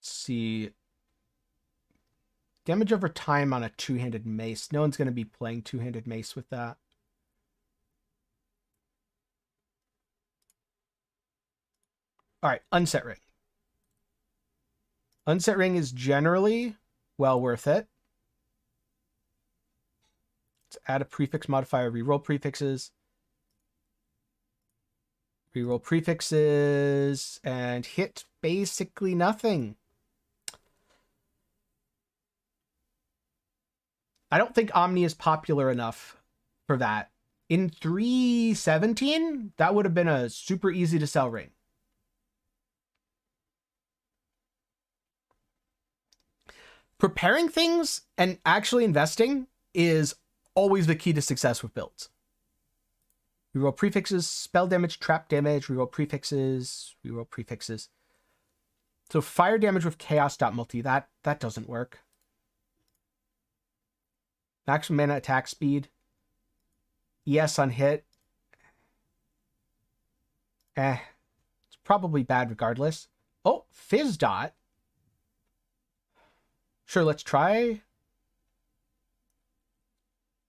See, damage over time on a two-handed mace. No one's going to be playing two-handed mace with that. All right, Unset Ring. Unset Ring is generally well worth it. Let's add a prefix modifier, reroll prefixes. Reroll prefixes and hit basically nothing. I don't think Omni is popular enough for that. In 317, that would have been a super easy to sell ring. Preparing things and actually investing is always the key to success with builds. Reroll prefixes, spell damage, trap damage, reroll prefixes, reroll prefixes. So fire damage with chaos.multi, that doesn't work. Maximum mana attack speed. ES on hit. It's probably bad regardless. Oh, Fizz Dot. Sure, let's try.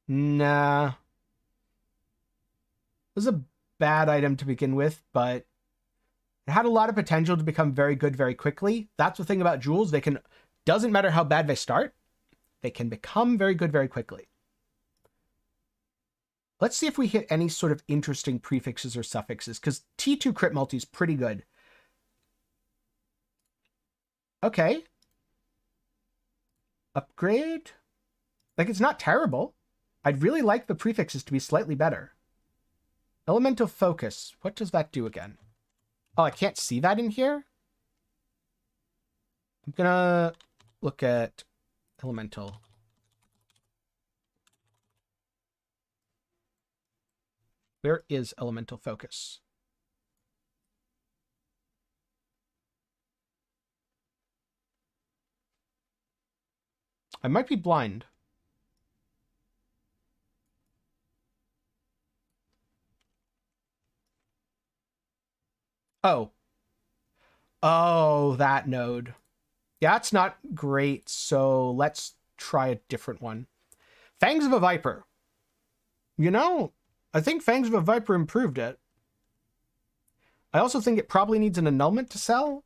Nah. It was a bad item to begin with, but it had a lot of potential to become very good very quickly. That's the thing about jewels. Doesn't matter how bad they start. They can become very good very quickly. Let's see if we hit any sort of interesting prefixes or suffixes, because T2 crit multi is pretty good. Okay. Upgrade. Like, it's not terrible. I'd really like the prefixes to be slightly better. Elemental focus. What does that do again? Oh, I can't see that in here. I'm gonna look at elemental. Where is elemental focus? I might be blind. Oh. Oh, that node. Yeah, that's not great, so let's try a different one. Fangs of a Viper. You know, I think Fangs of a Viper improved it. I also think it probably needs an annulment to sell.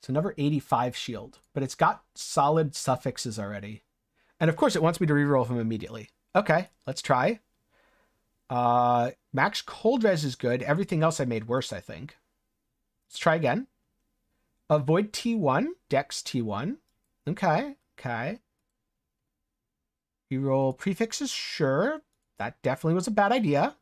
It's another 85 shield, but it's got solid suffixes already. And of course it wants me to reroll them immediately. Okay, let's try. Max cold res is good. Everything else I made worse, I think. Let's try again. Avoid T1, Dex T1. Okay, okay. Reroll prefixes, sure. That definitely was a bad idea.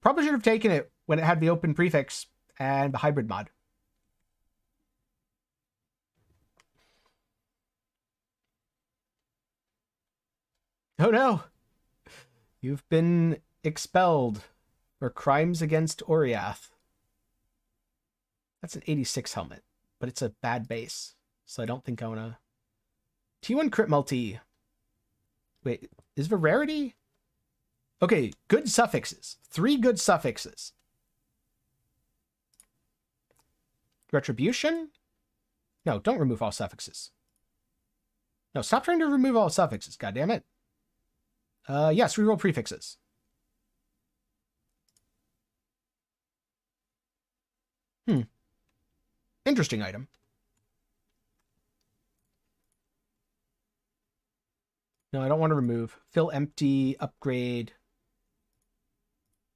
Probably should have taken it when it had the open prefix and the hybrid mod. Oh no, you've been expelled for crimes against Oriath. That's an 86 helmet, but it's a bad base, so I don't think I want to... T1 crit multi. Wait, is the rarity? Okay, good suffixes. 3 good suffixes. Retribution? No, don't remove all suffixes. No, stop trying to remove all suffixes, goddammit. Yes, reroll prefixes. Interesting item. No, I don't want to remove. Fill empty, upgrade,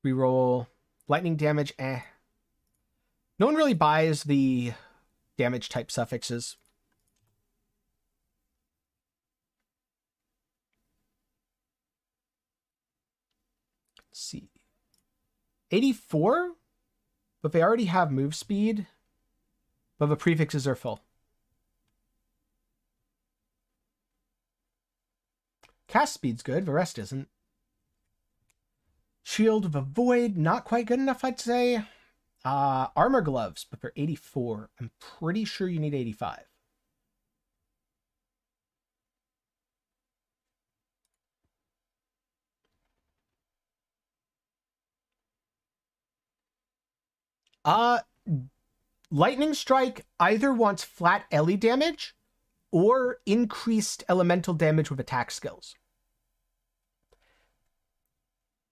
reroll, lightning damage, eh. No one really buys the damage type suffixes. See, 84, but they already have move speed, but the prefixes are full. Cast speed's good, the rest isn't. Shield of a void, not quite good enough, I'd say. Armor gloves, but they're 84. I'm pretty sure you need 85. Lightning Strike either wants flat Ellie damage or increased elemental damage with attack skills.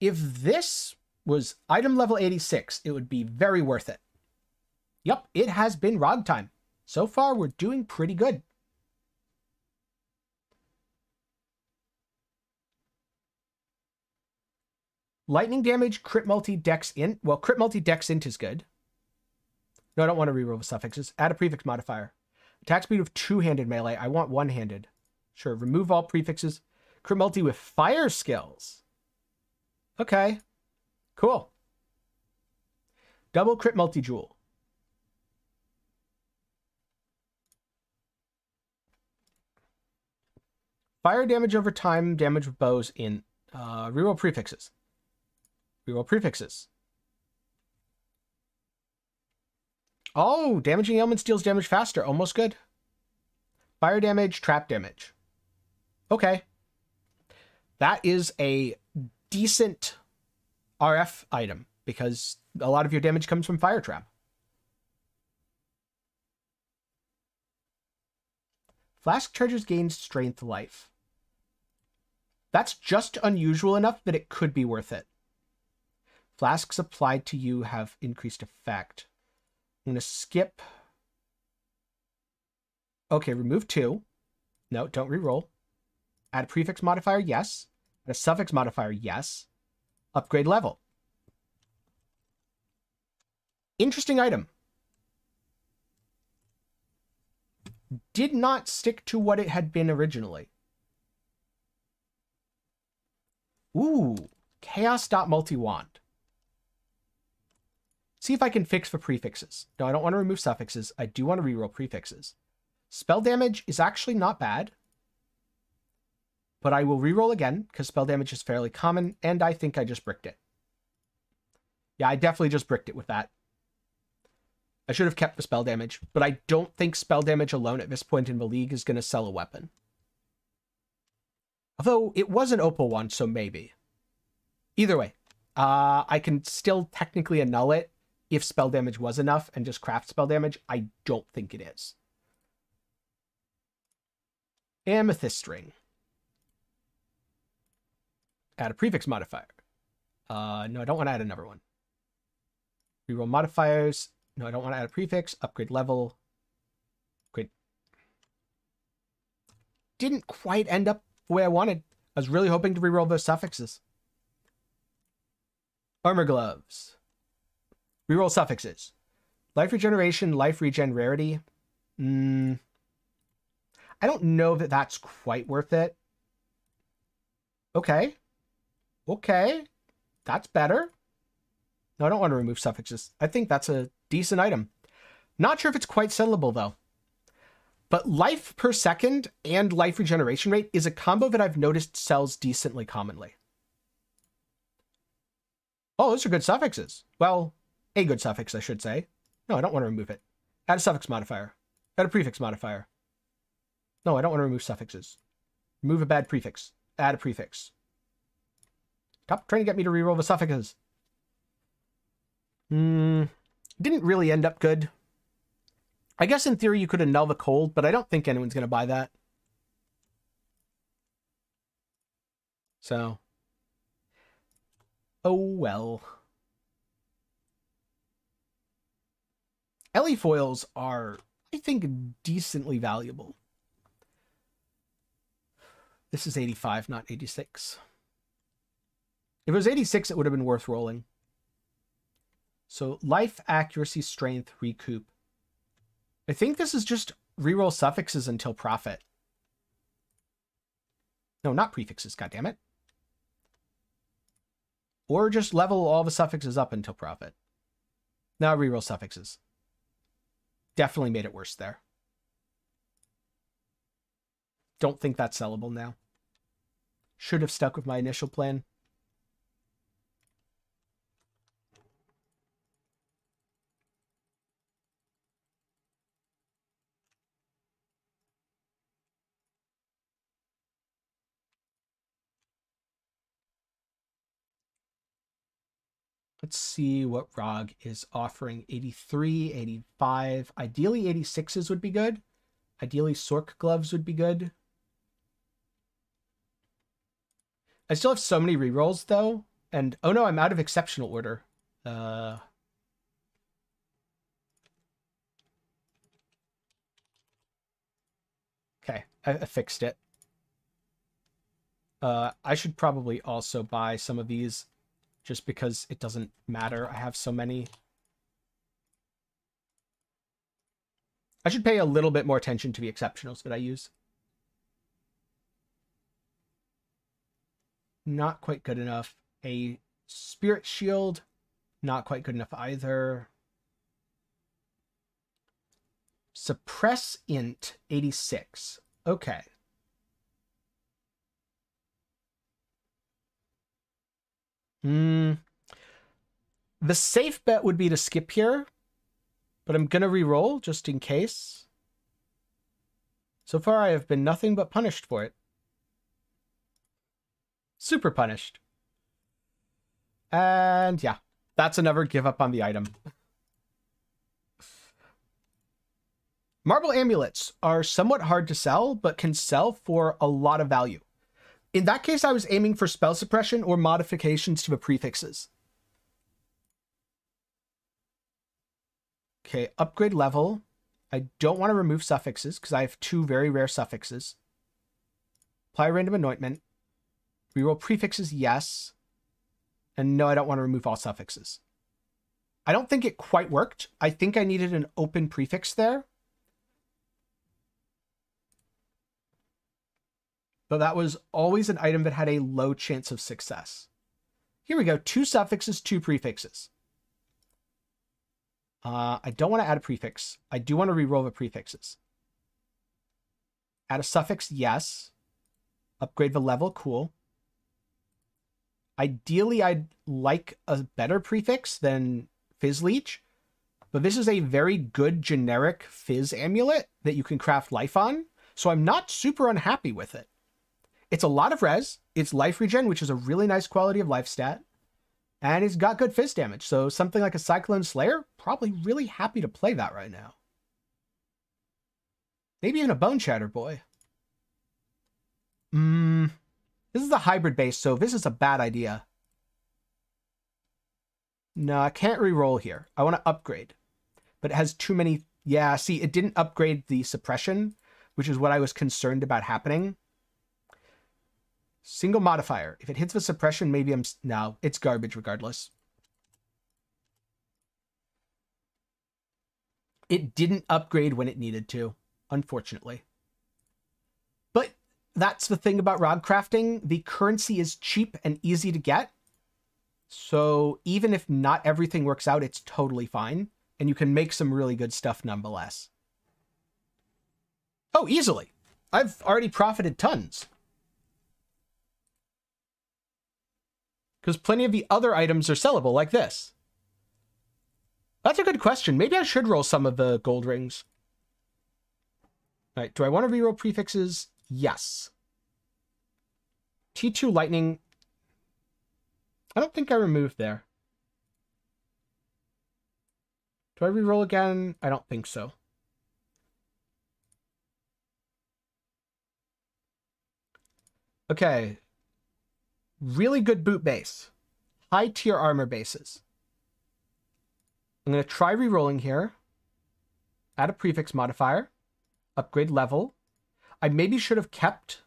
If this was item level 86, it would be very worth it. Yep, it has been ROG time. So far, we're doing pretty good. Lightning damage, crit multi, dex int. Well, crit multi, dex int is good. No, I don't want to reroll the suffixes. Add a prefix modifier. Attack speed with 2-handed melee. I want 1-handed. Sure, remove all prefixes. Crit multi with fire skills. Okay. Cool. Double crit multi-jewel. Fire damage over time, damage with bows in reroll prefixes. Reroll prefixes. Oh, damaging ailments deals damage faster. Almost good. Fire damage, trap damage. Okay. That is a decent RF item, because a lot of your damage comes from fire trap. Flask charges gain strength life. That's just unusual enough that it could be worth it. Flasks applied to you have increased effect. I'm going to skip. Okay, remove 2. No, don't reroll. Add a prefix modifier, yes. Add a suffix modifier, yes. Upgrade level. Interesting item. Did not stick to what it had been originally. Ooh, chaos.multiwand. See if I can fix for prefixes. No, I don't want to remove suffixes. I do want to reroll prefixes. Spell damage is actually not bad, but I will reroll again because spell damage is fairly common, and I think I just bricked it. Yeah, I definitely just bricked it with that. I should have kept the spell damage, but I don't think spell damage alone at this point in the league is going to sell a weapon. Although it was an Opal Wand, so maybe. Either way, I can still technically annul it if spell damage was enough and just craft spell damage. I don't think it is. Amethyst Ring. Add a prefix modifier. No, I don't want to add another one. Reroll modifiers. No, I don't want to add a prefix. Upgrade level. Great. Didn't quite end up the way I wanted. I was really hoping to reroll those suffixes. Armor gloves. Reroll suffixes. Life regeneration, life regen rarity. I don't know that that's quite worth it. Okay. Okay. That's better. No, I don't want to remove suffixes. I think that's a decent item. Not sure if it's quite sellable though. But life per second and life regeneration rate is a combo that I've noticed sells decently commonly. Oh, those are good suffixes. Well, a good suffix, I should say. No, I don't want to remove it. Add a suffix modifier. Add a prefix modifier. No, I don't want to remove suffixes. Remove a bad prefix. Add a prefix. Stop trying to get me to reroll the suffixes. Didn't really end up good. I guess in theory you could annul the cold, but I don't think anyone's going to buy that. So. Oh well. Ellie foils are, I think, decently valuable. This is 85, not 86. If it was 86, it would have been worth rolling. So life, accuracy, strength, recoup. I think this is just reroll suffixes until profit. No, not prefixes, goddammit. Or just level all the suffixes up until profit. Now reroll suffixes. Definitely made it worse there. Don't think that's sellable now. Should have stuck with my initial plan. Let's see what ROG is offering. 83, 85. Ideally, 86s would be good. Ideally, Sork gloves would be good. I still have so many rerolls, though. And, oh no, I'm out of exceptional order. Okay, I fixed it. I should probably also buy some of these. Just because it doesn't matter. I have so many. I should pay a little bit more attention to the exceptionals that I use. Not quite good enough. A spirit shield. Not quite good enough either. Suppress int 86. Okay. The safe bet would be to skip here, but I'm going to reroll just in case. So far, I have been nothing but punished for it. Super punished. And yeah, that's another give up on the item. Marble amulets are somewhat hard to sell, but can sell for a lot of value. In that case, I was aiming for spell suppression or modifications to the prefixes. Okay, upgrade level. I don't want to remove suffixes because I have two very rare suffixes. Apply random anointment. Reroll prefixes, yes. And no, I don't want to remove all suffixes. I don't think it quite worked. I think I needed an open prefix there. But that was always an item that had a low chance of success. Here we go. Two suffixes, two prefixes. I don't want to add a prefix. I do want to reroll the prefixes. Add a suffix, yes. Upgrade the level, cool. Ideally, I'd like a better prefix than Fizz Leech, but this is a very good generic Fizz amulet that you can craft life on, so I'm not super unhappy with it. It's a lot of res, it's life regen, which is a really nice quality of life stat, and it's got good Fizz damage, so something like a Cyclone Slayer, probably really happy to play that right now. Maybe even a Bone Shatter Boy. This is a hybrid base, so this is a bad idea. No, I can't reroll here. I want to upgrade, but it has too many. Yeah, see, it didn't upgrade the suppression, which is what I was concerned about happening. Single modifier. If it hits the suppression, maybe I'm... No, it's garbage regardless. It didn't upgrade when it needed to, unfortunately. But that's the thing about rod crafting. The currency is cheap and easy to get. So even if not everything works out, it's totally fine. And you can make some really good stuff nonetheless. Oh, easily. I've already profited tons. Because plenty of the other items are sellable like this. That's a good question. Maybe I should roll some of the gold rings. All right, do I want to reroll prefixes? Yes. T2 lightning. I don't think I removed there. Do I reroll again? I don't think so. Okay. Really good boot base. High tier armor bases. I'm going to try rerolling here. Add a prefix modifier. Upgrade level. I maybe should have kept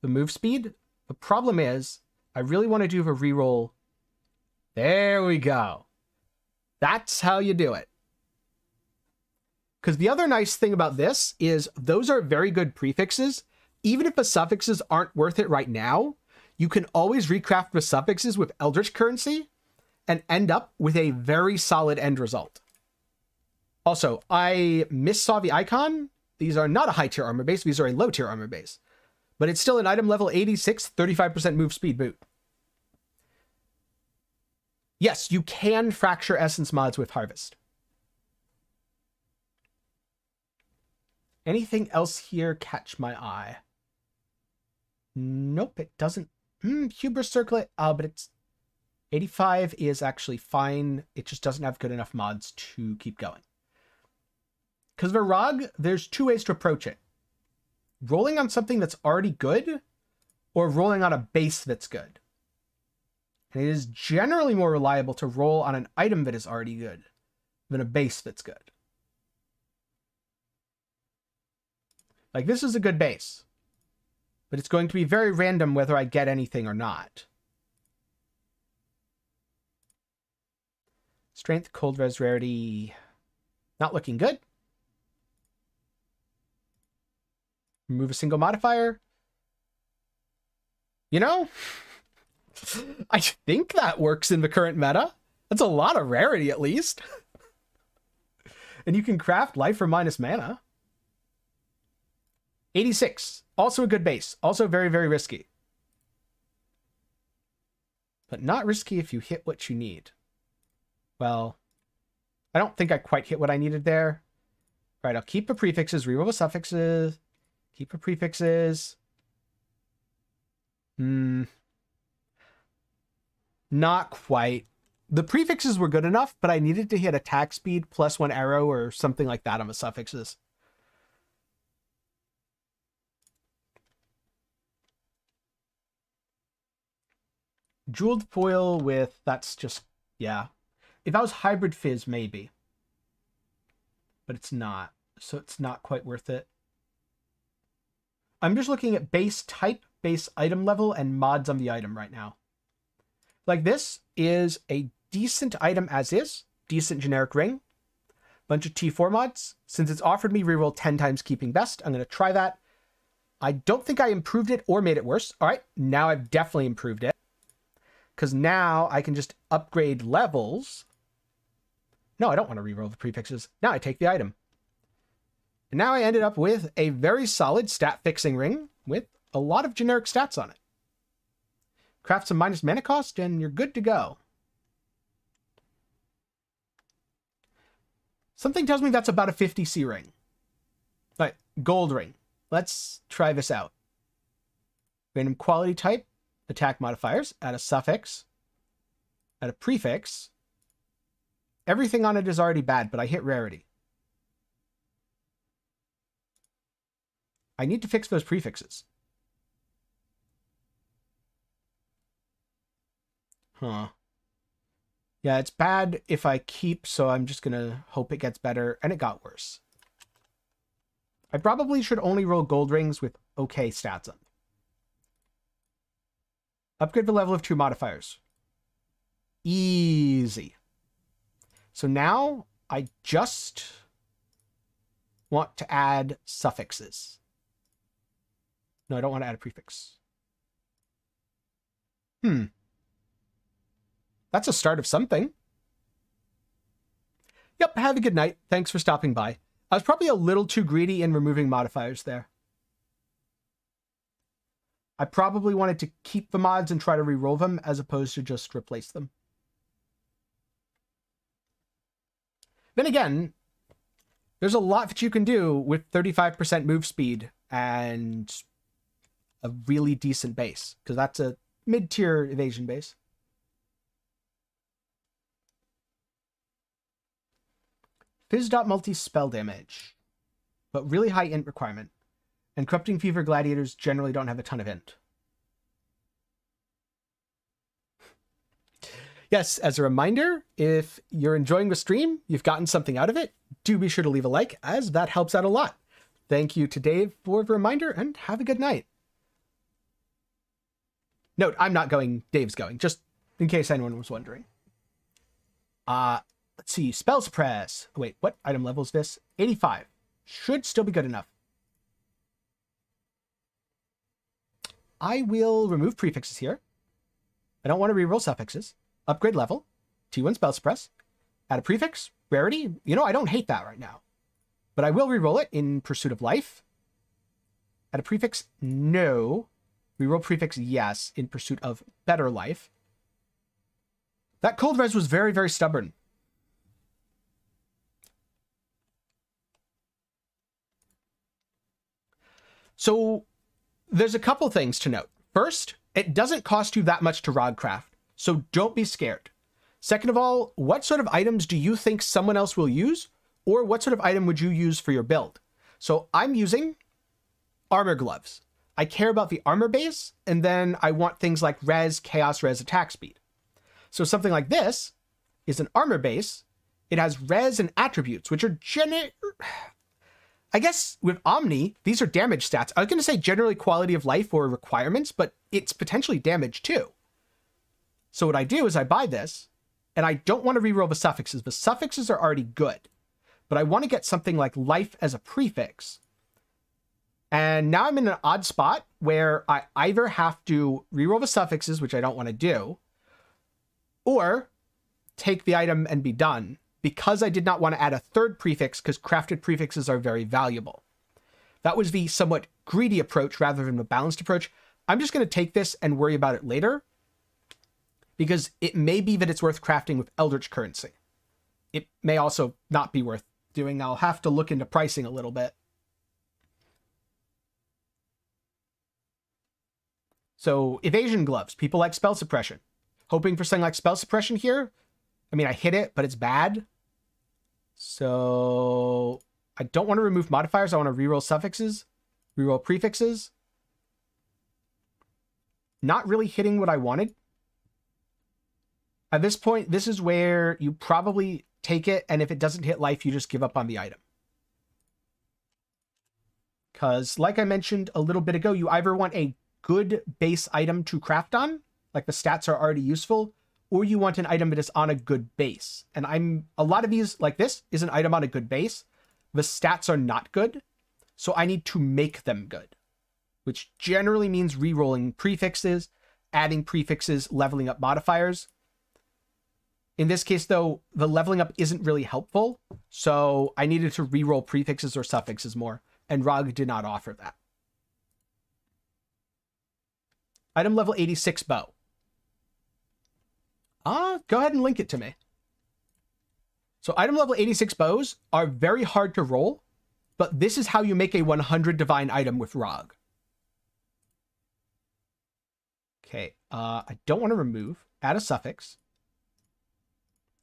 the move speed. The problem is, I really want to do a reroll. There we go. That's how you do it. Because the other nice thing about this is those are very good prefixes. Even if the suffixes aren't worth it right now, you can always recraft the suffixes with Eldritch currency and end up with a very solid end result. Also, I missaw the icon. These are not a high-tier armor base. These are a low-tier armor base. But it's still an item level 86, 35% move speed boot. Yes, you can fracture essence mods with Harvest. Anything else here catch my eye? Nope, it doesn't. Hubris Circlet, but it's... 85 is actually fine. It just doesn't have good enough mods to keep going. Because Virag, there's two ways to approach it. Rolling on something that's already good, or rolling on a base that's good. And it is generally more reliable to roll on an item that is already good than a base that's good. Like, this is a good base, but it's going to be very random whether I get anything or not. Strength, cold res rarity, not looking good. Remove a single modifier. You know, I think that works in the current meta. That's a lot of rarity, at least. And you can craft life for minus mana. 86, also a good base. Also very, very risky. But not risky if you hit what you need. Well, I don't think I quite hit what I needed there. All right, I'll keep the prefixes, reroll the suffixes. Keep the prefixes. Not quite. The prefixes were good enough, but I needed to hit attack speed plus one arrow or something like that on the suffixes. Jeweled Foil with... That's just... Yeah. If that was Hybrid Fizz, maybe. But it's not. So it's not quite worth it. I'm just looking at base type, base item level, and mods on the item right now. Like, this is a decent item as is. Decent generic ring. Bunch of T4 mods. Since it's offered me reroll 10 times keeping best, I'm going to try that. I don't think I improved it or made it worse. All right, now I've definitely improved it. Because now I can just upgrade levels. No, I don't want to reroll the prefixes. Now I take the item. And now I ended up with a very solid stat fixing ring with a lot of generic stats on it. Craft some minus mana cost and you're good to go. Something tells me that's about a 50C ring. All right, gold ring. Let's try this out. Random quality type, attack modifiers, add a suffix, add a prefix. Everything on it is already bad, but I hit rarity. I need to fix those prefixes. Huh. Yeah, it's bad if I keep, so I'm just going to hope it gets better. And it got worse. I probably should only roll gold rings with okay stats on them. Upgrade the level of 2 modifiers. Easy. So now I just want to add suffixes. No, I don't want to add a prefix. That's a start of something. Yep, have a good night. Thanks for stopping by. I was probably a little too greedy in removing modifiers there. I probably wanted to keep the mods and try to re-roll them as opposed to just replace them. Then again, there's a lot that you can do with 35% move speed and a really decent base, because that's a mid-tier evasion base. Fizz.multi spell damage, but really high int requirement. And Corrupting Fever gladiators generally don't have a ton of int. Yes, as a reminder, if you're enjoying the stream, you've gotten something out of it, do be sure to leave a like, as that helps out a lot. Thank you to Dave for the reminder, and have a good night. Note, I'm not going, Dave's going, just in case anyone was wondering. Let's see, Spells Press. Oh, wait, what item level is this? 85. Should still be good enough. I will remove prefixes here. I don't want to reroll suffixes. Upgrade level, T1 Spell Suppress. Add a prefix, rarity. You know, I don't hate that right now. But I will reroll it in Pursuit of Life. Add a prefix, no. Reroll prefix, yes, in Pursuit of Better Life. That cold res was very, very stubborn. So there's a couple things to note. First, it doesn't cost you that much to Rodcraft, so don't be scared. Second of all, what sort of items do you think someone else will use, or what sort of item would you use for your build? So I'm using armor gloves. I care about the armor base, and then I want things like res, chaos, res, attack speed. So something like this is an armor base. It has res and attributes, which are I guess with Omni, these are damage stats. I was going to say generally quality of life or requirements, but it's potentially damage too. So what I do is I buy this, and I don't want to reroll the suffixes. The suffixes are already good, but I want to get something like life as a prefix. And now I'm in an odd spot where I either have to reroll the suffixes, which I don't want to do, or take the item and be done, because I did not want to add a third prefix because crafted prefixes are very valuable. That was the somewhat greedy approach rather than the balanced approach. I'm just going to take this and worry about it later, because it may be that it's worth crafting with Eldritch currency. It may also not be worth doing. I'll have to look into pricing a little bit. So evasion gloves, people like spell suppression. Hoping for something like spell suppression here. I mean, I hit it, but it's bad. So I don't want to remove modifiers. I want to reroll suffixes, reroll prefixes. Not really hitting what I wanted. At this point, this is where you probably take it, and if it doesn't hit life, you just give up on the item. Because, like I mentioned a little bit ago, you either want a good base item to craft on, like the stats are already useful, or you want an item that is on a good base. And a lot of these, like this, is an item on a good base. The stats are not good, so I need to make them good, which generally means re-rolling prefixes, adding prefixes, leveling up modifiers. In this case, though, the leveling up isn't really helpful, so I needed to re-roll prefixes or suffixes more, and ROG did not offer that. Item level 86 bow. Go ahead and link it to me. So item level 86 bows are very hard to roll, but this is how you make a 100 divine item with ROG. Okay, I don't want to remove. Add a suffix.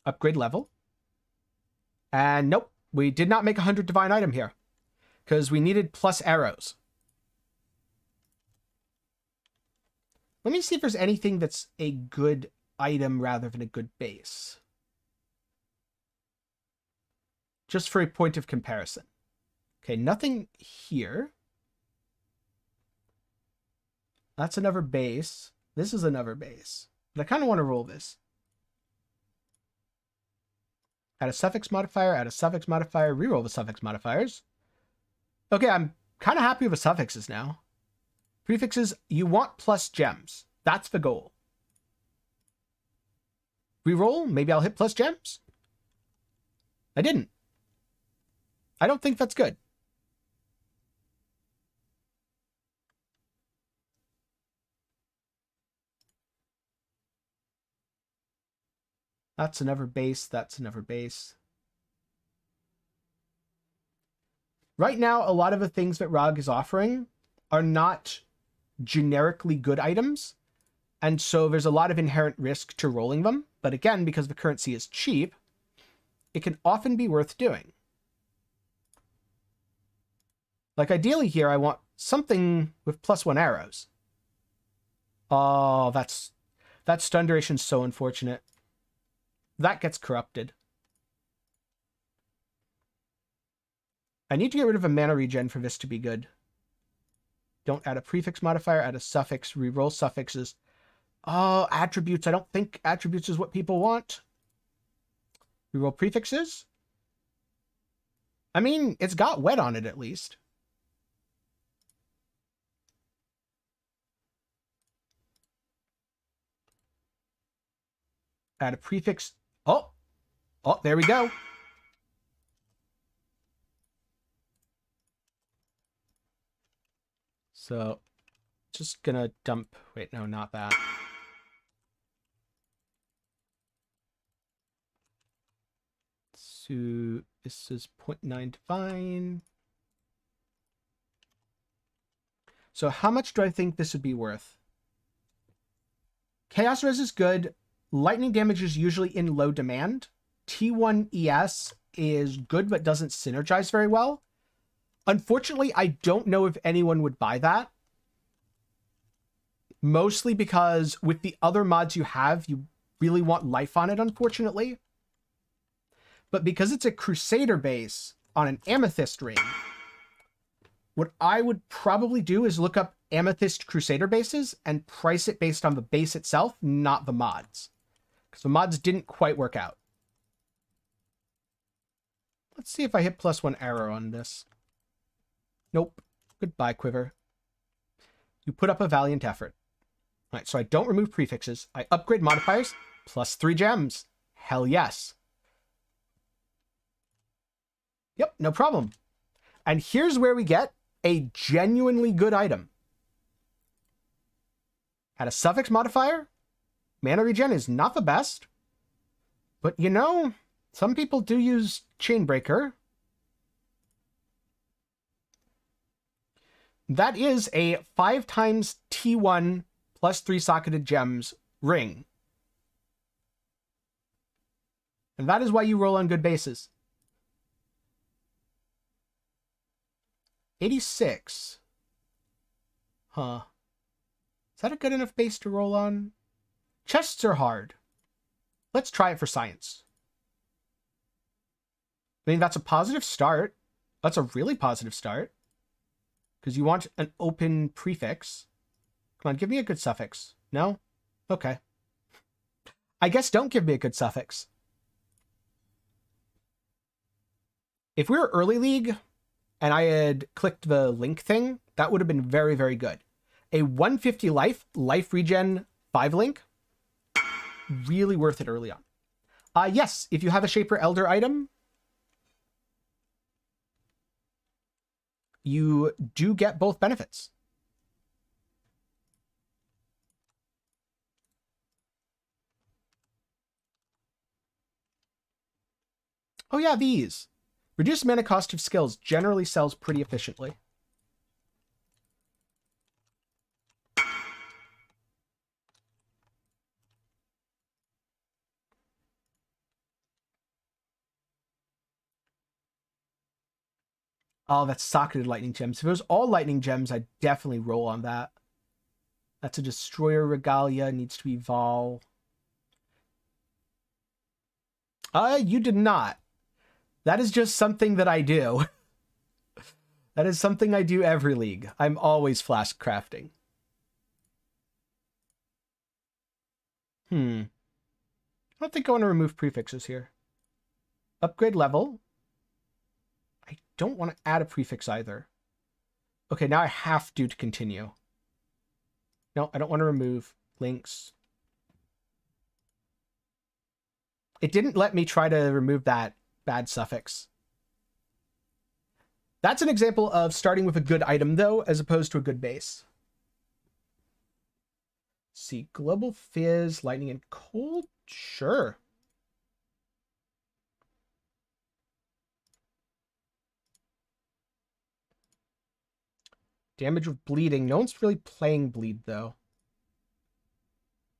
Upgrade level. And nope, we did not make 100 divine item here, because we needed plus arrows. Let me see if there's anything that's a good item rather than a good base, just for a point of comparison. Okay, nothing here. That's another base. This is another base. But I kind of want to roll this. Add a suffix modifier, add a suffix modifier, reroll the suffix modifiers. Okay, I'm kind of happy with the suffixes now. Prefixes, you want plus gems. That's the goal. Reroll, maybe I'll hit plus gems. I didn't. I don't think that's good. That's another base. That's another base. Right now, a lot of the things that ROG is offering are not generically good items, and so there's a lot of inherent risk to rolling them. But again, because the currency is cheap, it can often be worth doing. Like ideally here, I want something with +1 arrows. Oh, that stun duration is so unfortunate. That gets corrupted. I need to get rid of a mana regen for this to be good. Don't add a prefix modifier, add a suffix, reroll suffixes. Oh, attributes. I don't think attributes is what people want. Reroll prefixes. I mean, it's got wet on it at least. Add a prefix. Oh, there we go. So just gonna dump, wait, no, not that. So this is 0.9 divine. So how much do I think this would be worth? Chaos Res is good. Lightning damage is usually in low demand. T1 ES is good, but doesn't synergize very well. Unfortunately, I don't know if anyone would buy that. Mostly because with the other mods you have, you really want life on it, unfortunately. But because it's a Crusader base on an Amethyst ring, what I would probably do is look up Amethyst Crusader bases and price it based on the base itself, not the mods. Because the mods didn't quite work out. Let's see if I hit +1 arrow on this. Nope. Goodbye, Quiver. You put up a valiant effort. All right, so I don't remove prefixes. I upgrade modifiers, +3 gems. Hell yes. Yep, no problem. And here's where we get a genuinely good item. Had a suffix modifier. Mana regen is not the best, but you know, some people do use Chainbreaker. That is a 5x T1 +3 socketed gems ring. And that is why you roll on good bases. 86. Huh. Is that a good enough base to roll on? Chests are hard. Let's try it for science. I mean, that's a positive start. That's a really positive start. Because you want an open prefix. Come on, give me a good suffix. No? Okay. I guess don't give me a good suffix. If we were early league and I had clicked the link thing, that would have been very, very good. A 150 life regen 5 link, really worth it early on. Yes, if you have a Shaper Elder item, you do get both benefits. Oh yeah, these. Reduced mana cost of skills generally sells pretty efficiently. Oh, that's socketed lightning gems. If it was all lightning gems, I'd definitely roll on that. That's a Destroyer Regalia. Needs to evolve. You did not. That is just something that I do. That is something I do every league. I'm always flask crafting. I don't think I want to remove prefixes here. Upgrade level. I don't want to add a prefix either. Okay, now I have to continue. No, I don't want to remove links. It didn't let me try to remove that bad suffix. That's an example of starting with a good item, though, as opposed to a good base. Let's see, Global Fizz, Lightning and Cold? Sure. Damage with bleeding. No one's really playing bleed, though.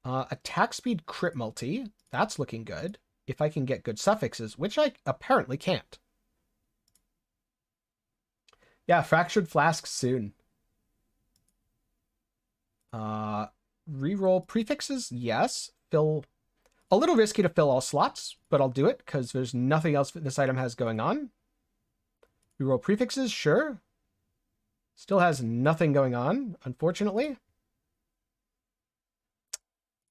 Attack speed crit multi. That's looking good. If I can get good suffixes, which I apparently can't. Yeah, Fractured Flask soon. Reroll prefixes, yes. Fill, a little risky to fill all slots, but I'll do it because there's nothing else that this item has going on. Reroll prefixes, sure. Still has nothing going on, unfortunately.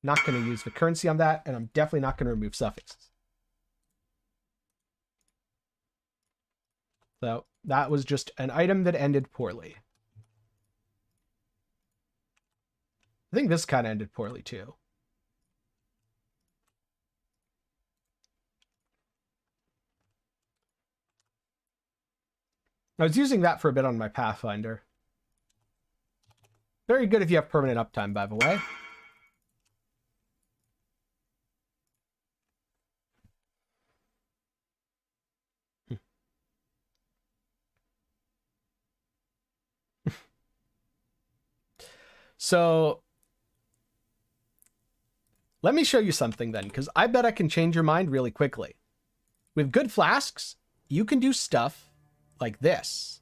Not going to use the currency on that, and I'm definitely not going to remove suffixes. So that was just an item that ended poorly. I think this kind of ended poorly too. I was using that for a bit on my Pathfinder. Very good if you have permanent uptime, by the way. So let me show you something then, because I bet I can change your mind really quickly. With good flasks, you can do stuff like this.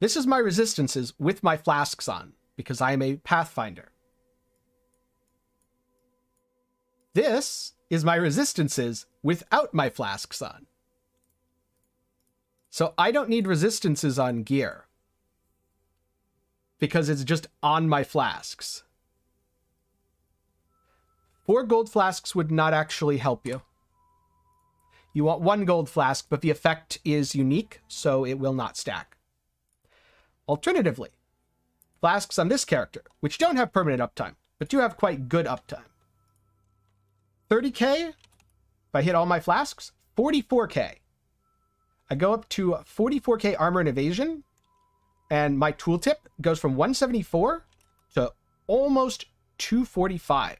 This is my resistances with my flasks on, because I am a Pathfinder. This is my resistances without my flasks on. So I don't need resistances on gear because it's just on my flasks. 4 gold flasks would not actually help you. You want 1 gold flask, but the effect is unique, so it will not stack. Alternatively, flasks on this character, which don't have permanent uptime, but do have quite good uptime. 30k, if I hit all my flasks, 44k. I go up to 44k armor and evasion, and my tooltip goes from 174 to almost 245.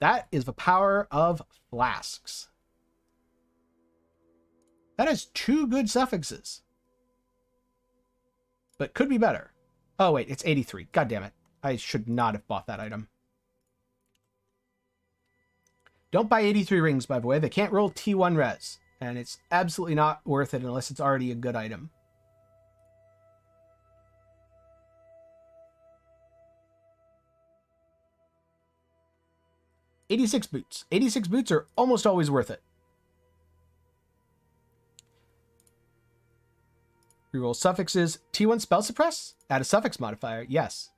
That is the power of flasks. That has 2 good suffixes, but could be better. Oh wait, it's 83. God damn it. I should not have bought that item. Don't buy 83 rings, by the way. They can't roll T1 res, and it's absolutely not worth it unless it's already a good item. 86 boots. 86 boots are almost always worth it. Reroll suffixes. T1 spell suppress? Add a suffix modifier. Yes.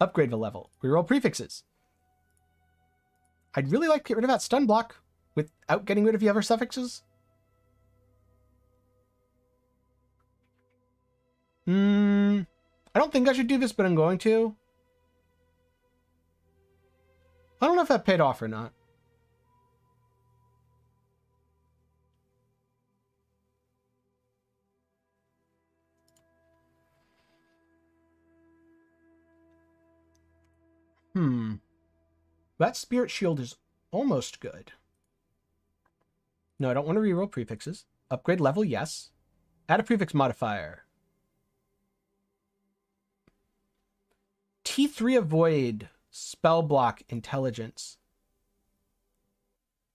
Upgrade the level. Reroll prefixes. I'd really like to get rid of that stun block without getting rid of the other suffixes. I don't think I should do this, but I'm going to. I don't know if that paid off or not. That spirit shield is almost good. No, I don't want to reroll prefixes. Upgrade level, yes. Add a prefix modifier. T3 avoid spell block intelligence.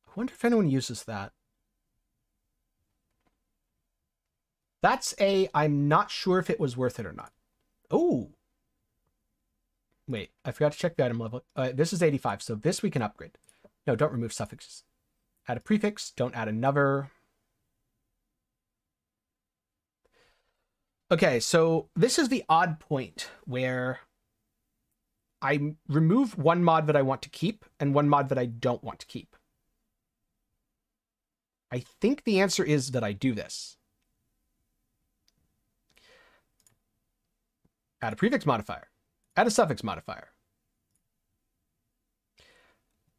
I wonder if anyone uses that. That's a I'm not sure if it was worth it or not. Oh. Wait, I forgot to check the item level. This is 85, so this we can upgrade. No, don't remove suffixes. Add a prefix, don't add another. Okay, so this is the odd point where I remove one mod that I want to keep and one mod that I don't want to keep. I think the answer is that I do this. Add a prefix modifier. Add a suffix modifier.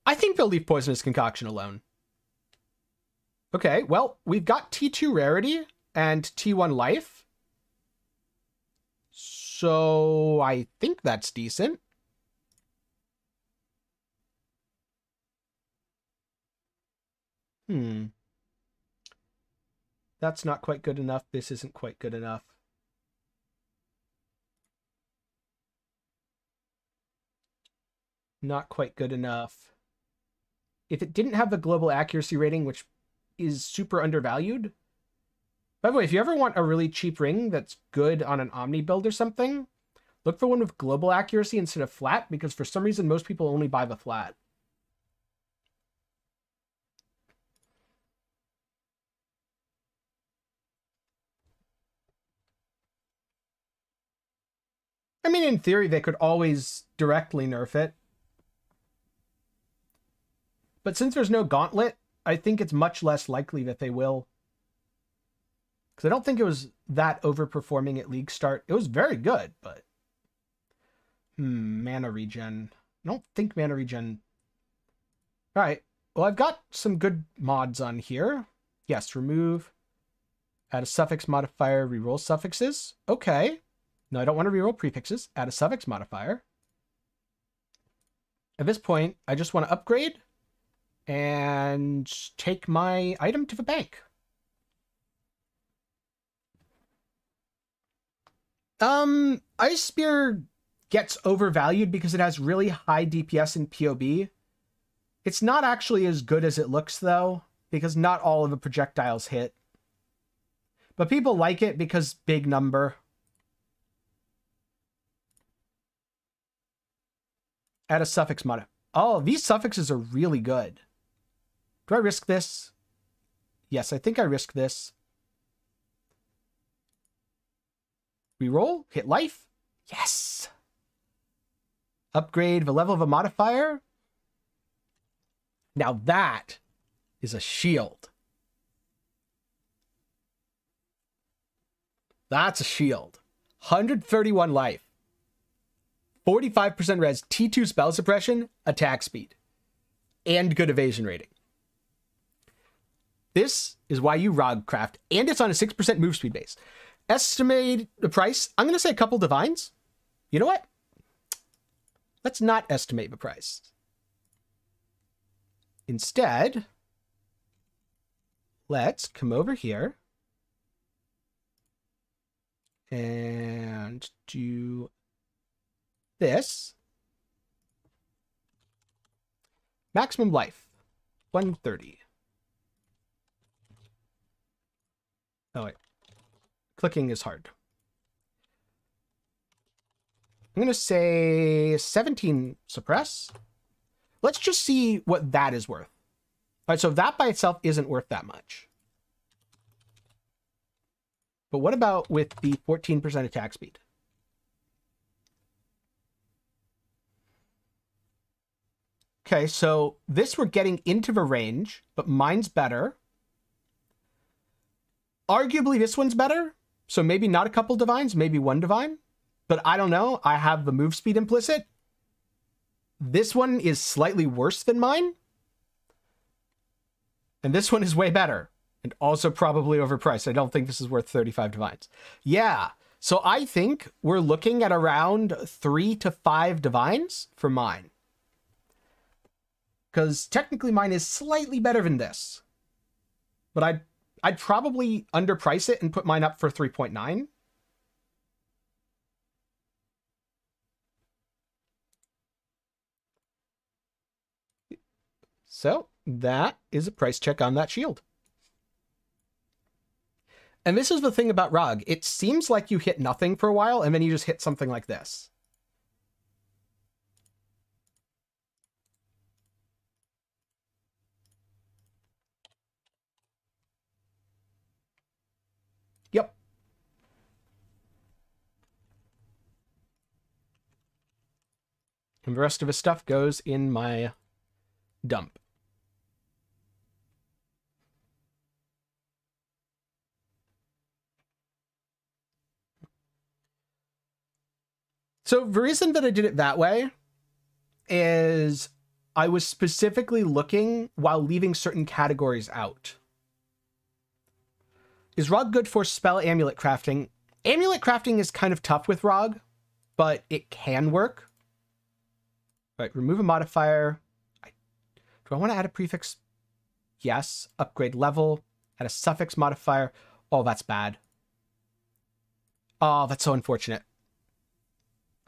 I think they'll leave Poisonous Concoction alone. Okay, well, we've got T2 Rarity and T1 Life. So I think that's decent. That's not quite good enough. This isn't quite good enough. Not quite good enough. If it didn't have the global accuracy rating, which is super undervalued. By the way, if you ever want a really cheap ring that's good on an Omni build or something, look for one with global accuracy instead of flat, because for some reason most people only buy the flat. I mean, in theory, they could always directly nerf it. But since there's no gauntlet, I think it's much less likely that they will. Because I don't think it was that overperforming at League Start. It was very good, but... mana regen. I don't think mana regen... Alright, well, I've got some good mods on here. Yes, remove. Add a suffix modifier, reroll suffixes. Okay. No, I don't want to reroll prefixes. Add a suffix modifier. At this point, I just want to upgrade and take my item to the bank. Ice Spear gets overvalued because it has really high DPS and POB. It's not actually as good as it looks, though, because not all of the projectiles hit. But people like it because big number. Add a suffix mod. Oh, these suffixes are really good. Do I risk this? Yes, I think I risk this. Reroll, hit life. Yes. Upgrade the level of a modifier. Now that is a shield. That's a shield. 131 life. 45% res, T2 spell suppression, attack speed, and good evasion rating. This is why you Rogcraft, and it's on a 6% move speed base. Estimate the price. I'm going to say a couple divines. You know what? Let's not estimate the price. Instead, let's come over here and do... this. Maximum life, 130. Oh, wait. Clicking is hard. I'm going to say 17 suppress. Let's just see what that is worth. All right, so that by itself isn't worth that much. But what about with the 14% attack speed? Okay, so this we're getting into the range, but mine's better. Arguably this one's better. So maybe not a couple divines, maybe one divine, but I don't know. I have the move speed implicit. This one is slightly worse than mine. And this one is way better and also probably overpriced. I don't think this is worth 35 divines. Yeah. So I think we're looking at around 3 to 5 divines for mine. Because technically mine is slightly better than this, but I'd probably underprice it and put mine up for 3.9. So that is a price check on that shield. And this is the thing about ROG. It seems like you hit nothing for a while and then you just hit something like this. And the rest of his stuff goes in my dump. So the reason that I did it that way is I was specifically looking while leaving certain categories out. Is ROG good for spell amulet crafting? Amulet crafting is kind of tough with ROG, but it can work. Right, remove a modifier. Do I want to add a prefix? Yes. Upgrade level. Add a suffix modifier. Oh, that's bad. Oh, that's so unfortunate.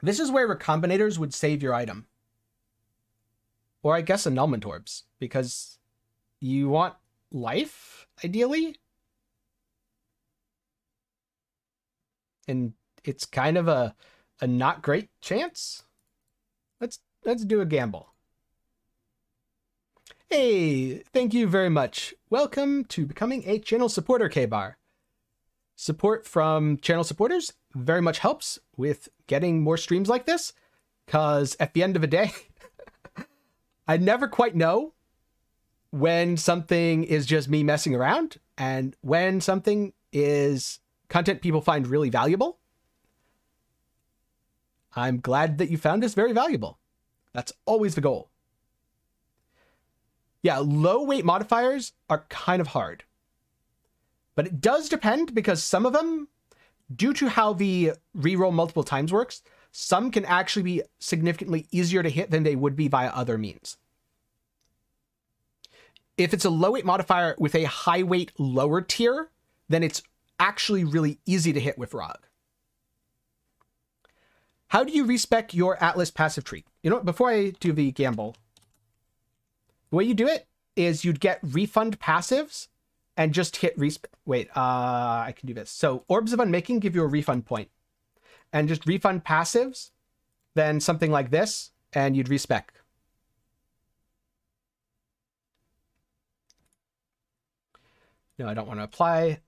This is where recombinators would save your item. Or I guess annulment orbs, because you want life, ideally. And it's kind of a not great chance. Let's do a gamble. Hey, thank you very much. Welcome to becoming a channel supporter, K-Bar. Support from channel supporters very much helps with getting more streams like this, because at the end of the day, I never quite know when something is just me messing around and when something is content people find really valuable. I'm glad that you found this very valuable. That's always the goal. Yeah, low weight modifiers are kind of hard. But it does depend, because some of them, due to how the reroll multiple times works, some can actually be significantly easier to hit than they would be via other means. If it's a low weight modifier with a high weight lower tier, then it's actually really easy to hit with ROG. How do you respec your Atlas passive tree? You know what, before I do the gamble, the way you do it is you'd get refund passives and just hit respec. Wait, I can do this. So Orbs of Unmaking give you a refund point and just refund passives, then something like this, and you'd respec. No, I don't want to apply.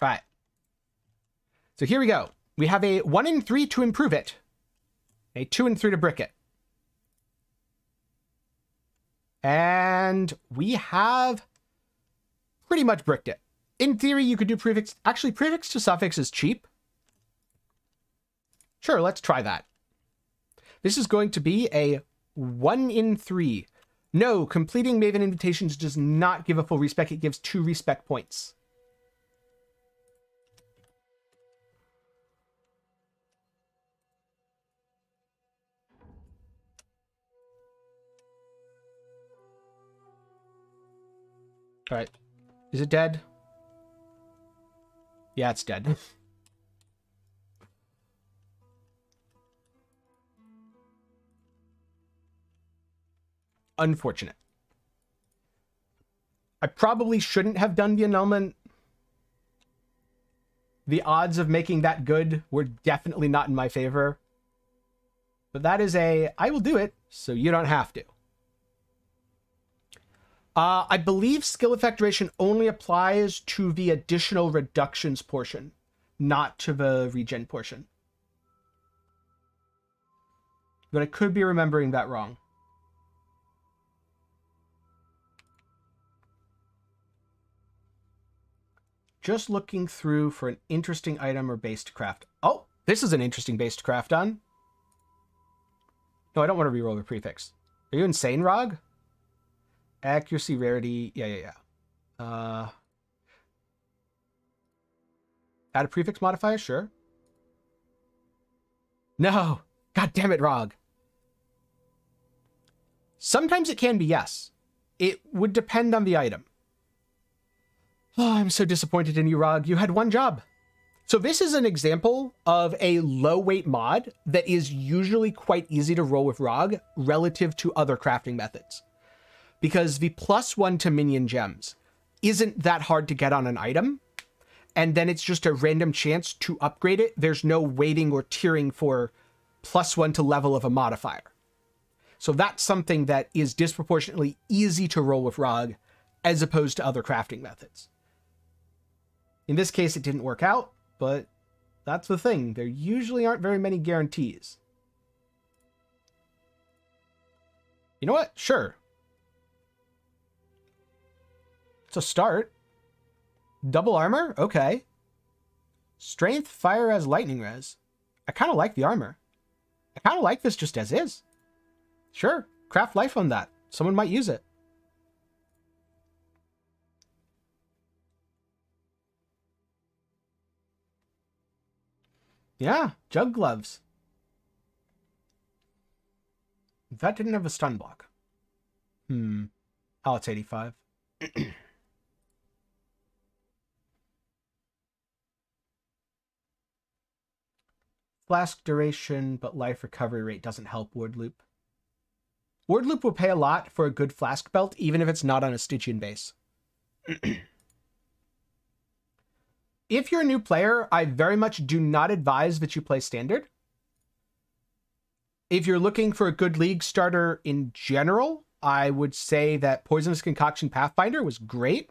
All right. So here we go. We have a 1 in 3 to improve it. A 2 and 3 to brick it. And we have pretty much bricked it. In theory, you could do prefix. Actually, prefix to suffix is cheap. Sure, let's try that. This is going to be a 1 in 3. No, completing Maven invitations does not give a full respec. It gives 2 respec points. All right. Is it dead? Yeah, it's dead. Unfortunate. I probably shouldn't have done the annulment. The odds of making that good were definitely not in my favor. But that is a, I will do it so you don't have to. I believe skill effect duration only applies to the additional reductions portion, not to the regen portion. But I could be remembering that wrong. Just looking through for an interesting item or base to craft. Oh, this is an interesting base to craft on. No, I don't want to reroll the prefix. Are you insane, Rog? Accuracy, rarity, yeah. Add a prefix modifier, sure. No! God damn it, Rog. Sometimes it can be yes. It would depend on the item. Oh, I'm so disappointed in you, Rog. You had one job. So this is an example of a low-weight mod that is usually quite easy to roll with Rog relative to other crafting methods. Because the +1 to minion gems isn't that hard to get on an item, and then it's just a random chance to upgrade it. There's no waiting or tiering for +1 to level of a modifier. So that's something that is disproportionately easy to roll with Rog as opposed to other crafting methods. In this case, it didn't work out, but that's the thing. There usually aren't very many guarantees. You know what? Sure. It's a start. Double armor? Okay. Strength, fire res, lightning res. I kind of like the armor. I kind of like this just as is. Sure. Craft life on that. Someone might use it. Yeah. Jug gloves. That didn't have a stun block. Oh, it's 85. Flask duration, but life recovery rate doesn't help Ward Loop. Ward Loop will pay a lot for a good flask belt, even if it's not on a Stygian base. If you're a new player, I very much do not advise that you play standard. If you're looking for a good league starter in general, I would say that Poisonous Concoction Pathfinder was great.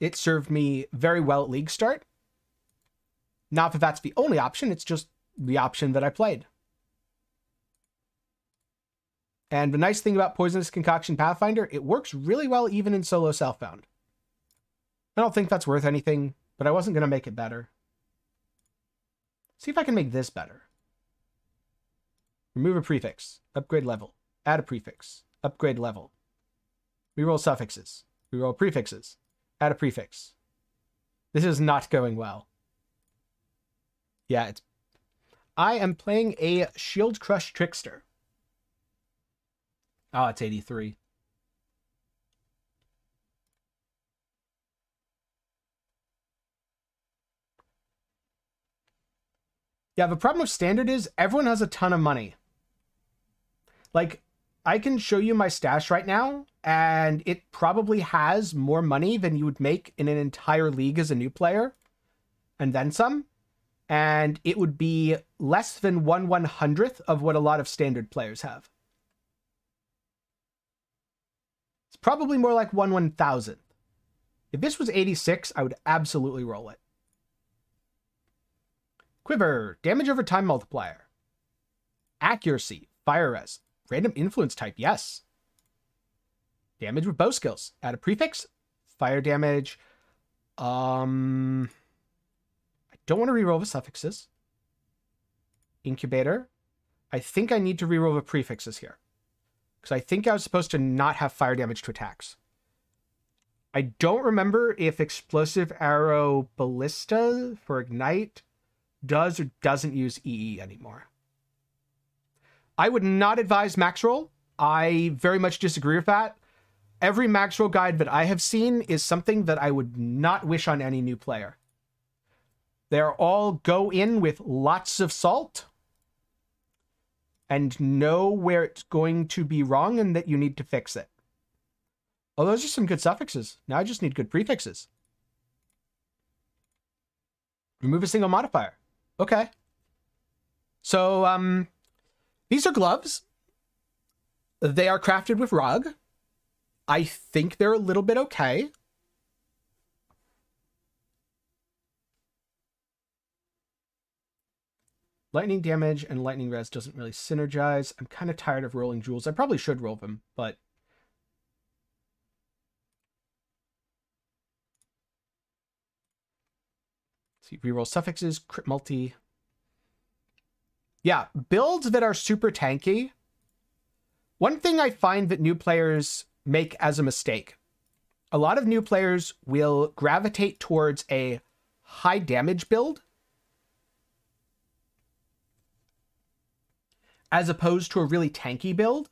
It served me very well at league start. Not that that's the only option, it's just the option that I played. And the nice thing about Poisonous Concoction Pathfinder, it works really well even in solo Southbound. I don't think that's worth anything, but I wasn't going to make it better. See if I can make this better. Remove a prefix. Upgrade level. Add a prefix. Upgrade level. Reroll suffixes. Reroll prefixes. Add a prefix. This is not going well. Yeah, it's... I am playing a Shield Crush Trickster. Oh, it's 83. Yeah, the problem with standard is everyone has a ton of money. Like, I can show you my stash right now, and it probably has more money than you would make in an entire league as a new player, and then some. And it would be less than 1/100th of what a lot of standard players have. It's probably more like 1/1000th. If this was 86, I would absolutely roll it. Quiver, damage over time multiplier. Accuracy, fire res, random influence type, yes. Damage with bow skills, add a prefix, fire damage, don't want to reroll the suffixes. Incubator. I think I need to reroll the prefixes here. Because I think I was supposed to not have fire damage to attacks. I don't remember if explosive arrow ballista for ignite does or doesn't use EE anymore. I would not advise max roll. I very much disagree with that. Every max roll guide that I have seen is something that I would not wish on any new player. They're all go in with lots of salt and know where it's going to be wrong and that you need to fix it. Oh, those are some good suffixes. Now I just need good prefixes. Remove a single modifier. Okay. So, these are gloves. They are crafted with Rog. I think they're a little bit okay. Lightning damage and lightning res doesn't really synergize. I'm kind of tired of rolling jewels. I probably should roll them, but... let's see, reroll suffixes, crit multi. Yeah, builds that are super tanky. One thing I find that new players make as a mistake. A lot of new players will gravitate towards a high damage build as opposed to a really tanky build.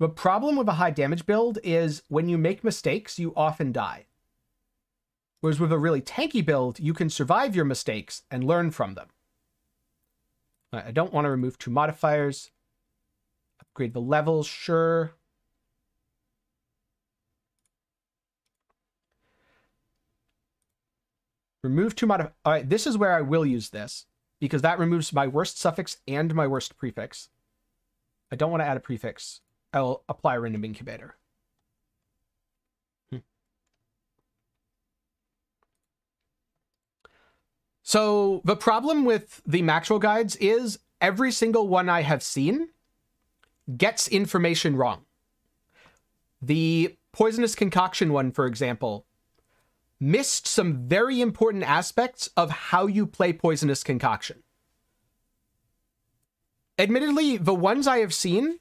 The problem with a high damage build is when you make mistakes, you often die. Whereas with a really tanky build, you can survive your mistakes and learn from them. Right, I don't want to remove two modifiers. Upgrade the levels, sure. Remove two modifiers. All right, this is where I will use this because that removes my worst suffix and my worst prefix. I don't want to add a prefix. I'll apply a random incubator. So the problem with the Maxwell guides is every single one I have seen gets information wrong. The Poisonous Concoction one, for example, missed some very important aspects of how you play Poisonous Concoction. Admittedly, the ones I have seen,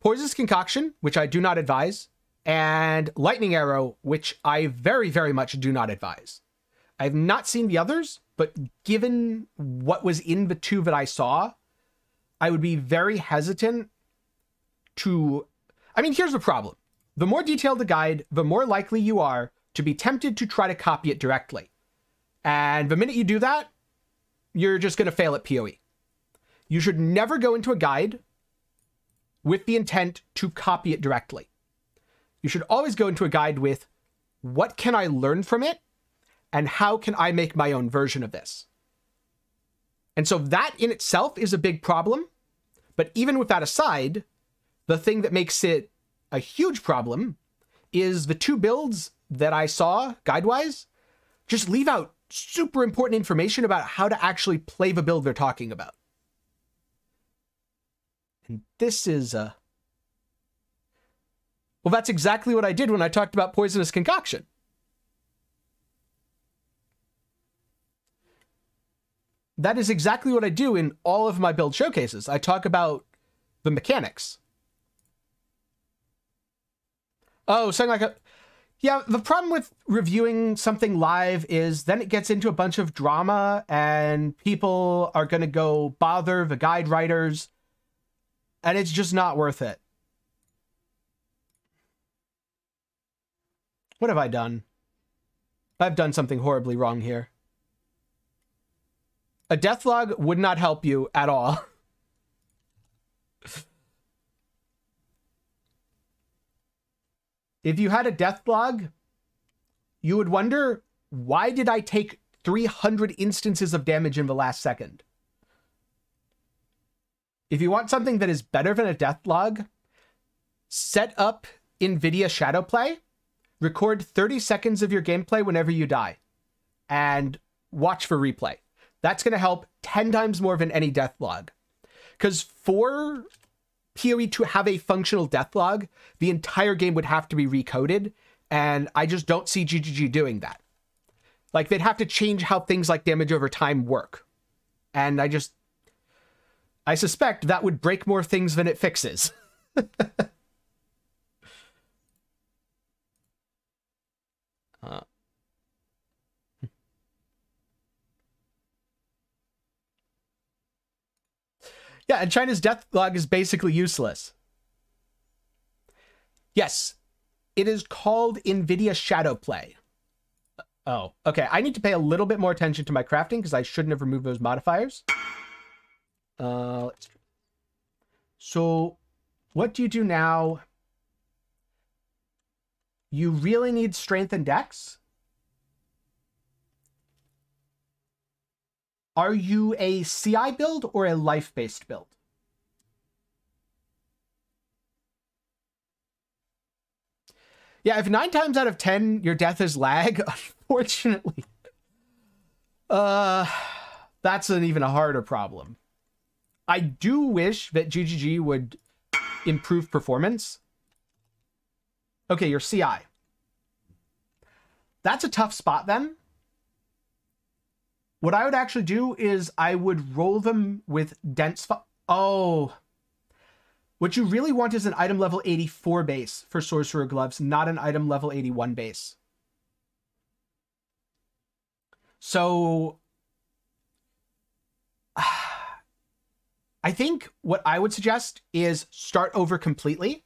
Poisonous Concoction, which I do not advise, and Lightning Arrow, which I very, very much do not advise. I have not seen the others, but given what was in the two that I saw, I would be very hesitant to... I mean, here's the problem. The more detailed the guide, the more likely you are to be tempted to try to copy it directly. And the minute you do that, you're just going to fail at PoE. You should never go into a guide with the intent to copy it directly. You should always go into a guide with, what can I learn from it? And how can I make my own version of this? And so that in itself is a big problem. But even with that aside, the thing that makes it a huge problem is the two builds that I saw guide-wise just leave out super important information about how to actually play the build they're talking about. And this is a... well, that's exactly what I did when I talked about Poisonous Concoction. That is exactly what I do in all of my build showcases. I talk about the mechanics. Oh, something like a... yeah, the problem with reviewing something live is then it gets into a bunch of drama and people are going to go bother the guide writers and it's just not worth it. What have I done? I've done something horribly wrong here. A death log would not help you at all. If you had a death log, you would wonder, why did I take 300 instances of damage in the last second? If you want something that is better than a death log, set up NVIDIA Shadowplay, record 30 seconds of your gameplay whenever you die, and watch for replay. That's going to help 10 times more than any death log. Because for PoE to have a functional death log, the entire game would have to be recoded. And I just don't see GGG doing that. Like, they'd have to change how things like damage over time work. And I suspect that would break more things than it fixes. Yeah, and China's death log is basically useless. Yes, it is called NVIDIA Shadowplay. Oh, okay. I need to pay a little bit more attention to my crafting because I shouldn't have removed those modifiers. Let's... so what do you do now? You really need strength and dex. Are you a CI build or a life-based build? Yeah, if 9 times out of 10 your death is lag, unfortunately, that's an even harder problem. I do wish that GGG would improve performance. Okay, your CI. That's a tough spot then. What I would actually do is I would roll them with dense. Oh. What you really want is an item level 84 base for Sorcerer Gloves, not an item level 81 base. So I think what I would suggest is start over completely.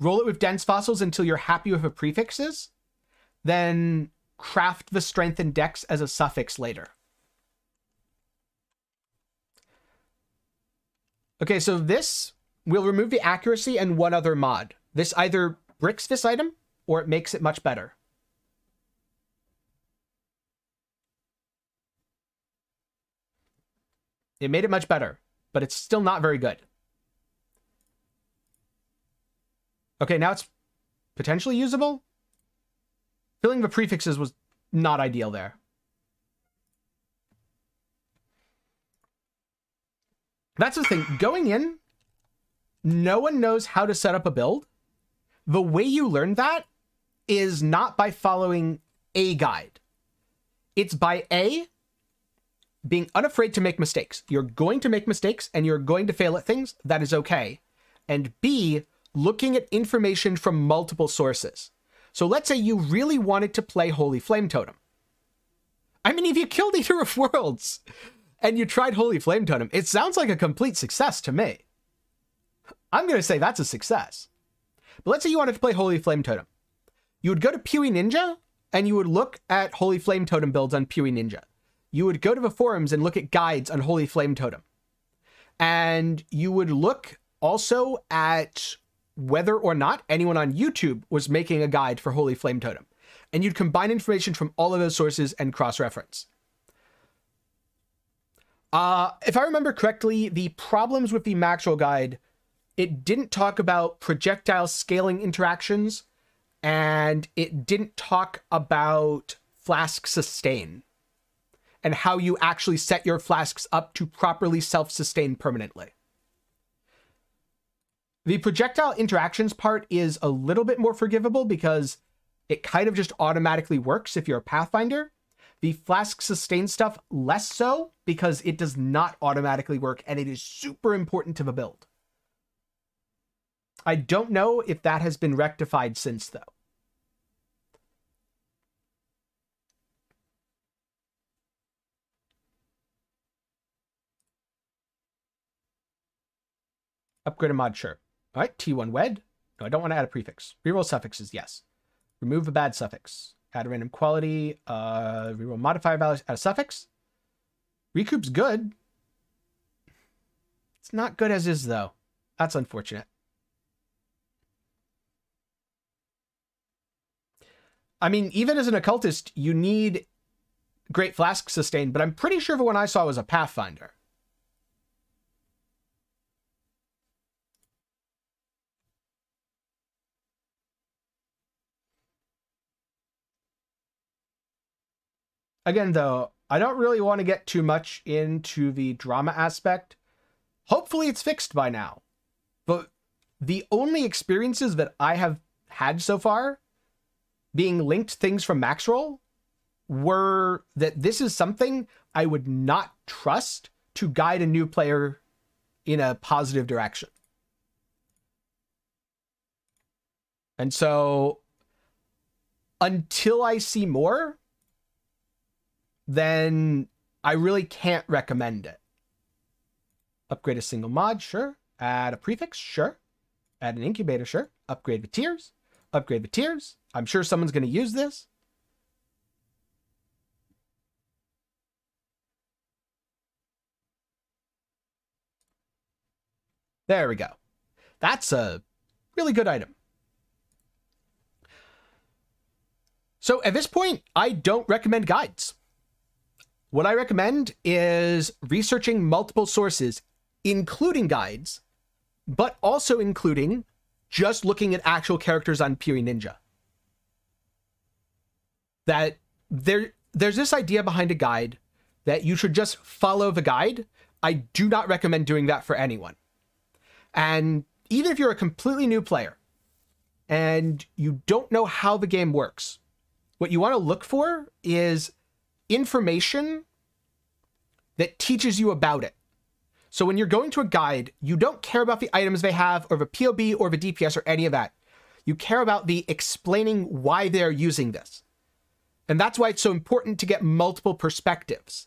Roll it with dense fossils until you're happy with the prefixes. Then craft the strength and dex as a suffix later. Okay, so this, we'll remove the accuracy and one other mod. This either bricks this item or it makes it much better. It made it much better, but it's still not very good. Okay, now it's potentially usable. Filling the prefixes was not ideal there. That's the thing. Going in, no one knows how to set up a build. The way you learn that is not by following a guide. It's by A, being unafraid to make mistakes. You're going to make mistakes and you're going to fail at things. That is okay. And B, looking at information from multiple sources. So let's say you really wanted to play Holy Flame Totem. I mean, if you killed Eater of Worlds and you tried Holy Flame Totem, it sounds like a complete success to me. I'm going to say that's a success. But let's say you wanted to play Holy Flame Totem. You would go to Pewee Ninja and you would look at Holy Flame Totem builds on Pewee Ninja. You would go to the forums and look at guides on Holy Flame Totem. And you would look also at whether or not anyone on YouTube was making a guide for Holy Flame Totem. And you'd combine information from all of those sources and cross-reference. If I remember correctly, the problems with the Maxwell guide, it didn't talk about projectile scaling interactions, and it didn't talk about flask sustain and how you actually set your flasks up to properly self-sustain permanently. The projectile interactions part is a little bit more forgivable because it kind of just automatically works if you're a Pathfinder. The flask sustain stuff less so because it does not automatically work and it is super important to the build. I don't know if that has been rectified since though. Upgrade a mod, sure. All right, T1 wed. No, I don't want to add a prefix. Reroll suffixes, yes. Remove a bad suffix. Add a random quality, reroll modifier values, add a suffix. Recoup's good. It's not good as is, though. That's unfortunate. I mean, even as an occultist, you need great flask sustain, but I'm pretty sure the one I saw was a Pathfinder. Again, though, I don't really want to get too much into the drama aspect. Hopefully it's fixed by now. But the only experiences that I have had so far being linked things from Maxroll were that this is something I would not trust to guide a new player in a positive direction. And so until I see more, then I really can't recommend it. Upgrade a single mod, sure. Add a prefix, sure. Add an incubator, sure. Upgrade the tiers. Upgrade the tiers. I'm sure someone's going to use this. There we go. That's a really good item. So at this point, I don't recommend guides. What I recommend is researching multiple sources, including guides, but also including just looking at actual characters on Piri Ninja. That there's this idea behind a guide that you should just follow the guide. I do not recommend doing that for anyone. And even if you're a completely new player and you don't know how the game works, what you want to look for is information that teaches you about it. So when you're going to a guide, you don't care about the items they have or the POB or the DPS or any of that. You care about the explaining why they're using this. And that's why it's so important to get multiple perspectives.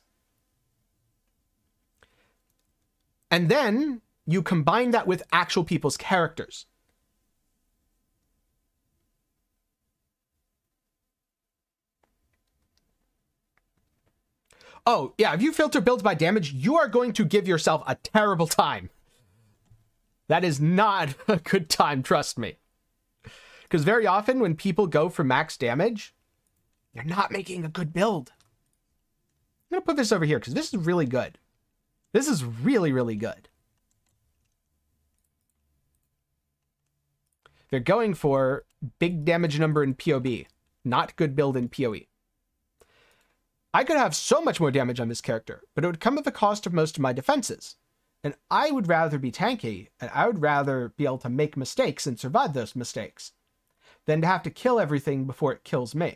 And then you combine that with actual people's characters. Oh, yeah, if you filter builds by damage, you are going to give yourself a terrible time. That is not a good time, trust me. Because very often when people go for max damage, they're not making a good build. I'm going to put this over here because this is really good. This is really, really good. They're going for big damage number in POB, not good build in POE. I could have so much more damage on this character, but it would come at the cost of most of my defenses. And I would rather be tanky, and I would rather be able to make mistakes and survive those mistakes, than to have to kill everything before it kills me.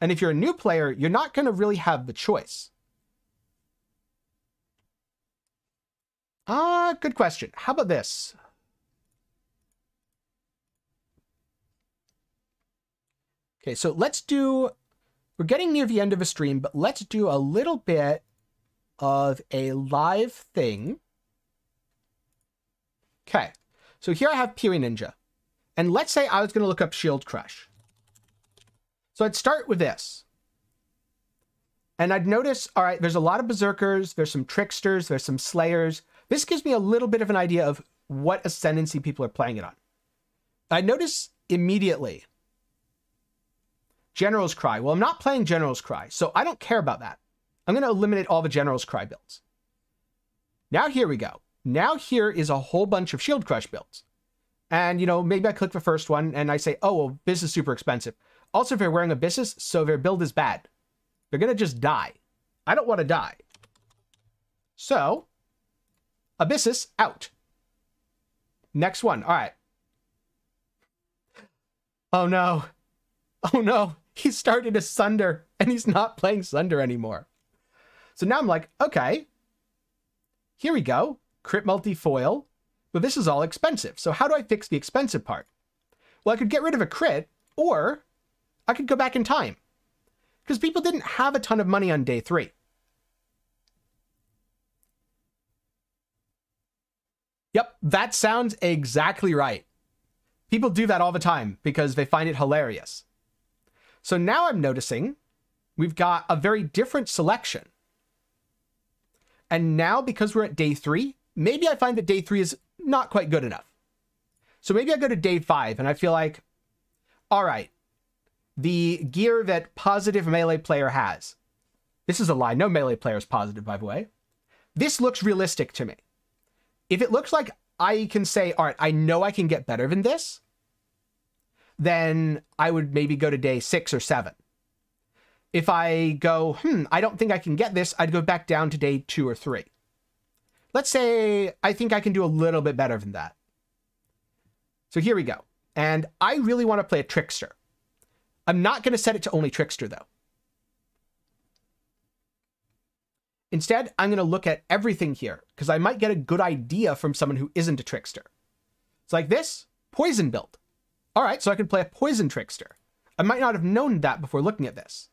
And if you're a new player, you're not going to really have the choice. Good question. How about this? Okay, so let's do... We're getting near the end of a stream, but let's do a little bit of a live thing. Okay, so here I have Piri Ninja. And let's say I was going to look up Shield Crush. So I'd start with this. And I'd notice, all right, there's a lot of Berserkers, there's some Tricksters, there's some Slayers. This gives me a little bit of an idea of what Ascendancy people are playing it on. I notice immediately... General's Cry. Well, I'm not playing General's Cry, so I don't care about that. I'm going to eliminate all the General's Cry builds. Now here we go. Now here is a whole bunch of Shield Crush builds. And, you know, maybe I click the first one and I say, oh, well, this is super expensive. Also, they're wearing Abyssus, so their build is bad. They're going to just die. I don't want to die. So, Abyssus, out. Next one. All right. Oh, no. Oh no, he started as Sunder and he's not playing Sunder anymore. So now I'm like, okay, here we go. Crit multi-foil, but this is all expensive. So how do I fix the expensive part? Well, I could get rid of a crit or I could go back in time because people didn't have a ton of money on day three. Yep, that sounds exactly right. People do that all the time because they find it hilarious. So now I'm noticing we've got a very different selection. And now because we're at day three, maybe I find that day three is not quite good enough. So maybe I go to day five and I feel like, all right, the gear that positive melee player has. This is a lie. No melee player is positive, by the way. This looks realistic to me. If it looks like I can say, all right, I know I can get better than this, then I would maybe go to day 6 or 7. If I go, I don't think I can get this, I'd go back down to day 2 or 3. Let's say I think I can do a little bit better than that. So here we go. And I really want to play a Trickster. I'm not going to set it to only Trickster, though. Instead, I'm going to look at everything here, because I might get a good idea from someone who isn't a Trickster. It's like this, Poison build. All right, so I can play a Poison Trickster. I might not have known that before looking at this.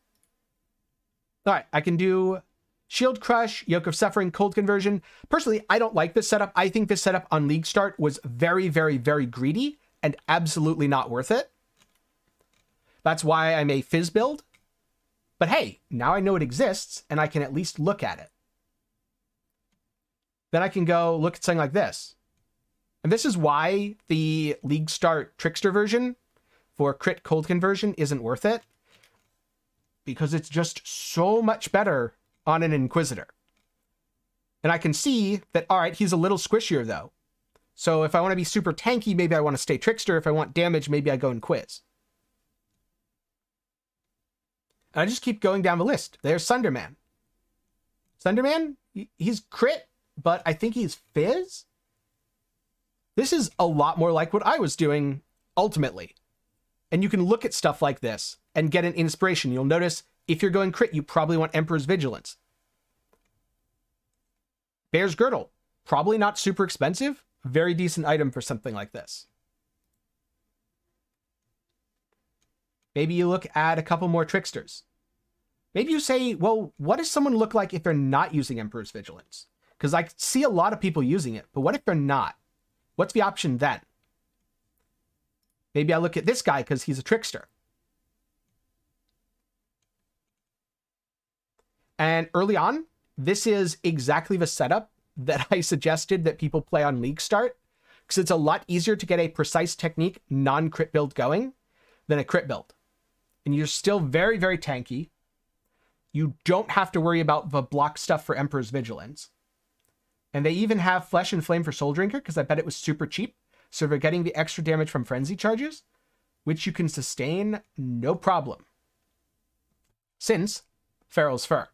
All right, I can do Shield Crush, Yoke of Suffering, Cold Conversion. Personally, I don't like this setup. I think this setup on League Start was very, very, very greedy and absolutely not worth it. That's why I'm a Fizz build. But hey, now I know it exists and I can at least look at it. Then I can go look at something like this. And this is why the League Start Trickster version for Crit Cold Conversion isn't worth it. Because it's just so much better on an Inquisitor. And I can see that, all right, he's a little squishier though. So if I want to be super tanky, maybe I want to stay Trickster. If I want damage, maybe I go and Quiz. And I just keep going down the list. There's Sunderman. Sunderman, he's crit, but I think he's Fizz. This is a lot more like what I was doing ultimately. And you can look at stuff like this and get an inspiration. You'll notice if you're going crit, you probably want Emperor's Vigilance. Bear's Girdle, probably not super expensive. Very decent item for something like this. Maybe you look at a couple more Tricksters. Maybe you say, well, what does someone look like if they're not using Emperor's Vigilance? Because I see a lot of people using it, but what if they're not? What's the option then? Maybe I look at this guy because he's a Trickster. And early on, this is exactly the setup that I suggested that people play on League Start, because it's a lot easier to get a precise technique non-crit build going than a crit build. And you're still very, very tanky. You don't have to worry about the block stuff for Emperor's Vigilance. And they even have Flesh and Flame for Soul Drinker, because I bet it was super cheap. So they're getting the extra damage from Frenzy charges, which you can sustain no problem. Since Feral's Fur.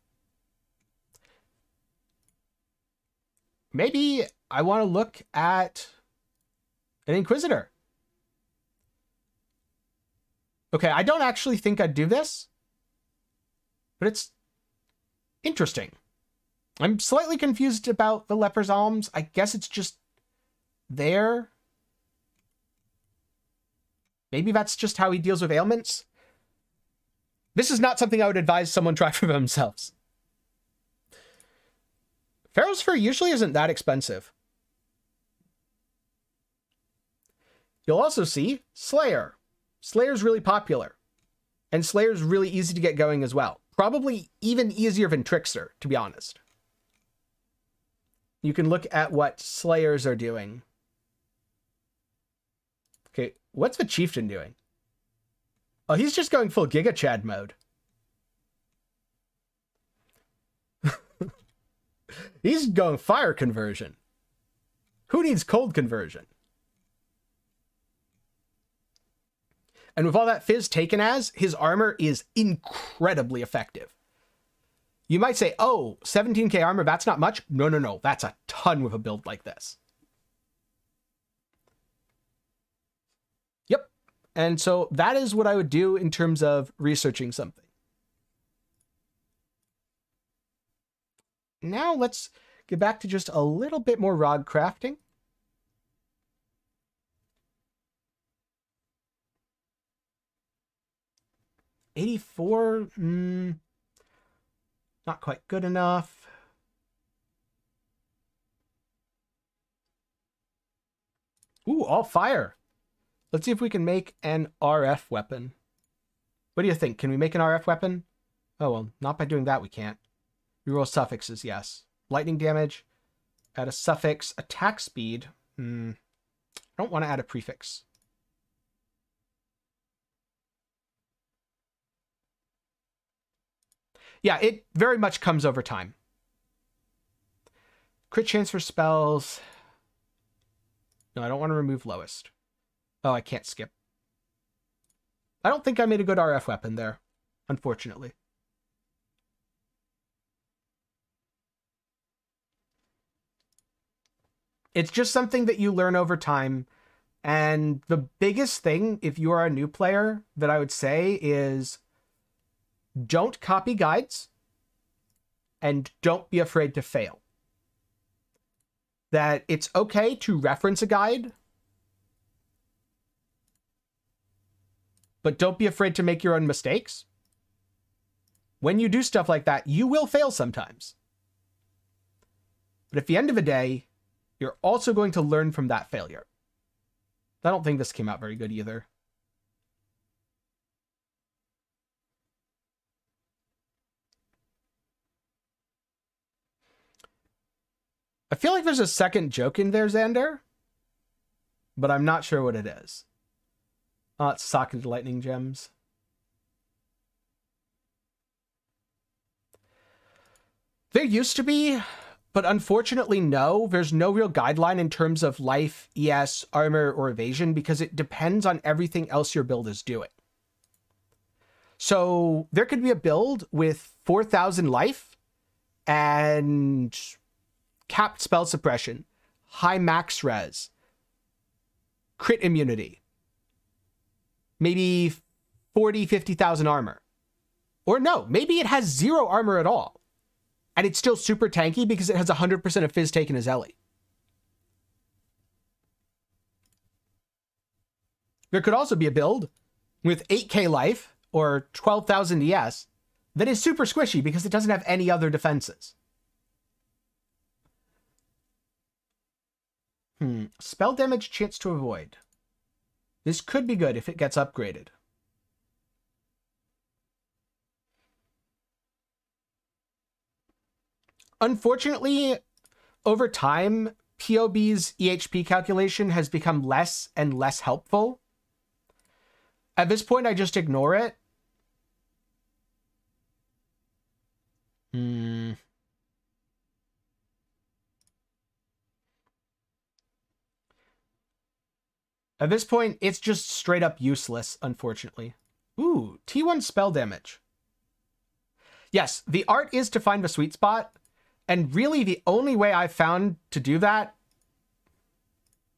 Maybe I want to look at an Inquisitor. Okay, I don't actually think I'd do this, but it's interesting. I'm slightly confused about the Leper's Alms. I guess it's just there. Maybe that's just how he deals with ailments. This is not something I would advise someone try for themselves. Feral's Fur usually isn't that expensive. You'll also see Slayer. Slayer's really popular. And Slayer's really easy to get going as well. Probably even easier than Trickster, to be honest. You can look at what Slayers are doing. Okay, what's the Chieftain doing? Oh, he's just going full Giga Chad mode. He's going fire conversion. Who needs cold conversion? And with all that fizz taken as, his armor is incredibly effective. You might say, oh, 17k armor, that's not much. No, no, no. That's a ton with a build like this. Yep. And so that is what I would do in terms of researching something. Now let's get back to just a little bit more rod crafting. $84, not quite good enough. Ooh, all fire. Let's see if we can make an RF weapon. What do you think? Can we make an RF weapon? Oh, well, not by doing that we can't. Reroll suffixes, yes. Lightning damage, add a suffix. Attack speed, I don't want to add a prefix. Yeah, it very much comes over time. Crit chance for spells. No, I don't want to remove lowest. Oh, I can't skip. I don't think I made a good RF weapon there, unfortunately. It's just something that you learn over time. And the biggest thing, if you are a new player, that I would say is don't copy guides and don't be afraid to fail. That it's okay to reference a guide, but don't be afraid to make your own mistakes. When you do stuff like that, you will fail sometimes. But at the end of the day, you're also going to learn from that failure. I don't think this came out very good either. I feel like there's a second joke in there, Xander, but I'm not sure what it is. Oh, it's socketed lightning gems. There used to be But unfortunately, no, there's no real guideline in terms of life, ES, armor, or evasion, because it depends on everything else your build is doing. So there could be a build with 4,000 life and capped spell suppression, high max res, crit immunity, maybe 40, 50,000 armor. Or no, maybe it has zero armor at all, and it's still super tanky because it has 100% of Fizz taken as Ellie. There could also be a build with 8k life or 12,000 ES that is super squishy because it doesn't have any other defenses. Spell damage, chance to avoid. This could be good if it gets upgraded. Unfortunately, over time, POB's EHP calculation has become less and less helpful. At this point, I just ignore it. At this point, it's just straight up useless, unfortunately. Ooh, T1 spell damage. Yes, the art is to find the sweet spot. And really, the only way I've found to do that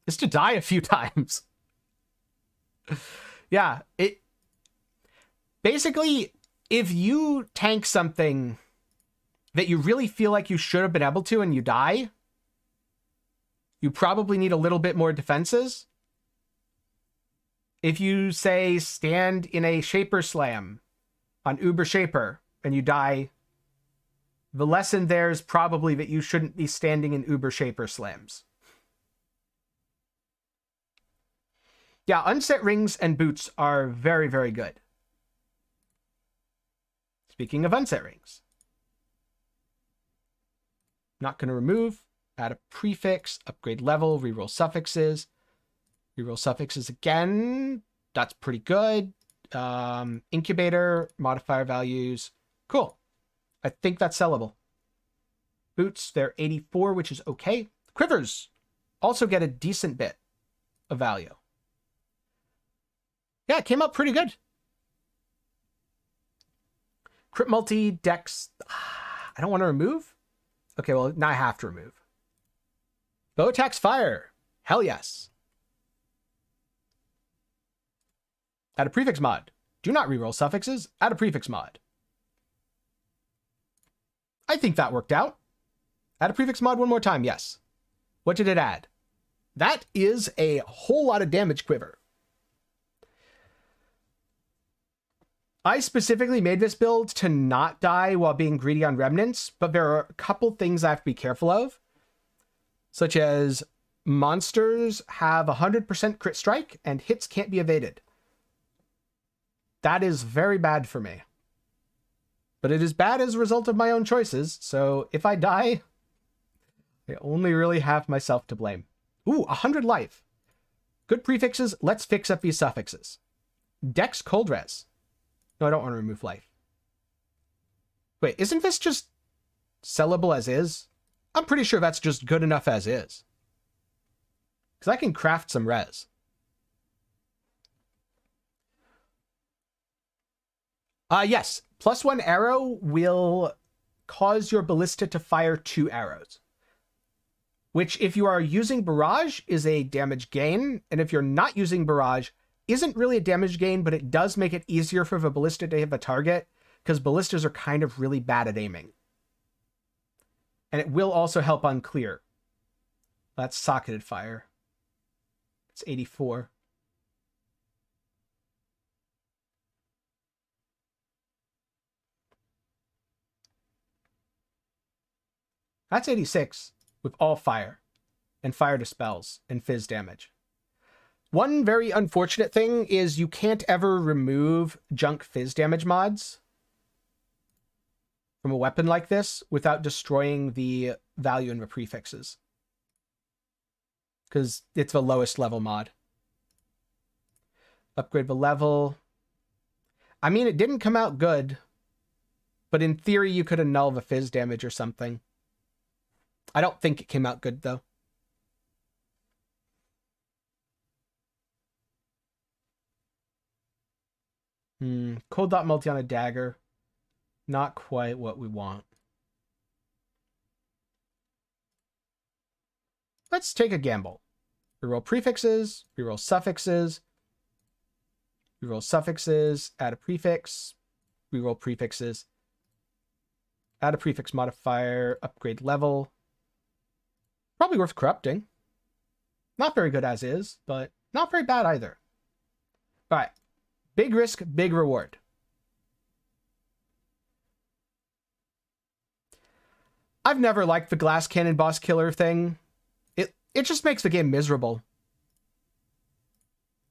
is to die a few times. Yeah, it... Basically, if you tank something that you really feel like you should have been able to and you die, you probably need a little bit more defenses. If you, say, stand in a Shaper Slam on Uber Shaper and you die... The lesson there is probably that you shouldn't be standing in Uber Shaper Slams. Yeah, unset rings and boots are very, very good. Speaking of unset rings. Not going to remove. Add a prefix. Upgrade level. Reroll suffixes. Reroll suffixes again. That's pretty good. Incubator. Modifier values. Cool. I think that's sellable. Boots, they're 84, which is okay. Quivers also get a decent bit of value. Yeah, it came out pretty good. Crit multi, dex. I don't want to remove. Okay, well, now I have to remove. Bow attacks fire. Hell yes. Add a prefix mod. Do not reroll suffixes. Add a prefix mod. I think that worked out. Add a prefix mod one more time, yes. What did it add? That is a whole lot of damage quiver. I specifically made this build to not die while being greedy on remnants, but there are a couple things I have to be careful of, such as monsters have 100% crit strike and hits can't be evaded. That is very bad for me. But it is bad as a result of my own choices, so if I die, I only really have myself to blame. Ooh, 100 life. Good prefixes. Let's fix up these suffixes. Dex cold res. No, I don't want to remove life. Wait, isn't this just sellable as is? I'm pretty sure that's just good enough as is. Because I can craft some res. Yes. Plus one arrow will cause your ballista to fire 2 arrows, which if you are using barrage is a damage gain, and if you're not using barrage isn't really a damage gain, but it does make it easier for the ballista to hit a target because ballistas are kind of really bad at aiming. And it will also help on clear. That's socketed fire. It's 84. That's 86 with all fire and fire to spells and fizz damage. One very unfortunate thing is you can't ever remove junk fizz damage mods from a weapon like this without destroying the value in the prefixes, because it's the lowest level mod. Upgrade the level. I mean, it didn't come out good, but in theory you could annul the fizz damage or something. I don't think it came out good, though. Cold dot multi on a dagger. Not quite what we want. Let's take a gamble. Reroll prefixes, reroll suffixes. Reroll suffixes, add a prefix. Reroll prefixes. Add a prefix modifier, upgrade level. Probably worth corrupting. Not very good as is, but not very bad either. All right. Big risk, big reward. I've never liked the glass cannon boss killer thing. It just makes the game miserable.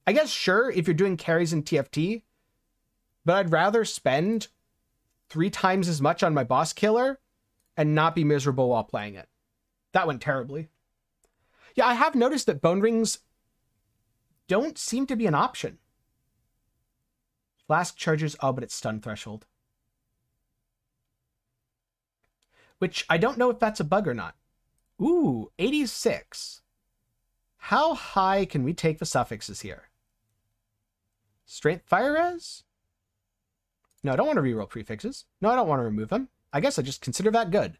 I guess, sure, if you're doing carries in TFT, but I'd rather spend 3 times as much on my boss killer and not be miserable while playing it. That went terribly. Yeah, I have noticed that bone rings don't seem to be an option. Flask charges, oh, but it's stun threshold. Which, I don't know if that's a bug or not. Ooh, 86. How high can we take the suffixes here? Strength fire res? No, I don't want to reroll prefixes. No, I don't want to remove them. I guess I just consider that good.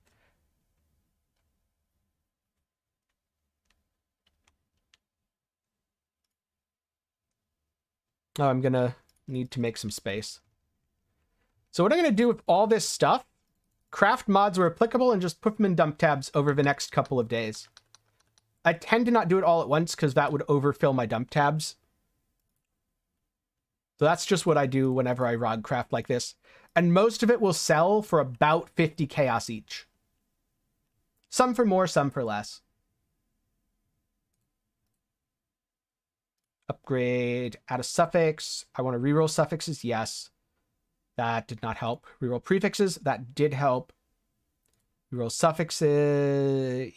Oh, I'm gonna need to make some space. So what I'm going to do with all this stuff, craft mods where applicable and just put them in dump tabs over the next couple of days. I tend to not do it all at once because that would overfill my dump tabs. So that's just what I do whenever I rod craft like this. And most of it will sell for about 50 chaos each. Some for more, some for less. Upgrade, add a suffix. I want to reroll suffixes. Yes, that did not help. Reroll prefixes. That did help. Reroll suffixes.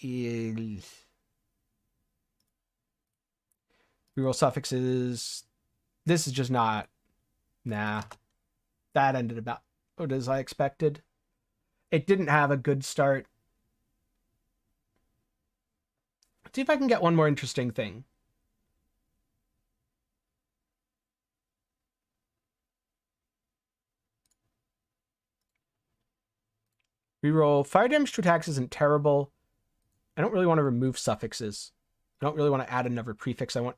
Reroll suffixes. This is just not. Nah, that ended about as I expected. It didn't have a good start. Let's see if I can get one more interesting thing. Reroll. Fire damage to attacks isn't terrible. I don't really want to remove suffixes. I don't really want to add another prefix. I want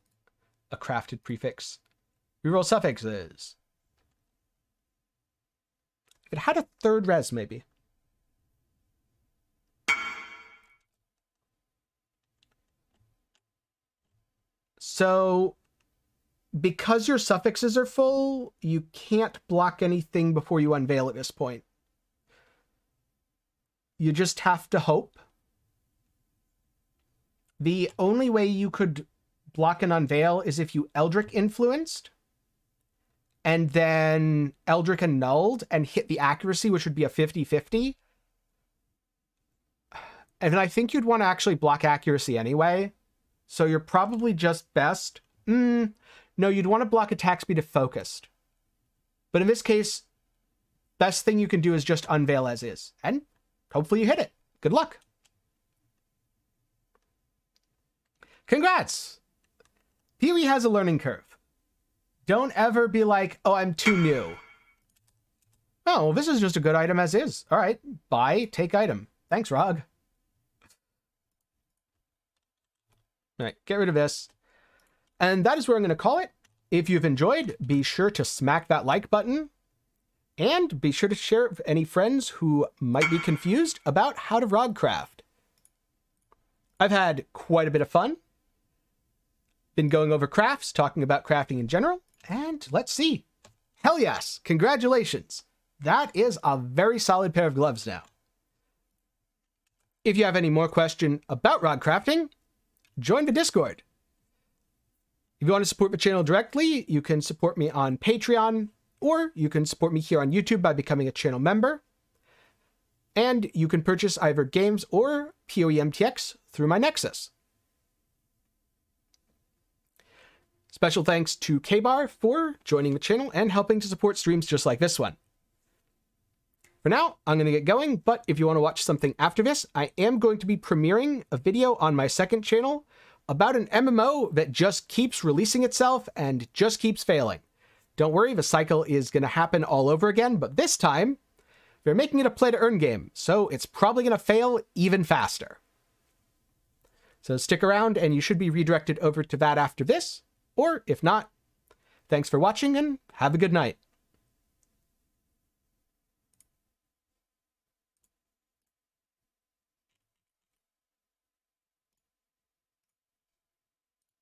a crafted prefix. Reroll suffixes. It had a third res, maybe. So, because your suffixes are full, you can't block anything before you unveil at this point. You just have to hope. The only way you could block and unveil is if you Eldritch influenced and then Eldritch annulled and hit the accuracy, which would be a 50-50. And then I think you'd want to actually block accuracy anyway. So you're probably just best. No, you'd want to block attack speed if focused. But in this case, best thing you can do is just unveil as is. And hopefully you hit it. Good luck. Congrats. Pee-wee has a learning curve. Don't ever be like, oh, I'm too new. Oh, well, this is just a good item as is. All right, buy, take item. Thanks, Rog. All right, get rid of this. And that is where I'm going to call it. If you've enjoyed, be sure to smack that like button. And be sure to share it with any friends who might be confused about how to rod craft. I've had quite a bit of fun. Been going over crafts, talking about crafting in general. And let's see. Hell yes. Congratulations. That is a very solid pair of gloves now. If you have any more question about rod crafting, join the Discord. If you want to support the channel directly, you can support me on Patreon. Or you can support me here on YouTube by becoming a channel member. And you can purchase either games or PoE MTX through my Nexus. Special thanks to KBar for joining the channel and helping to support streams just like this one. For now, I'm going to get going, but if you want to watch something after this, I am going to be premiering a video on my second channel about an MMO that just keeps releasing itself and just keeps failing. Don't worry, the cycle is going to happen all over again, but this time, they're making it a play-to-earn game, so it's probably going to fail even faster. So stick around, and you should be redirected over to that after this, or if not, thanks for watching, and have a good night.